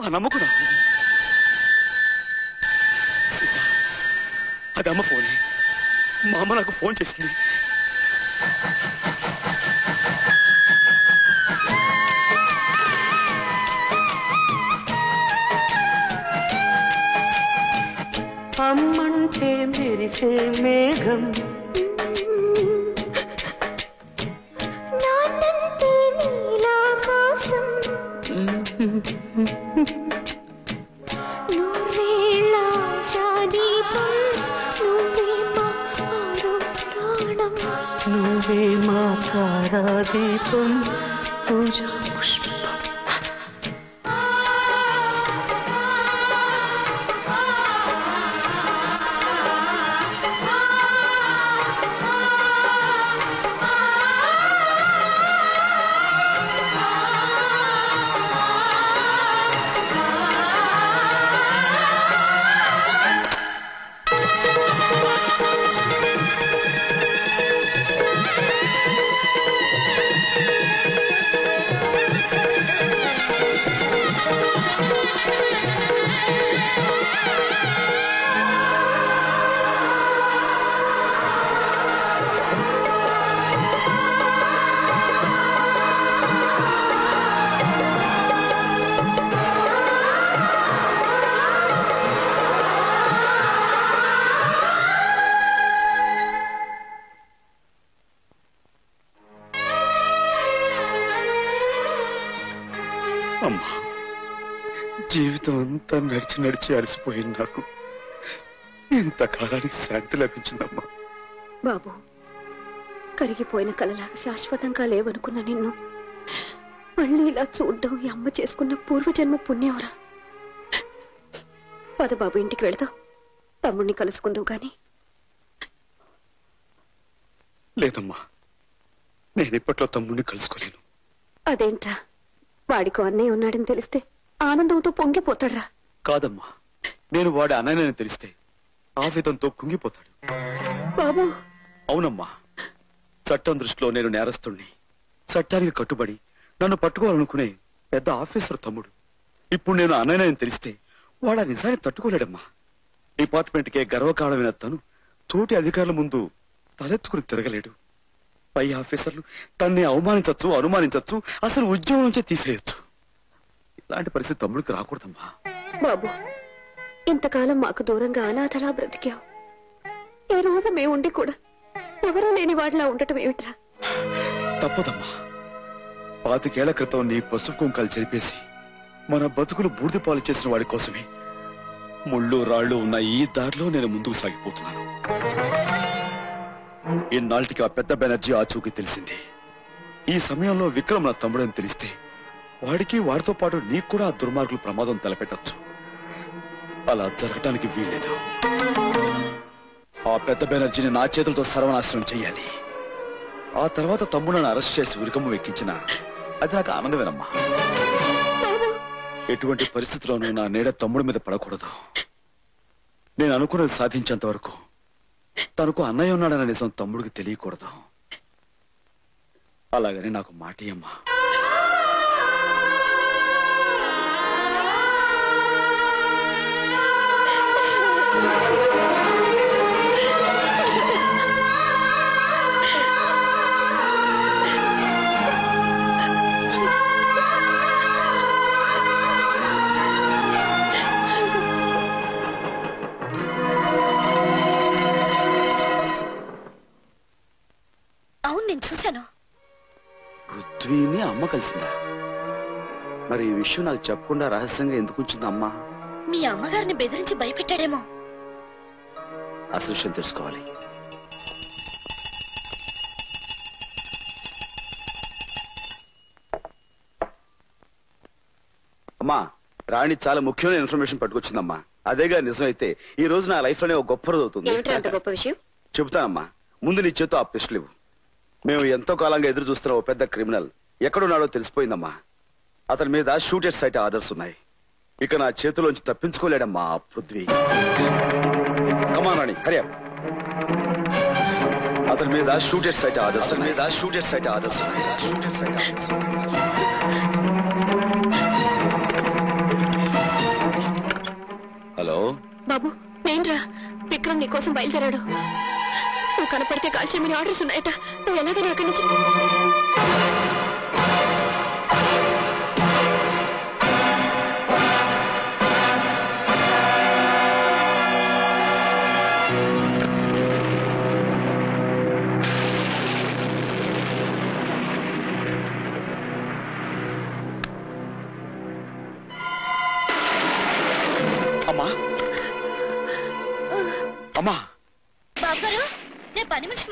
ఆ నమ్మకం. అది అమ్మ ఫోన్. మా అమ్మ నాకు ఫోన్ చేసింది. అమ్మంటే మెరిసే మేఘం, నాన్నంటే నీలాకాశం, నువ్వేల శాదీపం, నువ్వే మా తారాదీపం, పూజా పుష్పం. జీవితం అంతా నడిచి నడిచి అలసిపోయింది నాకు. ఇంతకాలానికి శాంతి లభించిందమ్మా. బాబు, కరిగిపోయిన కలలాగా శాశ్వతంగా లేవనుకున్న నిన్ను మళ్ళీ ఇలా చూడ్డం ఈ అమ్మ చేసుకున్న పూర్వజన్మ పుణ్యవరా. పద బాబు, ఇంటికి వెళ్దాం. తమ్ముడిని కలుసుకుందావు గాని. లేదమ్మా, నేను ఇప్పట్లో తమ్ముడిని కలుసుకోలేను. అదేంట్రా, వాడికో అన్నయ్య ఉన్నాడని తెలిస్తే ఆనందంతో పొంగిపోతాడురా. కాదమ్మా, నేను వాడి అన్నయ్యని తెలిస్తే ఆవేదంతో కుంగిపోతాడు. బాబు. అవునమ్మా, చట్టం దృష్టిలో నేను నేరస్తుణ్ణి. చట్టానికి కట్టుబడి నన్ను పట్టుకోవాలనుకునే పెద్ద ఆఫీసర్ తమ్ముడు. ఇప్పుడు నేను అన్నయ్యని తెలిస్తే వాడు ఆ నిజాన్ని తట్టుకోలేడమ్మా. డిపార్ట్మెంట్కే గర్వకారణమైన తను తోటి అధికారుల ముందు తలెత్తుకుని తిరగలేడు. పై ఆఫీసర్లు తన్నే అవమానించచ్చు, అనుమానించచ్చు, అసలు ఉద్యోగం నుంచే తీసేయచ్చు. ఇలాంటి పరిస్థితి తమ్ముడికి రాకూడదమ్మా. బాబు, ఇంతకాలం మాకు దూరంగా అనాథలా బ్రతికావు. ఏ రోజు మేముండి కూడా ఎవరూ లేని వాడిలా ఉండటం ఏమిట్రా? తప్పదమ్మా. పాతికేళ్ల క్రితం నీ పసుపు కుంకాలు చెరిపేసి మన బతుకులు బూర్ది పాలు చేసిన వాడి కోసమే ముళ్ళు రాళ్ళు ఉన్న ఈ దారిలో నేను ముందుకు సాగిపోతున్నాను. ఈనాటికి ఆ పెద్ద బెనర్జీ ఆచూకీ తెలిసింది. ఈ సమయంలో విక్రమ్ నా తమ్ముడని తెలిస్తే వాడికి, వాడితో పాటు నీకు కూడా ఆ దుర్మార్గులు ప్రమాదం తలపెట్టచ్చు. అలా జరగటానికి వీల్లేదు. ఆ పెద్ద బెనర్జీని నా చేతులతో సర్వనాశనం చెయ్యాలి. ఆ తర్వాత తమ్ముళ్ళను అరెస్ట్ చేసి ఉరికమ్మ ఎక్కించిన అది నాకు ఆనందమేనమ్మా. ఎటువంటి పరిస్థితుల్లోనూ నా నీడ తమ్ముడి మీద పడకూడదు. నేను అనుకున్నది సాధించేంత వరకు తనకు అన్నయ్య ఉన్నాడన్న నిజం తమ్ముడికి తెలియకూడదు. అలాగని నాకు మాటియమ్మా. పృథ్వీని అమ్మ కలిసిందా? మరి ఈ విషయం నాకు చెప్పకుండా రహస్యంగా ఎందుకు ఉంచుంది అమ్మ? మీ అమ్మగారిని బెదిరించి భయపెట్టాడేమో. అసలు విషయం తెలుసుకోవాలి. అమ్మా, రాణి చాలా ముఖ్యమైన ఇన్ఫర్మేషన్ పట్టుకొచ్చిందమ్మా. అదేగా నిజమైతే ఈ రోజు నా లైఫ్ లోనే ఒక గొప్ప రోజు అవుతుంది. గొప్ప విషయం చెబుతానమ్మా, ముందు నీ చేతో ఆ పిస్టల్ ఇవ్వు. మేము ఎంతో కాలంగా ఎదురు చూస్తున్న ఓ పెద్ద క్రిమినల్ ఎక్కడున్నాడో తెలిసిపోయిందమ్మా. అతని మీద షూట్ ఎట్ సైట్ ఆర్డర్స్ ఉన్నాయి. ఇక నా చేతిలోంచి తప్పించుకోలేడమ్మా Prithvi. Come on Rani, hurry up. అతని మీద షూట్ ఎట్ సైట్ ఆర్డర్స్ మీద shoot at sight orders shoot at sight orders hello బాబు, నేనురా. విక్రమ్ నీ కోసం బయలుదేరాడు. నువ్వు కనపడితే కాల్ చేయమని ఆర్డర్స్ ఉన్నాయట. నువ్వు ఎలాగైనా అక్కడి నుంచి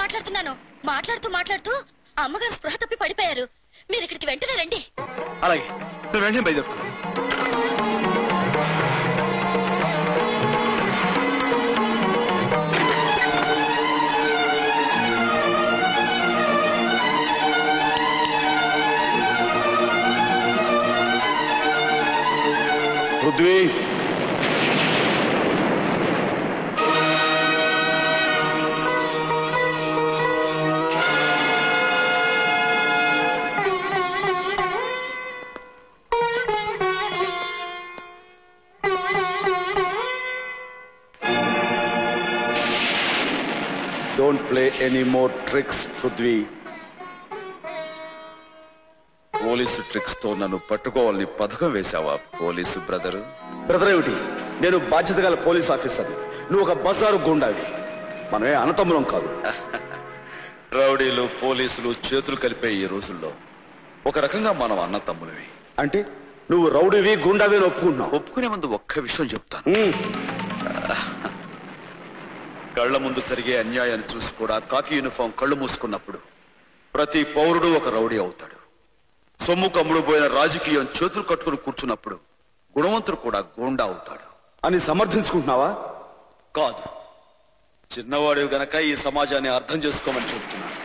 మాట్లాడుతున్నాను. మాట్లాడుతూ మాట్లాడుతూ అమ్మగారు స్పృహ తప్పి పడిపోయారు. మీరు ఇక్కడికి వెంటనే రండి. అలాగే వెంటనే బయలుదేరు. Prithvi, don't play any more tricks Prithvi. police tricks tho nanu pattukovalni padakam vesava police brother. brother eviti nenu baadhyatagala police officer ni, nu oka bazaru gundavi, maname anathamulam kaadu. rowdylu police lu chetulu kalipe ee rojullo oka rakanga manam anathamulave. ante nu rowdyvi gundavi nu oppukuna? oppukune mundu okka vishayam cheptanu. కళ్ళ ముందు జరిగే అన్యాయాన్ని చూసి కూడా కాకి uniform కళ్ళు మూసుకున్నప్పుడు ప్రతి పౌరుడు ఒక రౌడీ అవుతాడు. సొమ్ము కమ్ముడుపోయిన రాజకీయం చేతులు కట్టుకుని కూర్చున్నప్పుడు గుణవంతుడు కూడా గోండా అవుతాడు అని సమర్థించుకుంటున్నావా? కాదు. చిన్నవాడు గనక ఈ సమాజాన్ని అర్థం చేసుకోమని చెబుతున్నాను.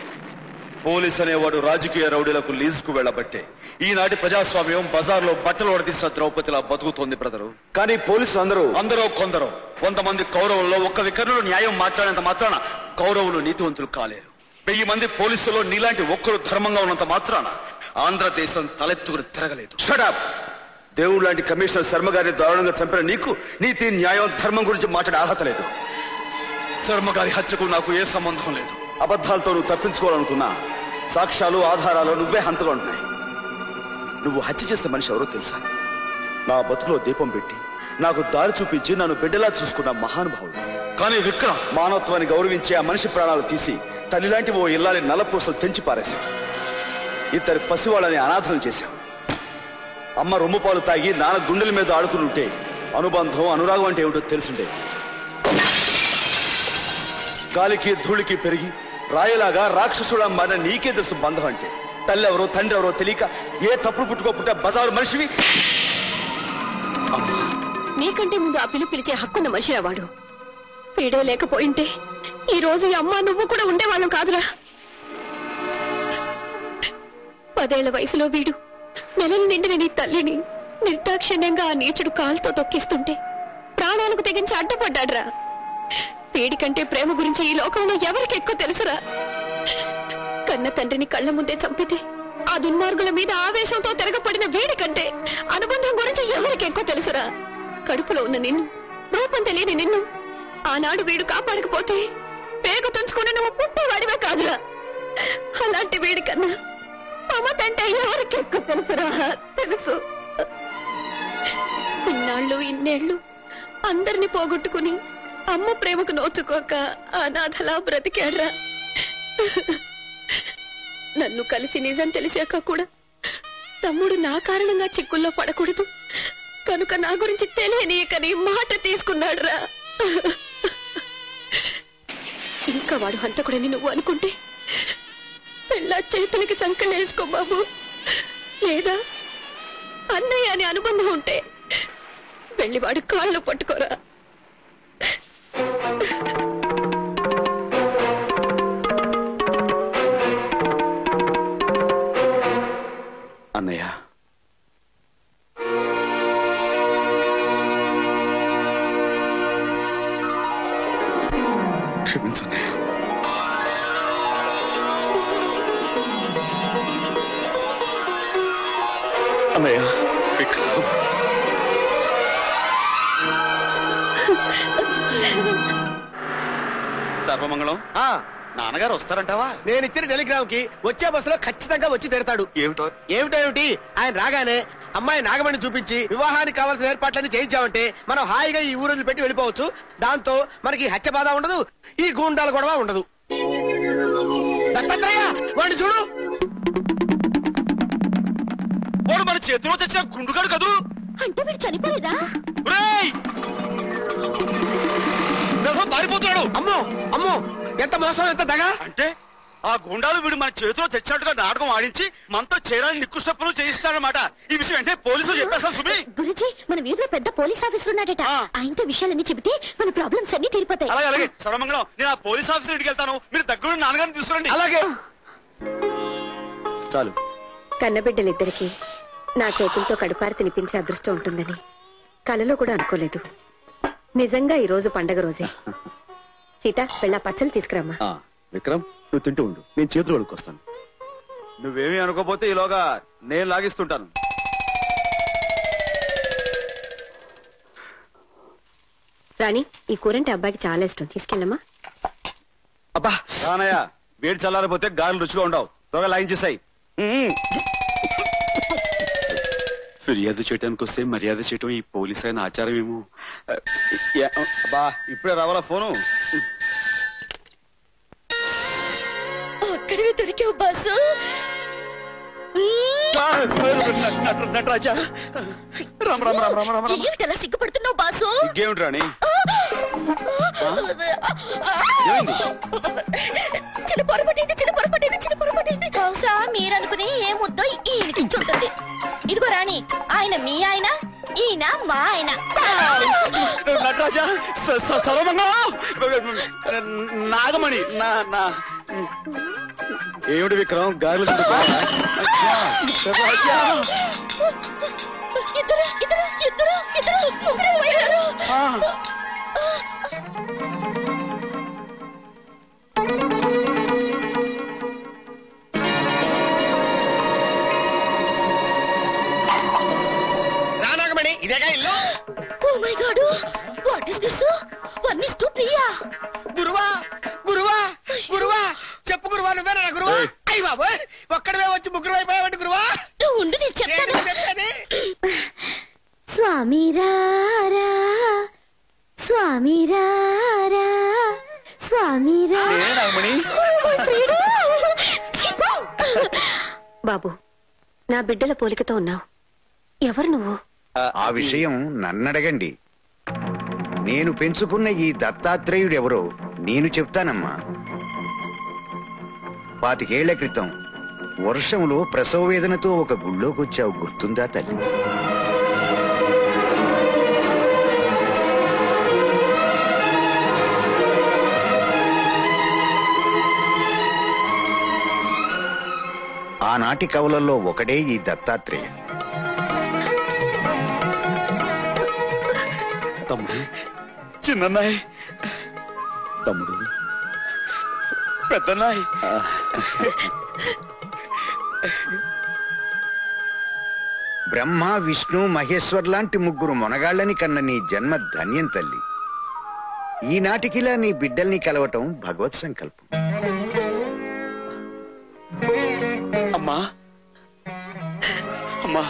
పోలీస్ అనేవాడు రాజకీయ రౌడీలకు లీజుకు వెళ్ళబట్టే ఈనాటి ప్రజాస్వామ్యం బజార్లో బట్టలు వడదీసిన ద్రౌపదిలా బతుకుతోంది బ్రదరు. కానీ పోలీసులు అందరూ అందరూ కొందరు వంద మంది కౌరవుల్లో ఒక్క వికర్ణులు న్యాయం మాట్లాడినంత మాత్రాన కౌరవులు నీతివంతులు కాలేరు. వెయ్యి మంది పోలీసులో నీలాంటి ఒక్కరు ధర్మంగా ఉన్నంత మాత్రాన ఆంధ్రదేశం తలెత్తుకుని తిరగలేదు. దేవుడు లాంటి కమిషనర్ శర్మ గారిని దారుణంగా చంపిన నీకు నీతి న్యాయం ధర్మం గురించి మాట్లాడే అర్హత లేదు. శర్మ గారి హత్యకు నాకు ఏ సంబంధం లేదు. అబద్ధాలతో నువ్వు తప్పించుకోవాలనుకున్నా సాక్ష్యాలు ఆధారాలు నువ్వే హంతగా ఉన్నాయి. నువ్వు హత్య చేసిన మనిషి ఎవరో తెలుసా? నా బతుకులో దీపం పెట్టి నాకు దారి చూపించి నన్ను బిడ్డలా చూసుకున్న మహానుభావుడు. కానీ విక్రమ్ మానవత్వాన్ని గౌరవించి ఆ మనిషి ప్రాణాలు తీసి తల్లిలాంటి ఓ ఇల్లాలి నల్లపూసలు తెంచి పారేశావు. ఇద్దరు పసివాళ్ళని అనాథలు చేశావు. అమ్మ రొమ్ము పాలు తాగి నాన్న గుండెల మీద ఆడుకుని ఉంటే అనుబంధం అనురాగం అంటే ఏమిటో తెలిసిండే. గాలికి ధూళికి పెరిగి రాయలాగా రాక్షసుడా మన నీకే తెలుసు బంధం అంటే. తల్లెవరో తండ్రి ఎవరో తెలియక ఏ తప్పుడు పుట్టుకోకుండా బజారు మనిషివి. నీకంటే ముందు ఆ పిలుపు పిలిచే హక్కున్న మనిషిరా వాడు. వీడే లేకపోయింటే ఈ రోజు అమ్మ నువ్వు కూడా ఉండేవాళ్ళం కాదురా. పదేళ్ల వయసులో వీడు నెలలు నిండిన నీ తల్లిని నిర్దాక్షిణ్యంగా ఆ నీచుడు కాలుతో తొక్కిస్తుంటే ప్రాణాలకు తెగించి అడ్డపడ్డాడురా. వీడికంటే ప్రేమ గురించి ఈ లోకంలో ఎవరికి ఎక్కువ తెలుసురా? కన్న తండ్రిని కళ్ళ ముందే చంపితే ఆ దుర్మార్గుల మీద ఆవేశంతో తిరగబడిన వీడికంటే అనుబంధం గురించి ఎవరికి ఎక్కువ తెలుసురా? కడుపులో ఉన్న నిన్ను, రూపం తెలియని నిన్ను ఆనాడు వీడు కాపాడకపోతే పేగు తుంచుకుని నువ్వు పుట్టేవాడివే కాదురా. అలాంటి వీడికన్నా మమతంటే ఎవరికి ఎక్కువ తెలుసురా? తెలుసు. ఇన్నాళ్ళు ఇన్నేళ్ళు అందరినీ పోగొట్టుకుని అమ్మ ప్రేమకు నోచుకోక అనాథలా బ్రతికాడ్రా. నన్ను కలిసి నిజం తెలిసాక కూడా తమ్ముడు నా కారణంగా చిక్కుల్లో పడకూడదు కనుక నా గురించి తెలియనియకని మాట తీసుకున్నాడురా. ఇంకా వాడు హంతకుడని నువ్వు అనుకుంటే పెళ్ళా చేతులకి సంకలేసుకో బాబు. లేదా అన్నయ్య అని అనుబంధం ఉంటే వెళ్ళి వాడి కాళ్ళు పట్టుకోరా. అన్నయ్య క్షమించండి. అన్నయ్య విక్రమ్ సర్వమంగళం నాన్నగారు వస్తారంటావా? నేను ఇచ్చిన టెలిగ్రామ్ కి వచ్చే బస్సులో ఖచ్చితంగా వచ్చి తిడతాడు. ఏమిటో ఏమిటో ఏమిటి ఆయన రాగానే అమ్మాయి నాగమణి చూపించి వివాహానికి కావాల్సిన ఏర్పాట్లన్నీ చేయించామంటే మనం హాయిగా ఈ ఊరు పెట్టి వెళ్ళిపోవచ్చు. దాంతో మనకి హత్య బాధ ఉండదు, ఈ గూండాల గొడవ ఉండదు. దత్తాత్రేయ వాడిని చూడు, వాడు మన చేతిలో తెచ్చిన గుండుగాడు కదూ. అంటే వీడు చనిపోలేదా? పారిపోతున్నాడు. అమ్మో అమ్మో ఎంత మోసం, ఎంత దగ. అంటే ఆ గుండాలు వీడు మన చేతిలో తెచ్చినట్టుగా నాటకం ఆడించి మనతో చేరాలని నిక్కుసప్పులు చేయిస్తాడనమాట. ఈ విషయం అంటే పోలీసులు చెప్పేస్తా. సుమి గురుజీ మన వీధిలో పెద్ద పోలీస్ ఆఫీసర్ ఉన్నాడట, ఆయనతో విషయాలన్నీ చెబితే మన ప్రాబ్లమ్స్ అన్ని తీరిపోతాయి. అలాగే అలాగే సర్వమంగళం, నేను ఆ పోలీస్ ఆఫీసర్ ఇంటికి వెళ్తాను, మీరు దగ్గరుండి నాన్నగారిని తీసుకురండి. అలాగే చాలు. కన్నబిడ్డలిద్దరికీ నా చేతులతో కడుపారి తినిపించే అదృష్టం ఉంటుందని కలలో కూడా అనుకోలేదు. నిజంగా ఈ రోజు పండగ రోజే. సీత వెళ్ళా పచ్చలు తీసుకురామ్మా. విక్రమ్ నువ్వు తింటూ ఉండు, నేను చేతులు అడుక్కొస్తాను. నువ్వేమీ అనుకోపోతే ఈలోగా నేను లాగిస్తుంటాను. రాణి ఈ కూరంటే అబ్బాయికి చాలా ఇష్టం, తీసుకెళ్ళమ్మా. అబ్బా రానయ్య వేడి చల్లారిపోతే గాలి రుచిగా ఉండవు, త్వరగా లాగించేసాయి. ఫిర్యాదు చేయడానికి వస్తే మర్యాద చేయటం ఈ పోలీస్ అయిన ఆచారం ఏమో. బా ఇప్పుడే రావాలా ఫోను? నటరాజా రామ రామ రామ రామ రామ సిగ్గుపడుతున్నావు బాసు. ఇంకేమిటి రాణి చిన్న పొరపటైంది చిన్న పొరపటైంది చిన్న పొరపటైంది బహుశా మీరనుకుని ఏముద్దో ఈయనకి చూడండి. ఇదిగో రాణి ఆయన మీ ఆయన, ఈయన మా ఆయన. నటరాజా సర్వమంగా నాగమణి నా నా ఏమిటి విక్రమ్ గాలి రానాగమణి ఇదేగా ఇల్లు. Oh my God what is this? One is two three యా గురువా గురువా గురువా చెప్పు గురువా నువ్వేనా గురువా? అయ్యి బాబు ఒక్కడవే వచ్చి ముగ్గురు అయిపోయావండి గురువా. ఉండు నేను చెప్తాను. స్వామి రారా స్వామి రారా స్వామి రామణి. బాబు నా బిడ్డల పోలికతో ఉన్నావు, ఎవరు నువ్వు? ఆ విషయం నన్నడగండి, నేను పెంచుకున్న ఈ దత్తాత్రేయుడు ఎవరో నేను చెప్తానమ్మా. పాతికేళ్ల క్రితం వర్షంలో ప్రసవ వేదనతో ఒక గుళ్ళోకొచ్చావు, గుర్తుందా తల్లి? ఆనాటి కవులలో ఒకడే ఈ దత్తాత్రేయ. తమ్ముడు చిన్నన్నాయ్ తమ్ముడు పెద్దన్నాయ్. బ్రహ్మ విష్ణు మహేశ్వర్ లాంటి ముగ్గురు మొనగాళ్ళని కన్న నీ జన్మ ధన్యం తల్లి. ఈనాటికిలా నీ బిడ్డల్ని కలవటం భగవత్ సంకల్పం. అమ్మా అమ్మా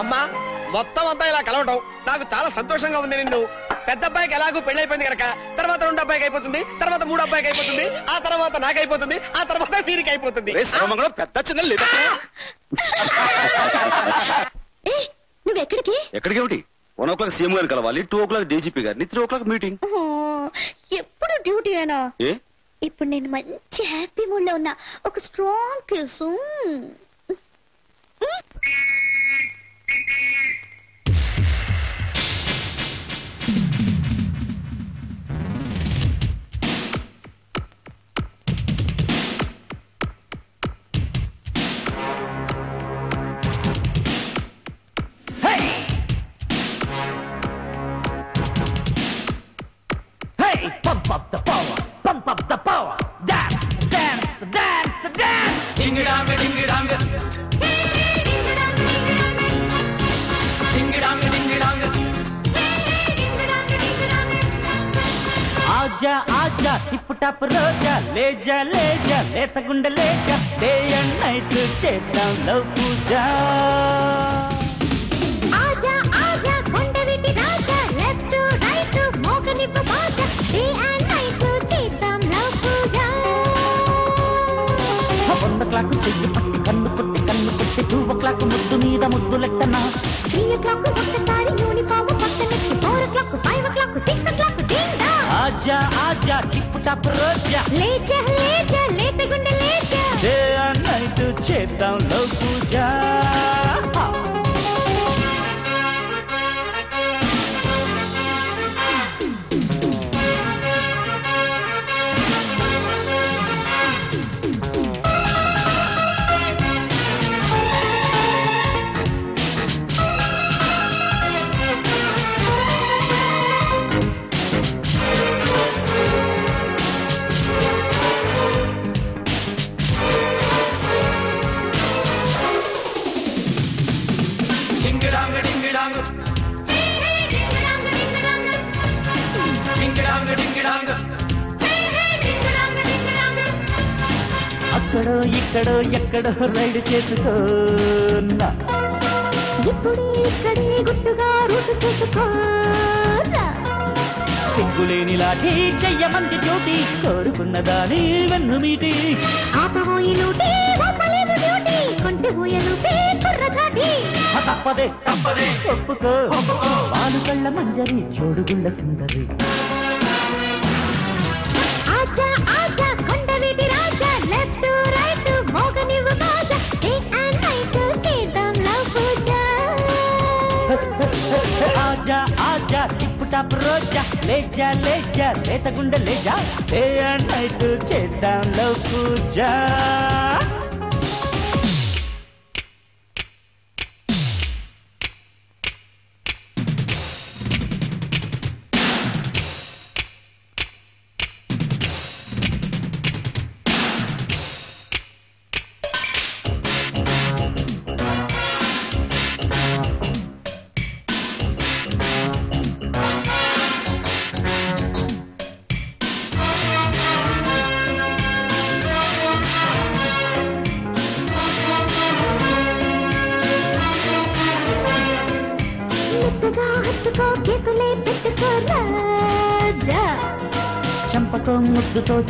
అమ్మా మొత్తం ఇలా కలవడం నాకు చాలా సంతోషంగా ఉంది. నిన్ను పెద్ద అబ్బాయికి ఎలాగో పెళ్లి అయిపోయింది గనక తర్వాత రెండో అబ్బాయికి అయిపోతుంది, తర్వాత మూడో అబ్బాయికి అయిపోతుంది, ఆ తర్వాత నాకు అయిపోతుంది, ఆ తర్వాత నీకు అయిపోతుంది. నువ్వు ఎక్కడికి ఎక్కడికి వన్ ఓ క్లాక్ సీఎం గారిని కలవాలి, టూ ఓ క్లాక్ డీజీపీ గారిని, త్రీ ఓ క్లాక్ మీటింగ్. ఎప్పుడు డ్యూటీ అయినా ఇప్పుడు నేను మంచి హ్యాపీ మూడ్ లో ఉన్నా. ఒక స్ట్రాంగ్ కిస్.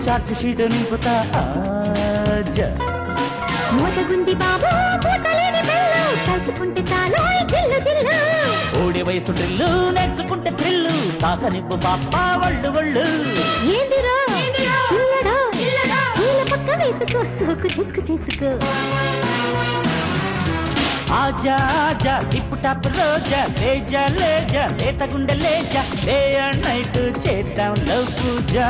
चार्ज शीट नहीं पता आजा मोटा गुंडी बाबू मोटलेने बिल्लो कल्चुकुंटे तालोय जिल्लो जिल्लो ओडे वयसु ड्रिल्लो नेचुकुंटे थ्रिल्लो ताकनिप्पु पापा वल्लु वल्लु येंदिरा येंदिरा इल्लडा इल्लडा पूल पक्क वेसुको सोकु जिक्कु जिक्कु आजा आजा हिप टप रोजा लेजा लेजा लेता गुंडे लेजा डे एंड नाइट చేద్దాం లవ్ పూజా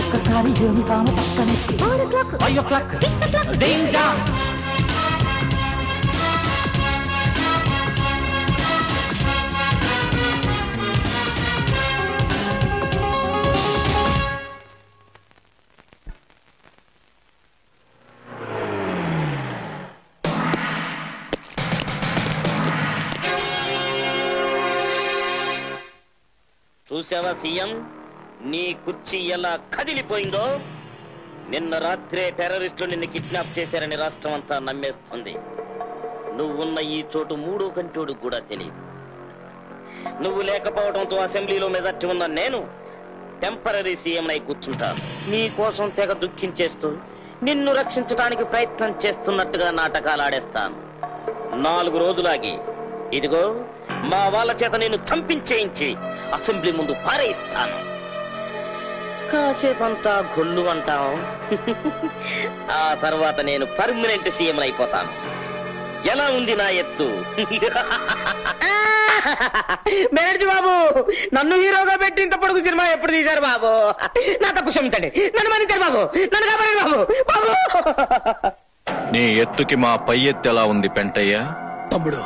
ఒక్కసారి యూనిఫామ్ పక్కనే ఫైవ్ ఓ క్లాక్ డేంగా చూసావా సీఎం నీ కుర్చీ ఎలా కదిలిపోయిందో నిన్న రాత్రే టెర్రరిస్టులు నిన్ను కిడ్నాప్ చేశారని రాష్ట్రమంతా నమ్మేస్తుంది నువ్వు ఉన్న ఈ చోటు మూడో కంటోడు కూడా తెలియదు నువ్వు లేకపోవడంతో అసెంబ్లీలో మెజారిటీ ఉన్న నేను టెంపరరీ సీఎం అయి కూర్చుంటాను నీ కోసం తెగ దుఃఖించేస్తూ నిన్ను రక్షించడానికి ప్రయత్నం చేస్తున్నట్టుగా నాటకాలు ఆడేస్తాను నాలుగు రోజులాగి ఇదిగో మా వాళ్ళ చేత నేను చంపించేయించి అసెంబ్లీ ముందు పారేయిస్తాను కాసేపంతా గొల్లు అంటావు ఆ తర్వాత నేను పర్మనెంట్ సీఎం అయిపోతాను ఎలా ఉంది నా ఎత్తు మేనేజర్ బాబు నన్ను హీరోగా పెట్టి ఇంత పొడుగు సినిమా ఎప్పుడు తీశారు బాబు నా తప్పు క్షమించండి నన్ను మన్నించారు బాబు నన్ను కాపాడండి బాబు బాబు నీ ఎత్తుకి మా పై ఎత్తు ఎలా ఉంది పెంటయ్య తమ్ముడు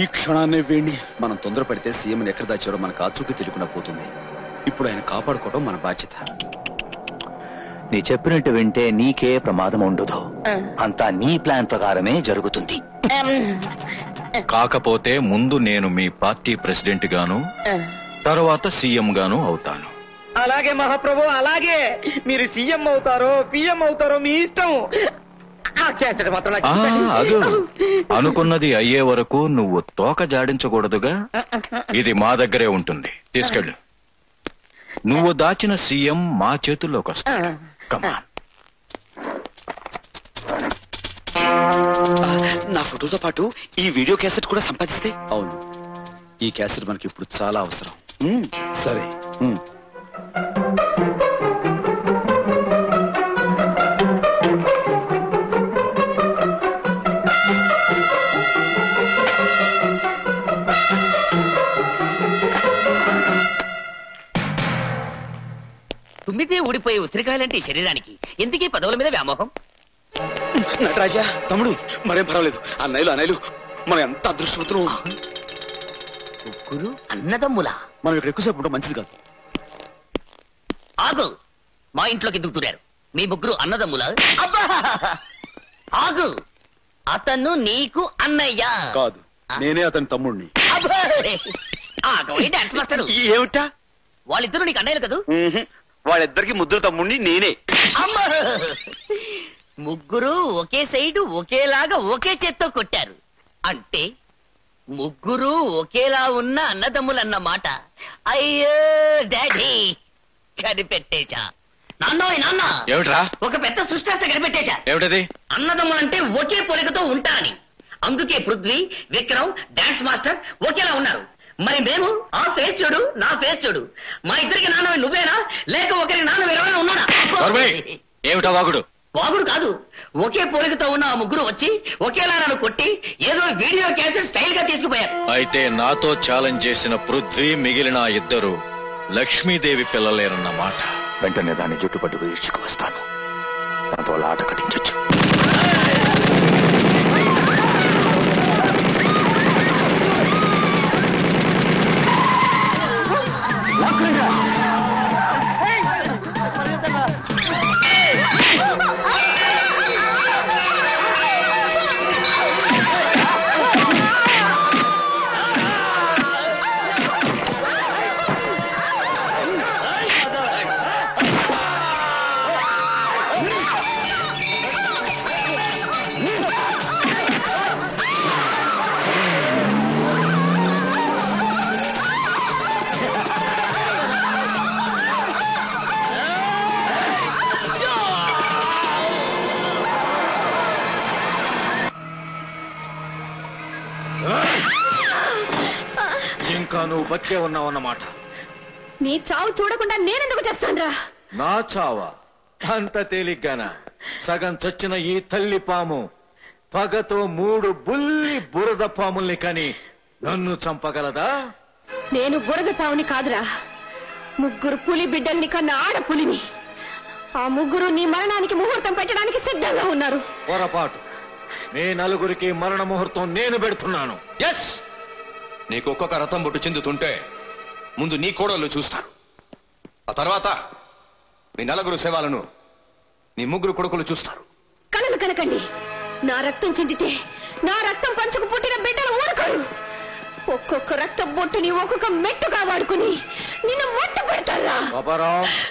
ఈ క్షణాన్ని వేణి మనం తొందరపడితే సీఎం ఎక్కడ దాచారో మనకు ఆచూకీ తెలియకుండా పోతుంది ఇప్పుడు ఆయన కాపాడుకోవడం మన బాధ్యత నీ చెప్పినట్టు వింటే నీకే ప్రమాదం ఉండదు అంతా నీ ప్లాన్ ప్రకారమే జరుగుతుంది కాకపోతే ముందు నేను మీ పార్టీ ప్రెసిడెంట్ గాను తర్వాత సీఎం గాను అవుతాను అలాగే మహాప్రభు అలాగే మీరు సీఎం అవుతారో పిఎం అవుతారో మీ ఇష్టం అనుకున్నది అయ్యే వరకు నువ్వు తోక జాడించకూడదుగా ఇది మా దగ్గరే ఉంటుంది తీసుకెళ్ళు నువ్వు దాచిన సీఎం మా చేతుల్లోకి వస్తాడు కమాన్ నా ఫోటోతో పాటు ఈ వీడియో క్యాసెట్ కూడా సంపాదిస్తే అవును ఈ క్యాసెట్ మనకి ఇప్పుడు చాలా అవసరం సరే తుమ్మితే ఊడిపోయే ఉసిరికాయలంటే శరీరానికి ఎందుకే పదవుల మీద వ్యామోహం నటరాజా తమ్ముడు మరేం పర్వాలేదు అన్నయ్యలు అన్నయ్యలు మనం ఎంత అదృష్టవంతులు ముగ్గురు అన్నదమ్ములా మనం ఇక్కడ ఎక్కువసేపు ఉంటాం మంచిది కాదు ఆగు మా ఇంట్లోకి దిగుతున్నారు మీ ముగ్గురు అన్నదమ్ములా అబ్బా ఆగు అతను నీకు అన్నయ్య కాదు నేనే అతని తమ్ముడిని ఏమిటా వాళ్ళిద్దరు నీకు అన్నయ్యలు కదా వాళ్ళిద్దరికి ముద్దులు తమ్ముడిని నేనే అమ్మా ముగ్గురు ఒకే సైడు ఒకేలాగా ఒకే చేత్తో కొట్టారు అంటే ముగ్గురు ఒకేలా ఉన్న అన్నదమ్ములన్నమాట అయ్యో డాడీ కనిపెట్టేశా నాన్నోయ్ నాన్న ఏమిట్రా ఒక పెద్ద సృష్టాస్త కనిపెట్టేశా ఏమిటది అన్నదమ్ములంటే ఒకే పోలికతో ఉంటారని అందుకే పృథ్వీ విక్రమ్ డాన్స్ మాస్టర్ ఒకేలా ఉన్నారు మరి మేము ఆ ఫేస్ చూడు నా ఫేస్ చూడు మా ఇద్దరికి నాన్న నువ్వేనా లేక ఒకరికి నాన్న ఎవరైనా ఉన్నాడా ఏమిటా వాగుడు వాగుడు కాదు ఒకే పోలికతో ఉన్న ఆ ముగ్గురు వచ్చి ఒకేలా నన్ను కొట్టి ఏదో వీడియో క్యాసెట్ స్టైల్ గా తీసుకుపోయారు అయితే నాతో ఛాలెంజ్ చేసిన పృథ్వీ మిగిలిన ఇద్దరు లక్ష్మీదేవి పిల్లలేరన్న మాట వెంటనే దాన్ని జుట్టుపట్టు వీడ్చుకు వస్తాను దాంతో ఆట కట్టించొచ్చు నువ్వు బతికే ఉన్నావన్నమాట నీ చావు చూడకుండా నేనెందుకు చేస్తానురా నా చావా అంత తేలిగ్గానా సగం చచ్చిన ఈ తల్లి పాము పగతో మూడు బుల్లి బురద పాముల్ని కని నన్ను చంపగలదా నేను బురద పాముని కాదురా ముగ్గురు పులి బిడ్డల్ని కన్నా ఆడపులిని ఆ ముగ్గురు నీ మరణానికి ముహూర్తం పెట్టడానికి సిద్ధంగా ఉన్నారు పొరపాటు నీ నలుగురికి మరణ ముహూర్తం నేను పెడుతున్నాను ఎస్ నీకు ఒక్కొక్క రథం బొట్టు చెందుతుంటే ముందు నీ కోడళ్ళు చూస్తారు ఆ తర్వాత నీ నలుగురు సేవలను నీ ముగ్గురు కొడుకులు చూస్తారు కలలు కనకండి నా రక్తం చెందితే నా రక్తం పంచుకు పుట్టిన బిడ్డలు ఊరుకోరు रक्त बोटनी मेट्टा पड़कनी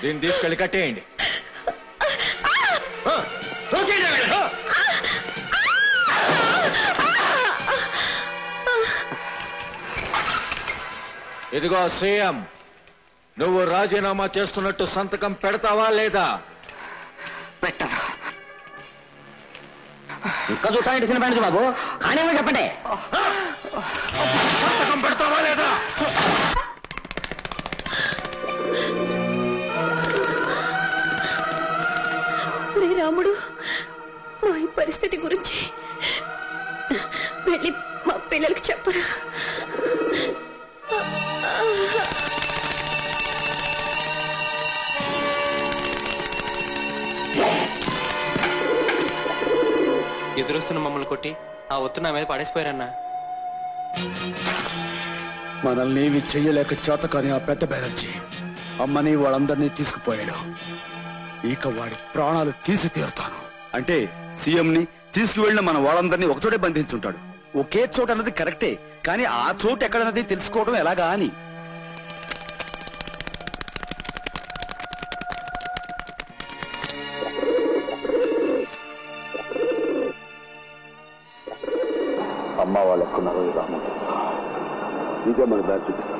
दीन कटे ఇదిగో సీఎం నువ్వు రాజీనామా చేస్తున్నట్టు సంతకం పెడతావా లేదా? పెట్టను. ఇంకా చూస్తానండి సినిమా నుంచి బాబు కానివ్వ చెప్పండి. సంతకం పెడతావా లేదా? రే రాముడు నా ఈ పరిస్థితి గురించి వెళ్ళి మా పిల్లలకు చెప్పరా? ఎదురుస్తున్న మమ్మల్ని కొట్టి ఆ ఒత్తు నా మీద పడేసిపోయారన్నా. మనల్ని ఏమీ చెయ్యలేక చేతకాని ఆ పెద్ద బెనర్జీ అమ్మని వాళ్ళందరినీ తీసుకుపోయాడు. ఇక వాడి ప్రాణాలు తీసి తీరుతాను అంటే సీఎంని తీసుకువెళ్ళిన మన వాళ్ళందరినీ ఒకచోటే బంధించుంటాడు. ఒకే చోట అన్నది కరెక్టే, కానీ ఆ చోటు ఎక్కడన్నది తెలుసుకోవడం ఎలాగా అని. అమ్మ వాళ్ళు ఎక్కున్నారు రాముడు, ఇదే మన దారి చూపిస్తుంది.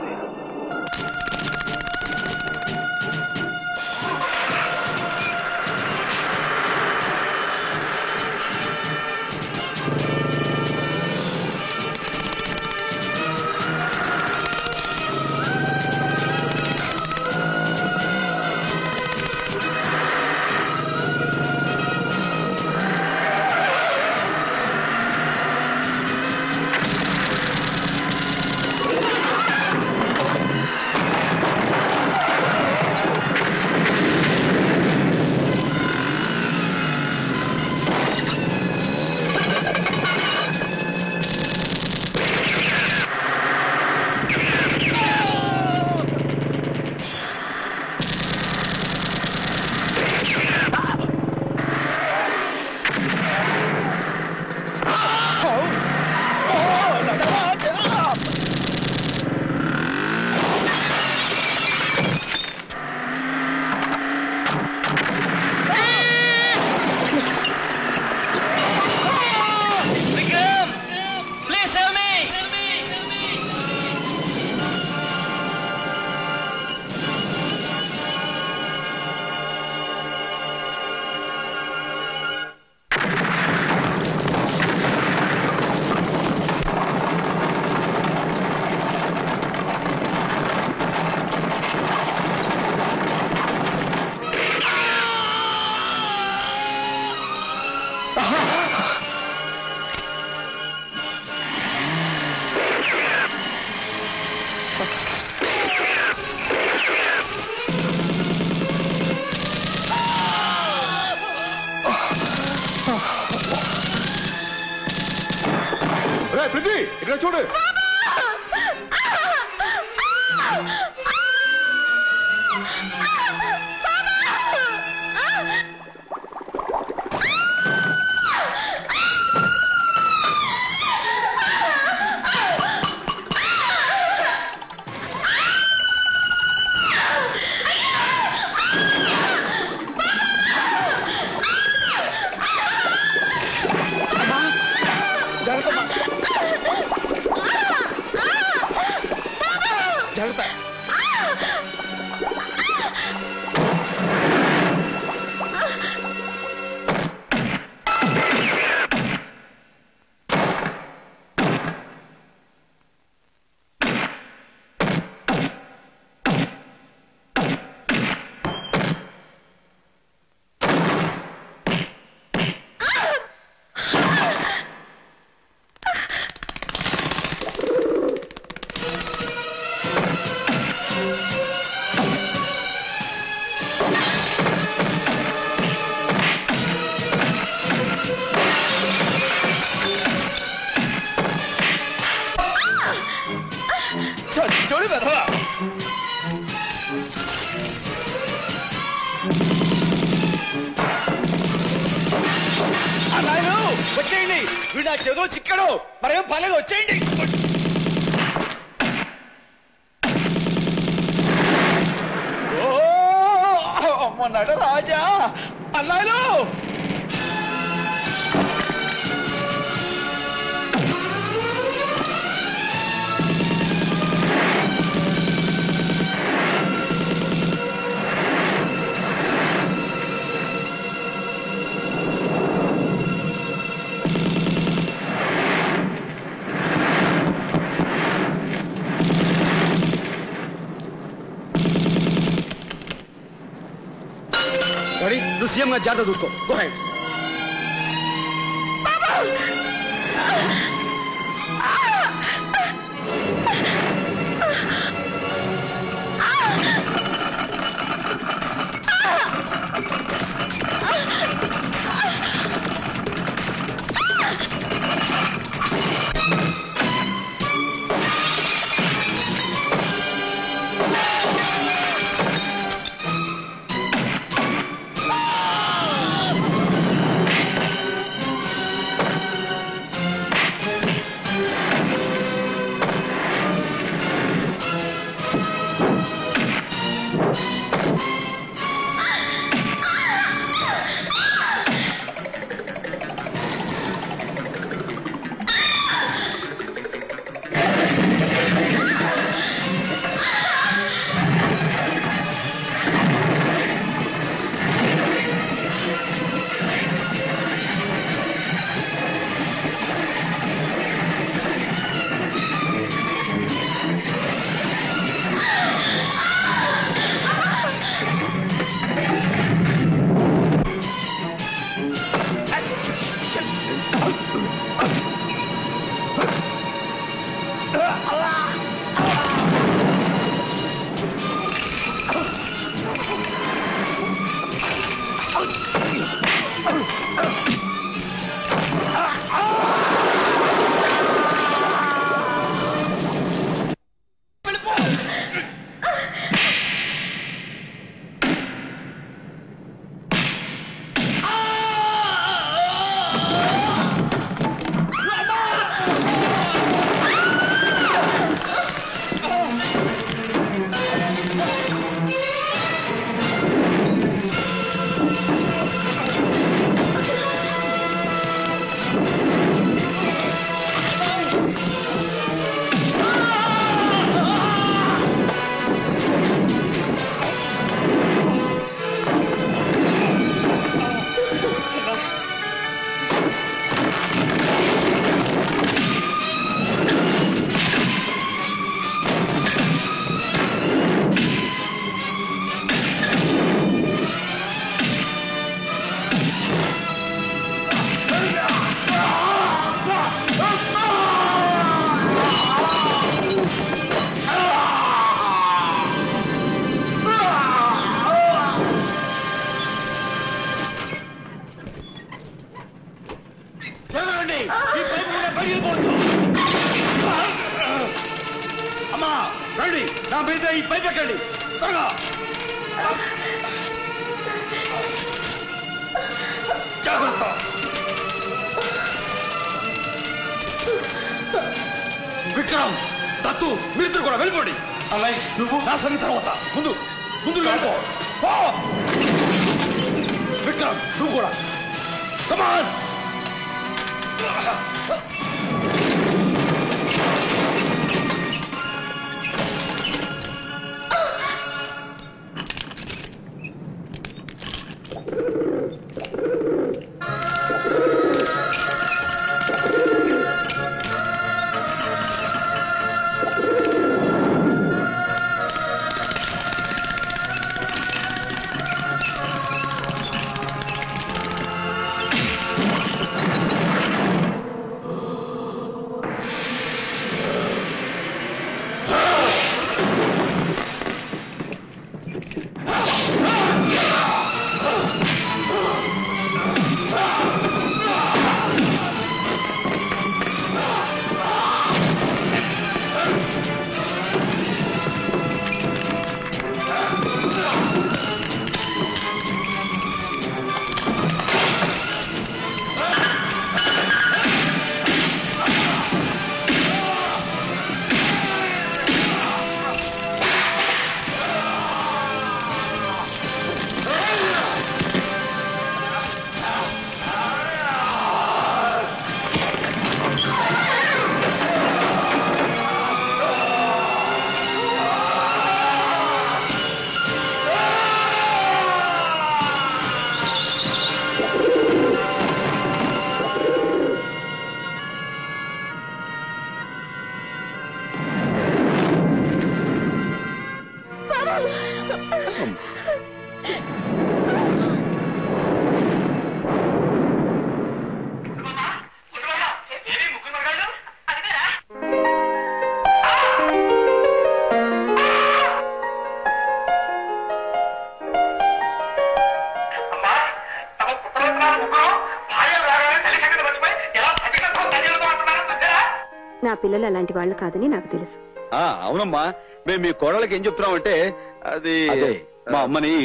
వచ్చేయండి వీడు నా చెదో చిక్కడు మరేం పర్లేదు వచ్చేయండి. చేయమన్నాడు రాజా. అల్లాలు सीएम का ज्यादा दूसको गो हेड.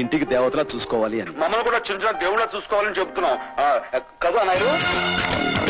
ఇంటికి దేవతలా చూసుకోవాలి అని మమ్మల్ని కూడా చిన్న దేవుళ్ళ చూసుకోవాలని చెప్తున్నాం కదా నాయనా।